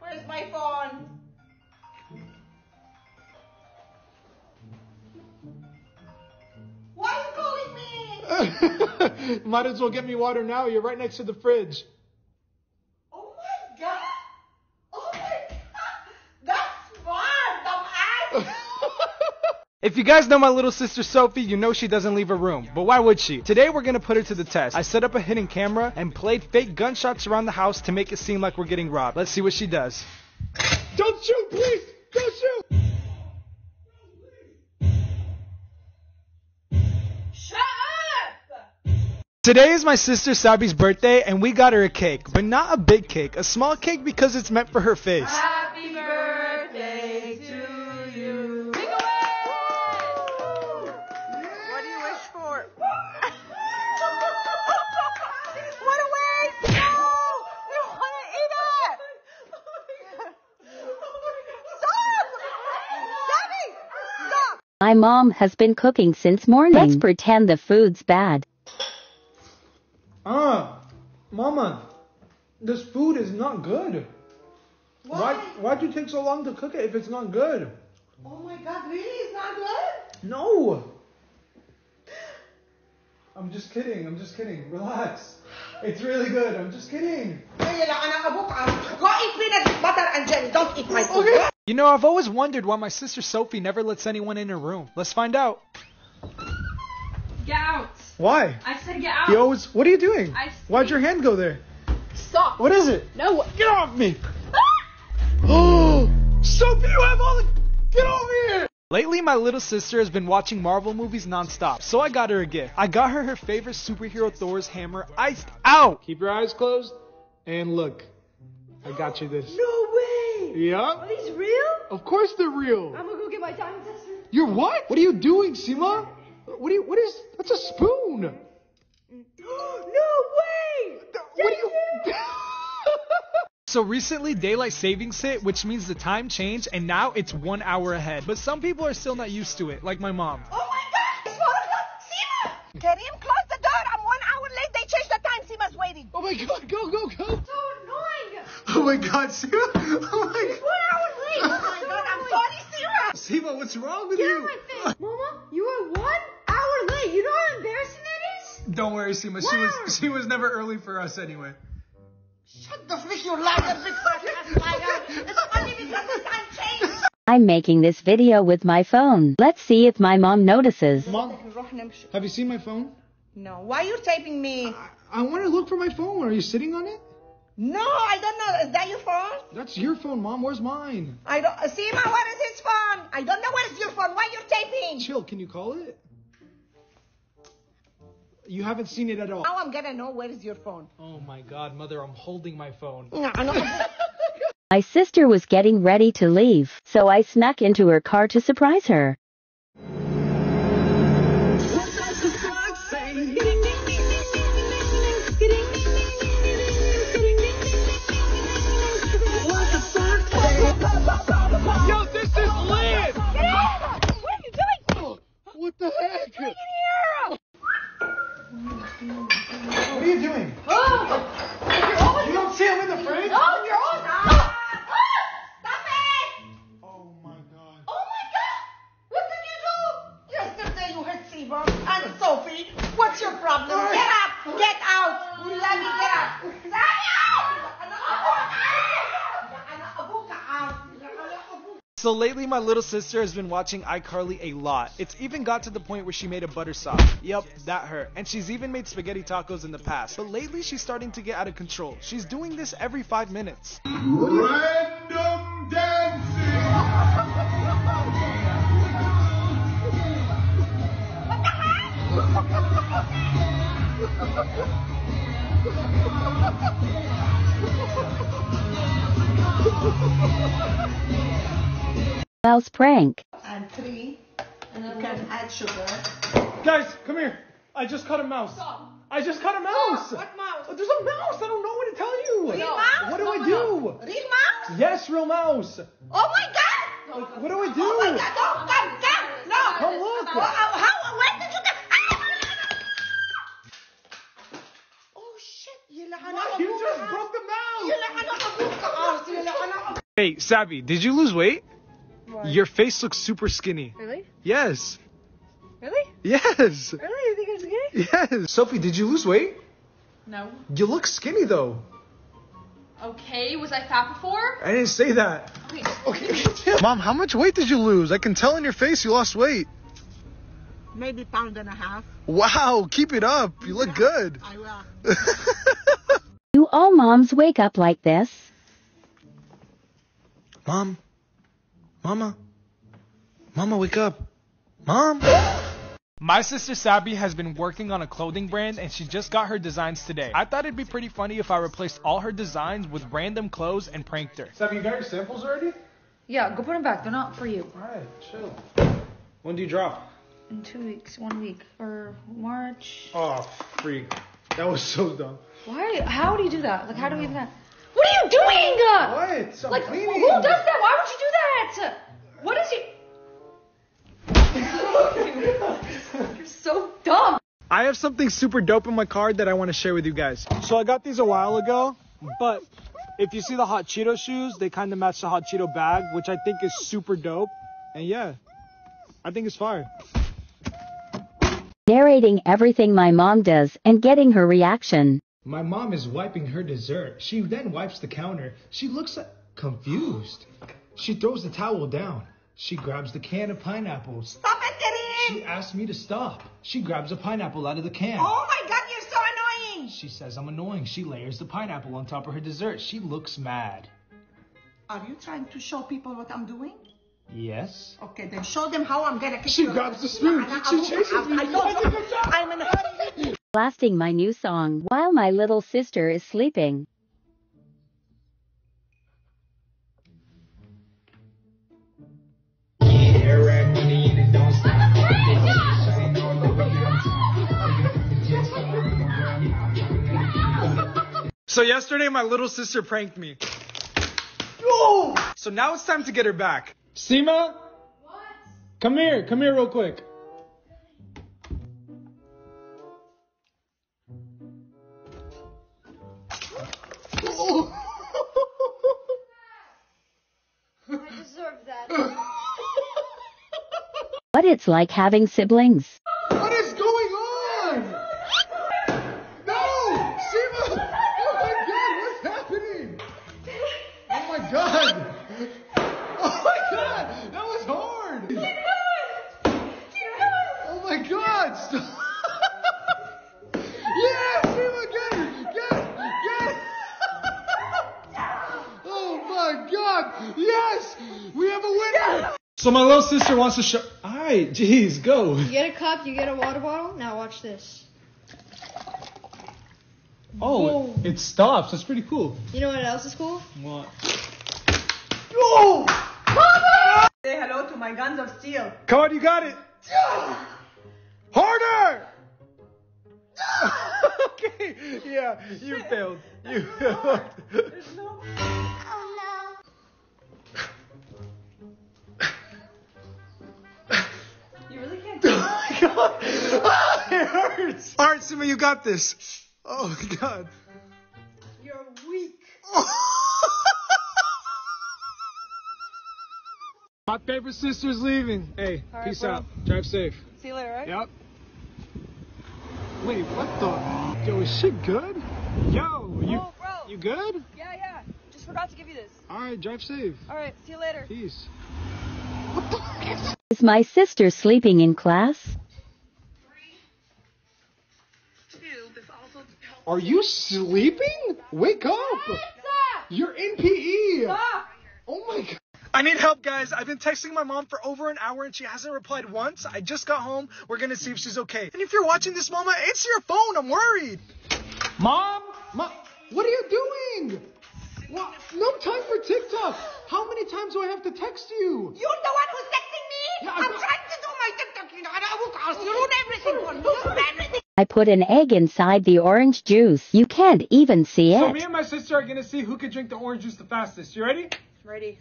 Where's my phone? Why are you calling me? Might as well get me water now. You're right next to the fridge. Oh my God. Oh my God. That's smart, dumbass. If you guys know my little sister Sophie, you know she doesn't leave her room. But why would she? Today we're gonna put her to the test. I set up a hidden camera and played fake gunshots around the house to make it seem like we're getting robbed. Let's see what she does. Don't shoot, please! Don't shoot! Shut up! Today is my sister Sabi's birthday, and we got her a cake. But not a big cake. A small cake because it's meant for her face. Happy birthday to my mom has been cooking since morning. Let's pretend the food's bad. Mama, this food is not good. Why'd you take so long to cook it if it's not good? Oh my God, really? It's not good? No. I'm just kidding. Relax. It's really good. I'm just kidding. Go eat peanut butter and jelly. Don't eat my food. Okay. You know, I've always wondered why my sister Sophie never lets anyone in her room. Let's find out. Get out. Why? I said get out. What are you doing? Why'd your hand go there? Stop. What is it? No. Get off me. Oh, Sophie, you have all the... Get over here. Lately, my little sister has been watching Marvel movies nonstop, so I got her a gift. I got her her favorite superhero Thor's hammer iced out. Keep your eyes closed and look. I got you this. No way. Yeah. Are these real? Of course they're real. I'm gonna go get my diamond tester. You're what? What are you doing, Seema? What is? That's a spoon. No way! What are you? So recently daylight savings hit, which means the time changed, and now it's 1 hour ahead. But some people are still not used to it, like my mom. Oh my God! Seema! Kareem, close the door! I'm 1 hour late. They changed the time. Seema's waiting. Oh my God! Go, go, go! So annoying! Oh my God, Seema! Oh my God! 1 hour late. Oh my God! I'm sorry, Seema. Seema, what's wrong with you? Mama, you are 1 hour late. You know how embarrassing that is? Don't worry, Seema. She was never early for us anyway. Shut the frick, you liar, big fat ass. It's funny because the time changed. I'm making this video with my phone. Let's see if my mom notices. Mom, have you seen my phone? No. Why are you taping me? I want to look for my phone. Are you sitting on it? No, I don't know. Is that your phone? That's your phone, Mom. Where's mine? I don't. Seema, where is his phone? I don't know where's your phone. Why are you taping? Chill. Can you call it? You haven't seen it at all. Now I'm gonna know where is your phone. Oh my God, Mother, I'm holding my phone. My sister was getting ready to leave, so I snuck into her car to surprise her. Yo, this is lit! What are you doing? What the heck? What are you doing? Oh, you don't see him in the frame? Oh, you're all done. Stop it! Oh my God. Oh my God! What did you do? Yesterday you hit Seema and Sophie. What's your problem? Get up! Get out! Let me get up! So lately my little sister has been watching iCarly a lot. It's even got to the point where she made a butter sauce. Yep, that hurt. And she's even made spaghetti tacos in the past. But lately she's starting to get out of control. She's doing this every 5 minutes. Random dancing! Mouse prank. And three, and then we can add sugar. Guys, come here. I just caught a mouse. Stop. I just caught a mouse. Stop. What mouse? Oh, there's a mouse. I don't know what to tell you. Real mouse? What do I do? No. Real mouse? Yes, real mouse. Oh my God. Like, what do I do? Oh my God. Don't come, come. No. Come look. How, where did you get? Oh shit. You just broke the mouse. Hey, Sabi, did you lose weight? What? Your face looks super skinny. Really? Yes. Really? Yes. Really? You think I'm skinny? Yes. Sophie, did you lose weight? No. You look skinny though. Okay, was I fat before? I didn't say that. Okay. Mom, how much weight did you lose? I can tell in your face you lost weight. Maybe 1.5 pounds. Wow, keep it up. You look good. I will. Do all moms wake up like this? Mom. Mama. Mama, wake up. Mom. My sister Sabi has been working on a clothing brand and she just got her designs today. I thought it'd be pretty funny if I replaced all her designs with random clothes and pranked her. Sabi, you got your samples already? Yeah, go put them back. They're not for you. Alright, chill. When do you drop? In 2 weeks. 1 week. Or March. Oh, freak. That was so dumb. Why? How do you do that? Like, how do we even have... What are you doing? What? I'm like, cleaning. Who does that? Why would you do that? What is you? You're so dumb. I have something super dope in my car that I want to share with you guys. So I got these a while ago, but if you see the Hot Cheeto shoes, they kind of match the Hot Cheeto bag, which I think is super dope. And yeah, I think it's fire. Narrating everything my mom does and getting her reaction. My mom is wiping her dessert. She then wipes the counter. She looks confused. She throws the towel down. She grabs the can of pineapples. Stop it, Kareem! She asks me to stop. She grabs a pineapple out of the can. Oh my God, you're so annoying! She says I'm annoying. She layers the pineapple on top of her dessert. She looks mad. Are you trying to show people what I'm doing? Yes. Okay, then show them how I'm gonna kick you. She grabs the spoon. She chases me. I'm in a hurry. Blasting my new song while my little sister is sleeping. So yesterday my little sister pranked me. Oh! So now it's time to get her back. Seema? What? Come here real quick. I deserve that. What it's like having siblings. What is going on? No! Seema! Oh my god, what's happening? Oh my god! Oh my god! That was hard! Keep going! Keep going! Oh my god! Stop! Yeah! Seema, get her! Get her! Oh my god! Yes! We have a winner! So my little sister wants to show... Alright, jeez, go. You get a cup, you get a water bottle. Now watch this. Oh, it stops. That's pretty cool. You know what else is cool? What? Oh! Mama! Say hello to my guns of steel. Come on, you got it. Harder! Okay, yeah, you failed. You failed. There's no... Ah, it hurts. All right, Seema, you got this. Oh god. You're weak. My favorite sister's leaving. Hey, right, peace out. Drive safe. See you later, right? Yep. Wait, what the? Yo, is she good? Yo, you. Oh, bro. You good? Yeah, yeah. Just forgot to give you this. All right, drive safe. All right, see you later. Peace. What the heck? Is my sister sleeping in class? Are you sleeping? Wake up! You're in PE! Oh my god. I need help, guys. I've been texting my mom for over an hour and she hasn't replied once. I just got home. We're gonna see if she's okay. And if you're watching this, Mama, answer your phone. I'm worried. Mom? Mom, what are you doing? Well, no time for TikTok. How many times do I have to text you? You're the one who's texting me? Yeah, I'm trying to do my TikTok, you know, and I will ask you. You ruin everything. I put an egg inside the orange juice. You can't even see it. So me and my sister are going to see who can drink the orange juice the fastest. You ready? Ready.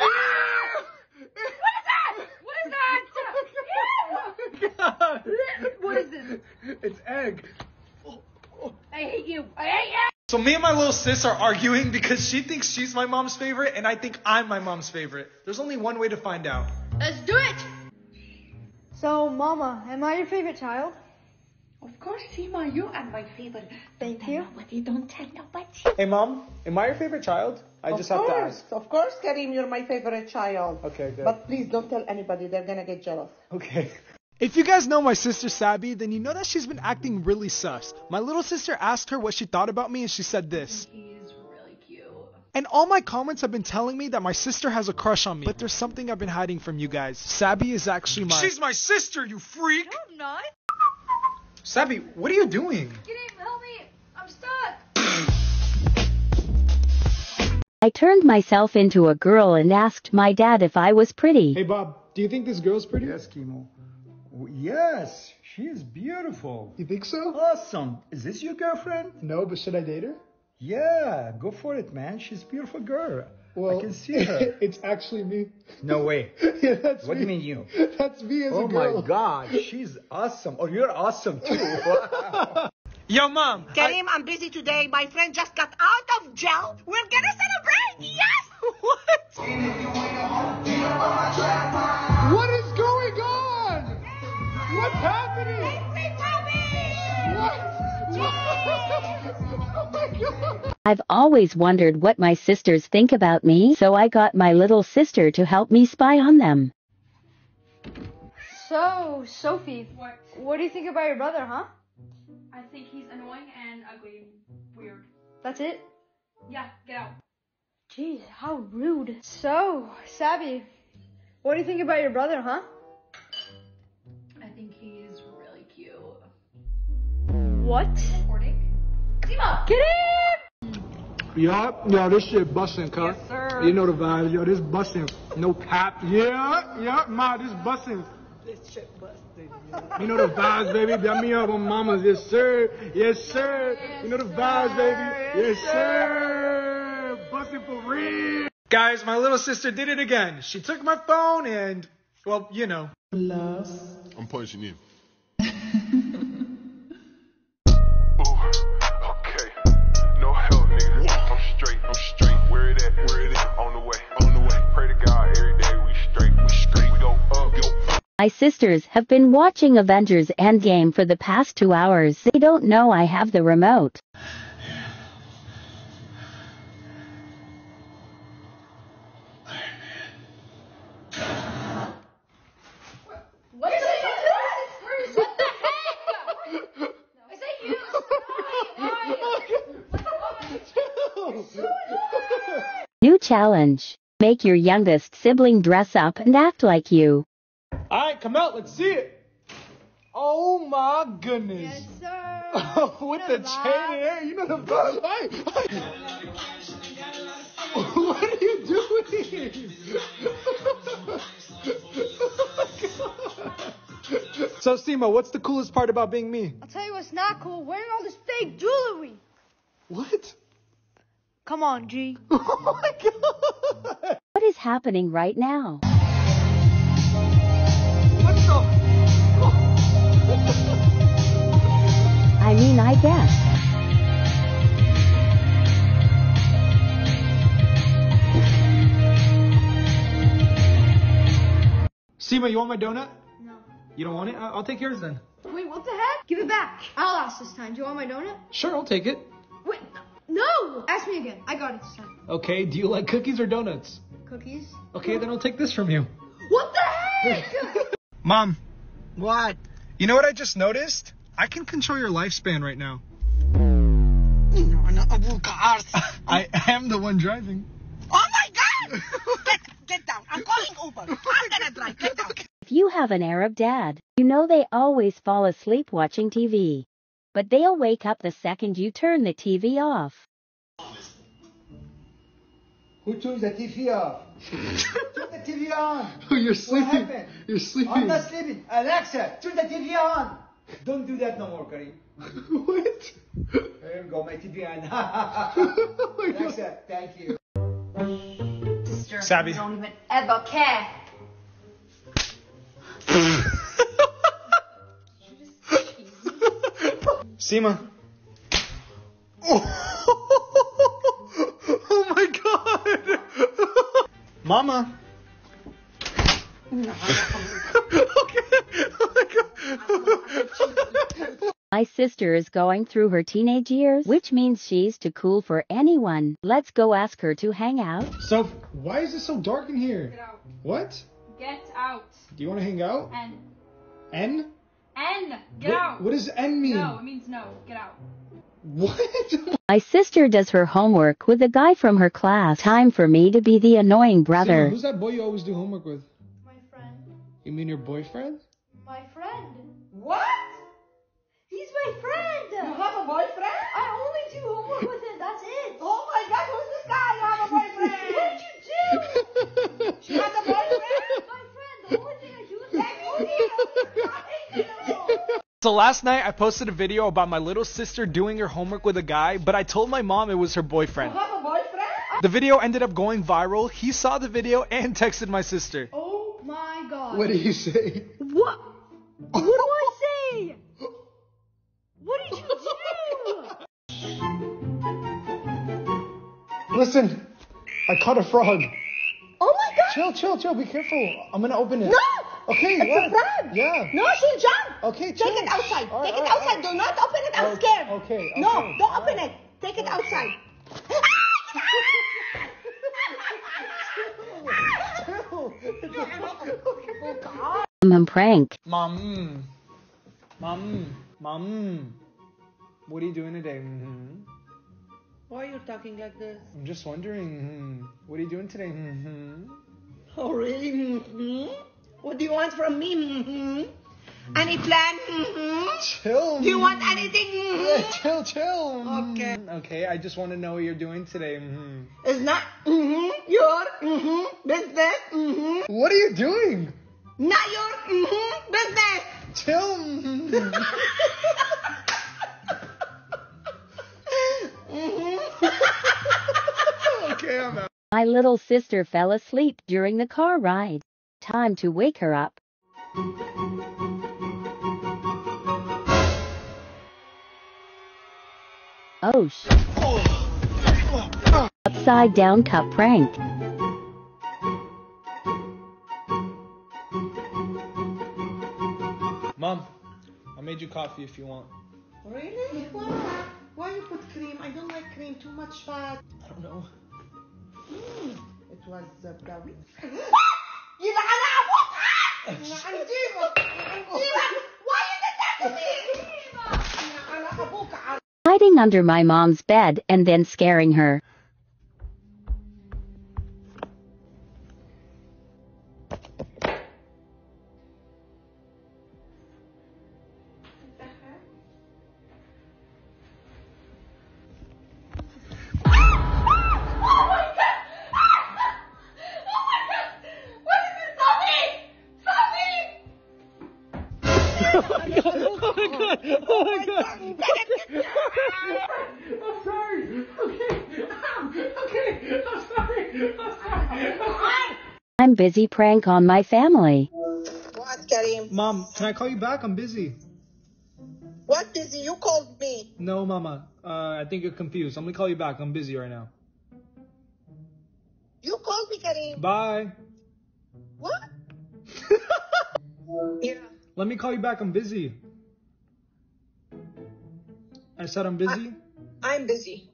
Ah! What is that? What is that? What is this? It's egg. I hate you. I hate you. So me and my little sis are arguing because she thinks she's my mom's favorite and I think I'm my mom's favorite. There's only one way to find out. Let's do it! So, Mama, am I your favorite child? Of course, Seema, you are my favorite. Thank you. Nobody, don't tell nobody. Hey, Mom, am I your favorite child? I just have to ask. Of course, Kareem, you're my favorite child. Okay, good. But please don't tell anybody. They're going to get jealous. Okay. If you guys know my sister Sabi, then you know that she's been acting really sus. My little sister asked her what she thought about me and she said this. He is really cute. And all my comments have been telling me that my sister has a crush on me. But there's something I've been hiding from you guys. Sabi is actually my... She's my sister, you freak! No, I'm not. Sabi, what are you doing? Get him, help me! I'm stuck! I turned myself into a girl and asked my dad if I was pretty. Hey, Bob, do you think this girl's pretty? Yes, Kimo. Yes, she is beautiful. You think so? Awesome. Is this your girlfriend? No, but should I date her? Yeah, go for it, man. She's a beautiful girl. Well, I can see her. It's actually me. No way. Yeah, that's what me. What do you mean you? That's me as a girl. Oh my god, she's awesome. Oh, you're awesome too. Wow. Yo, Mom. Kareem, I'm busy today. My friend just got out of jail. We're gonna celebrate. Yes! What? What's happening? What? I've always wondered what my sisters think about me, so I got my little sister to help me spy on them. So, Sophie, what do you think about your brother, huh? I think he's annoying and ugly, weird. That's it? Yeah, get out. Jeez, how rude. So, Sabi, what do you think about your brother, huh? What? Seema! Get in! Yeah, this shit busting, cuz. Yes, sir. You know the vibes, yo, this busting. No cap. Yeah, ma, this busting. This shit busted. You know the vibes, baby. Got me up on mamas. Yes, sir. Yes, sir. You know the vibes, baby. Yes, sir. Busted for real. Guys, my little sister did it again. She took my phone and, well, you know. Love. I'm punching you. My sisters have been watching Avengers Endgame for the past 2 hours. They don't know I have the remote. New challenge. Make your youngest sibling dress up and act like you. Alright, come out, let's see it. Oh my goodness. Yes, sir. With the chain in there, you know the vibe. What are you doing? So, Seema, what's the coolest part about being me? I'll tell you what's not cool, wearing all this fake jewelry. What? Come on, G. Oh my God. What is happening right now? I mean, I guess. Seema, you want my donut? No. You don't want it? I'll take yours then. Wait, what the heck? Give it back. I'll ask this time. Do you want my donut? Sure, I'll take it. Wait, no! Ask me again. I got it this time. Okay, do you like cookies or donuts? Cookies. Okay, then I'll take this from you. What the heck? Mom. What? You know what I just noticed? I can control your lifespan right now. I am the one driving. Oh my God! Get down. I'm calling Uber. I'm gonna drive. Get down. If you have an Arab dad, you know they always fall asleep watching TV. But they'll wake up the second you turn the TV off. Who turns the TV off? Turn the TV on. Oh, you're sleeping. What happened? You're sleeping. I'm not sleeping. Alexa, turn the TV on. Don't do that no more, Kareem. What? Here you go, my TV on. Alexa, thank you. Savvy. Don't even ever care. Seema. Oh my God. Mama. My sister is going through her teenage years, which means she's too cool for anyone. Let's go ask her to hang out. So, why is it so dark in here? Get out. What? Get out. Do you want to hang out? N. N? N. Get out. What does N mean? No, it means no. Get out. What? My sister does her homework with a guy from her class. Time for me to be the annoying brother. Seema, who's that boy you always do homework with? My friend. You mean your boyfriend? My friend. What? He's my friend! You have a boyfriend? I only do homework with him, that's it! Oh my God, who's this guy? You have a boyfriend! What did you do? She has a boyfriend? My friend, the only thing I do is that. So last night I posted a video about my little sister doing her homework with a guy, but I told my mom it was her boyfriend. You have a boyfriend? The video ended up going viral. He saw the video and texted my sister. Oh my God. What did you say? What? What do I say? What did you do? Listen, I caught a frog. Oh my God! Chill, chill, chill. Be careful. I'm gonna open it. No. Okay. It's what? A frog. Yeah. No, she'll jump. Okay. Chill. Take it outside. Right, take it outside. Right. Do not open it. I'm scared. Okay. No, don't open it. Take it outside. Mom prank. Mom, what are you doing today? Mm-hmm. Why are you talking like this? I'm just wondering, what are you doing today? Mm-hmm. Oh, really? Mm-hmm. What do you want from me? Mm-hmm. Any plan? Mm-hmm. Chill. Do you want anything? Mm-hmm. Yeah, chill, chill. Okay. Okay, I just want to know what you're doing today. Mm-hmm. It's not your business. Mm-hmm. What are you doing? Not your business. Chill. Okay, I'm out. My little sister fell asleep during the car ride. Time to wake her up. Oh shit. Upside down cup prank. Mom, I made you coffee if you want. Really? Why you put cream? I don't like cream, too much fat. I don't know. It was brownie. Why you did that to me? Hiding under my mom's bed and then scaring her. I'm busy prank on my family. What, Kareem? Mom, can I call you back? I'm busy. What busy? You called me. No, Mama. I think you're confused. I'm gonna call you back. I'm busy right now. You called me, Kareem. Bye. What? Yeah. Let me call you back. I'm busy. I said I'm busy. I'm busy.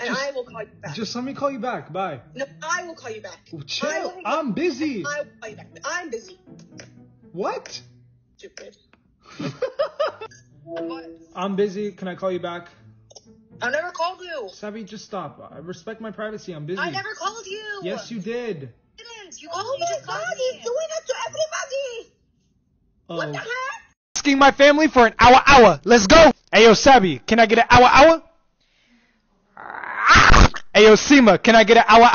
And I will call you back. Just let me call you back. Bye. No, I will call you back. Well, chill. I'm busy. I will call you back. I'm busy. What? Stupid. What? I'm busy. Can I call you back? I never called you. Sabi, just stop. I respect my privacy. I'm busy. I never called you. Yes, you did. You didn't. You called me. Oh my God, he's doing it to everybody. What the heck? Asking my family for an hour. Let's go. Hey, yo, Sabi, can I get an hour? Hey, yo, Seema, can I get an hour?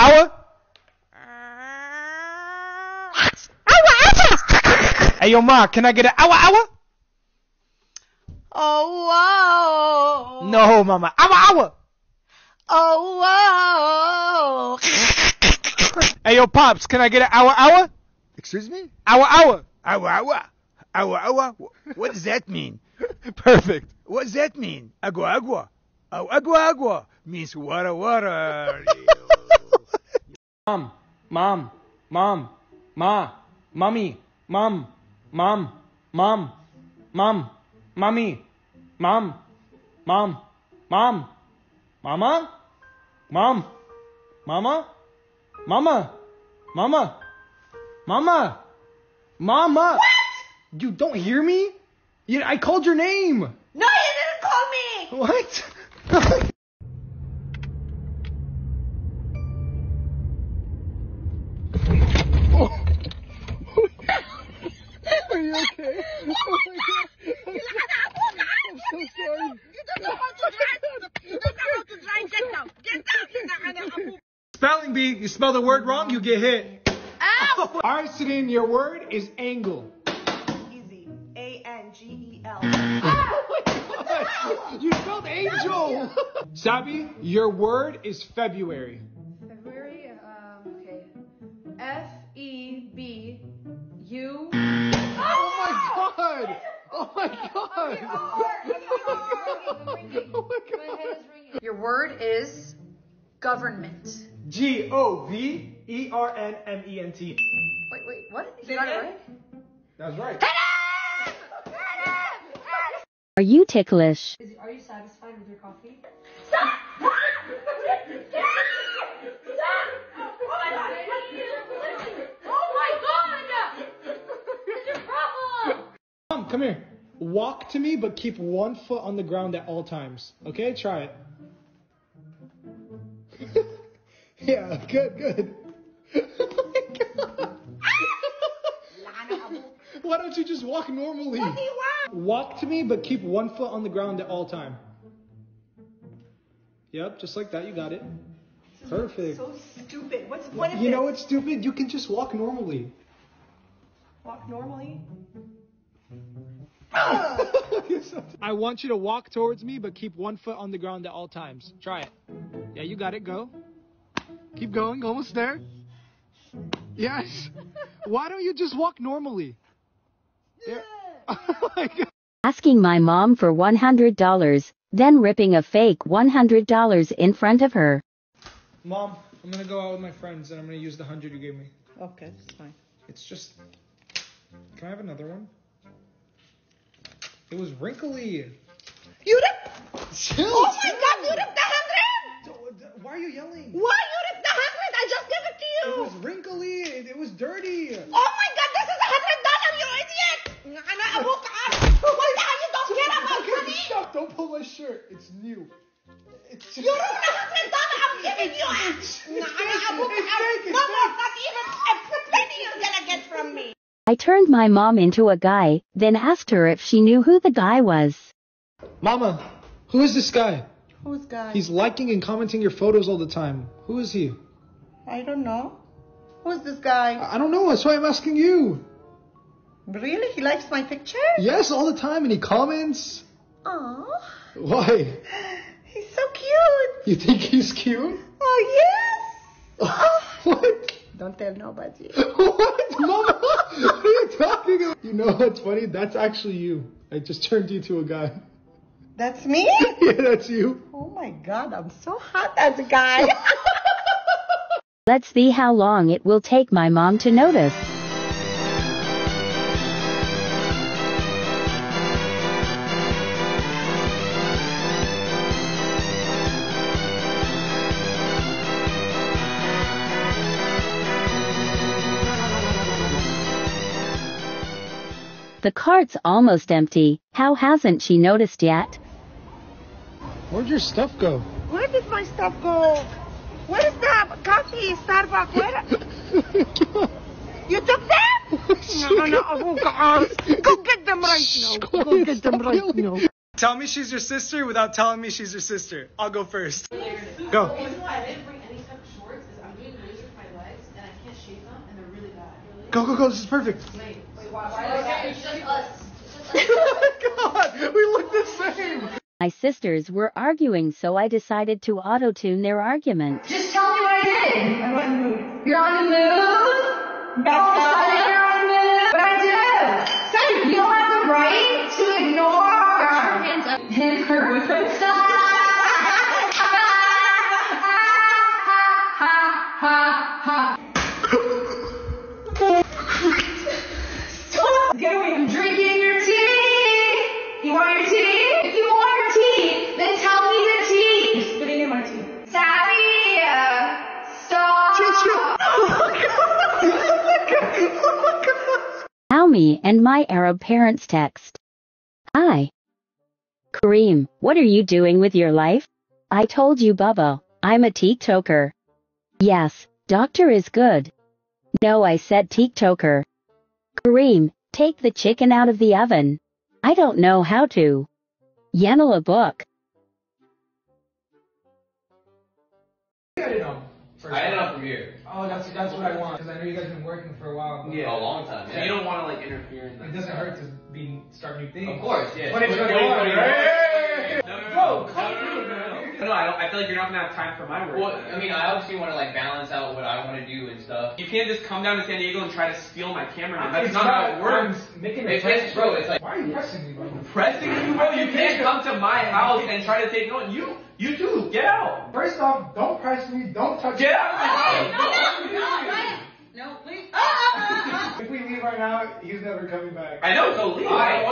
Hey, yo, Ma, can I get an hour? Oh, wow. No, Mama. Hour. Oh, wow. Hey, yo, Pops, can I get an hour? Excuse me? Hour. Hour. What does that mean? Perfect. What does that mean? Agua. Oh, agua. Means water. Mama. What? You don't hear me? I called your name. No, you didn't call me. What? Are you okay? Oh my God. I'm so sorry. You don't know how to drive. Get down. Spelling bee. You spell the word wrong, you get hit. Ow! All right, Sireen, your word is angle. Easy. A-N-G-E-L. What the hell? You spelled angel. Sabi, your word is February. February? Okay. F-E-B-U... Oh my God. My head is ringing. Your word is government. Government. Wait, what? You got it right? That's right. Are you ticklish? Are you satisfied with your coffee? Stop! Stop! Oh my God! What's your problem? Mom, come here. Walk to me, but keep one foot on the ground at all times. Okay? Try it. Yeah, good. Oh my God. Why don't you just walk normally? What do you want? Walk to me, but keep one foot on the ground at all time. Yep, just like that. You got it. Perfect. So stupid. What's stupid? You know what's stupid? You can just walk normally. Walk normally. I want you to walk towards me, but keep one foot on the ground at all times. Try it. Yeah, you got it. Go. Keep going. Almost there. Yes. Why don't you just walk normally? Yeah. Oh my God. Asking my mom for $100, then ripping a fake $100 in front of her. Mom, I'm going to go out with my friends and I'm going to use the 100 you gave me. Okay, that's fine. It's just... Can I have another one? It was wrinkly. You ripped... Chill, oh my chill. God, you ripped the 100? Why are you yelling? Why you ripped the 100? I just gave it to you. It was wrinkly. It was dirty. Oh my God, this is $100, you idiot. And I woke up. What the hell? You don't care about money? Stop, don't pull my shirt. It's new. It's just... You ripped the $100 I'm giving you. And I woke up. No more, not even a penny you're going to get from me. I turned my mom into a guy, then asked her if she knew who the guy was. Mama, who is this guy? Who's guy? He's liking and commenting your photos all the time. Who is he? I don't know. Who's this guy? I don't know. That's why I'm asking you. Really? He likes my picture? Yes, all the time, and he comments. Aww. Why? He's so cute. You think he's cute? Oh, yes. What? Don't tell nobody. What? Mama? What are you talking about? You know what's funny? That's actually you. I just turned you to a guy. That's me? Yeah, that's you. Oh my God, I'm so hot as a guy. Let's see how long it will take my mom to notice. The cart's almost empty. How hasn't she noticed yet? Where'd your stuff go? Where did my stuff go? Where is the coffee, Starbucks? Where? You took them? No. Oh, God. Go get them right now. Go get them right now. Tell me she's your sister without telling me she's your sister. I'll go first. Go. The reason why I didn't bring any type of shorts is I'm doing laser with my legs and I can't shave them and they're really bad. Go. This is perfect. Oh my God, we look the same. My sisters were arguing, so I decided to auto-tune their argument. Just tell me what I did. I went on the move. You're on the move? That's not it. You're on the move. But I did. Sabi, you don't have the right to ignore him, her boyfriend stuff. Get away, I'm drinking your tea! You want your tea? If you want your tea, then tell me the tea! You're spitting in my tea. Savvy! Stop! Oh my God! Now me and my Arab parents text. Hi. Kareem, what are you doing with your life? I told you, Bubba, I'm a TikToker. Yes, doctor is good. No, I said TikToker. Kareem, take the chicken out of the oven. I don't know how to. Yanela book. I didn't know from here. Oh, that's what I want. Because I know you guys have been working for a while. Yeah, a long time. So you don't want to like interfere in that. It doesn't hurt to start new things. Of course, yeah. But it's going to work. Bro, No, I feel like you're not gonna have time for my work. Well, I mean, I obviously want to like balance out what I want to do and stuff. You can't just come down to San Diego and try to steal my camera. That's not how it works. Bro, it's like, why are you pressing me, bro? Pressing you, bro? You can't come to my house and try to take no. You too. Get out. First off, don't press me. Don't touch me. Get out. No, please. If we leave right now, he's never coming back. I know. So leave. All right.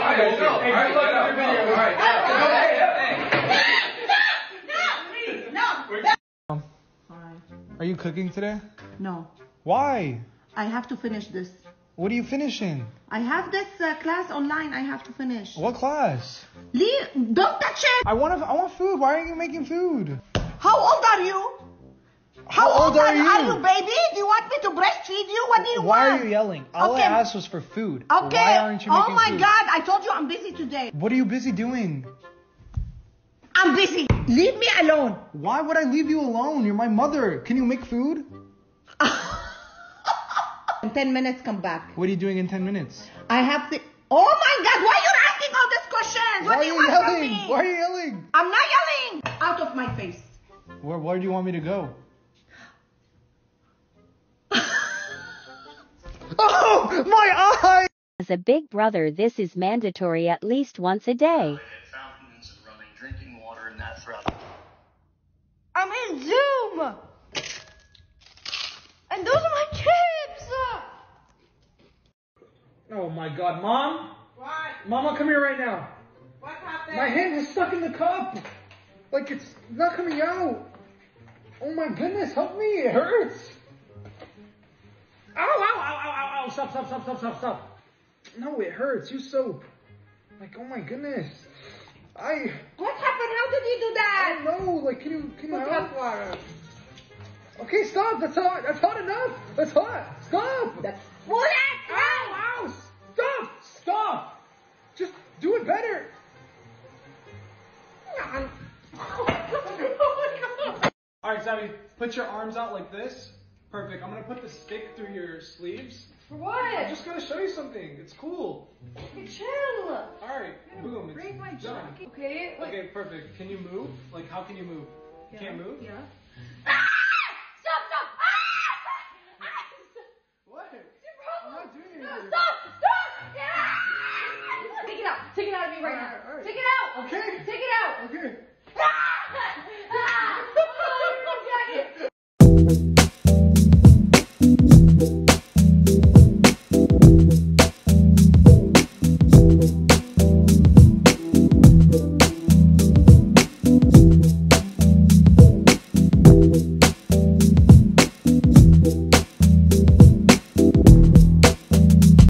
Are you cooking today? No. Why? I have to finish this. What are you finishing? I have this class online. I have to finish. What class? Lee, don't touch it. I want food. Why are you making food? How old are you? How old are you? Are you baby? Do you want me to breastfeed you? What do you want? Why are you yelling? All I asked was for food. Okay. Why aren't you making food? God! I told you I'm busy today. What are you busy doing? I'm busy. Leave me alone. Why would I leave you alone? You're my mother. Can you make food? in 10 minutes, come back. What are you doing in 10 minutes? I have to... Oh my God, why are you asking all these questions? What do you want from me? Why are you yelling? I'm not yelling. Out of my face. Where do you want me to go? Oh, my eye! As a big brother, this is mandatory at least once a day. Fountains and running, drinking water, and not throwing. I'm in Zoom! And those are my kids! Oh my God, Mom! What? Mama, come here right now! What happened? My hand is stuck in the cup! Like, it's not coming out! Oh my goodness, help me! It hurts! Ow, ow, ow, ow, ow, ow! Stop, stop, stop, stop, stop, stop! No, it hurts. Use soap. Like, oh my goodness. What happened? How did you do that? I don't know. Like, can you help? Put hot water. Okay, stop. That's hot enough. That's hot. Stop. That's... Well, that's... Ow, ow. Stop. Stop. Just do it better. All right, Savvy, put your arms out like this. Perfect. I'm going to put the stick through your sleeves. For what? I just got to show you something. It's cool. Okay, chill. All right. Boom. Break my jacket. Okay. Wait. Okay, perfect. Can you move? Like, how can you move? Yeah. Can't move? Yeah. Ah! Stop, stop. Ah! Ah! What? What's your problem? I'm not doing anything. Stop, stop. Yeah! Take it out. Take it out of me right now. All right. Take it out. Okay. Take it out. Okay.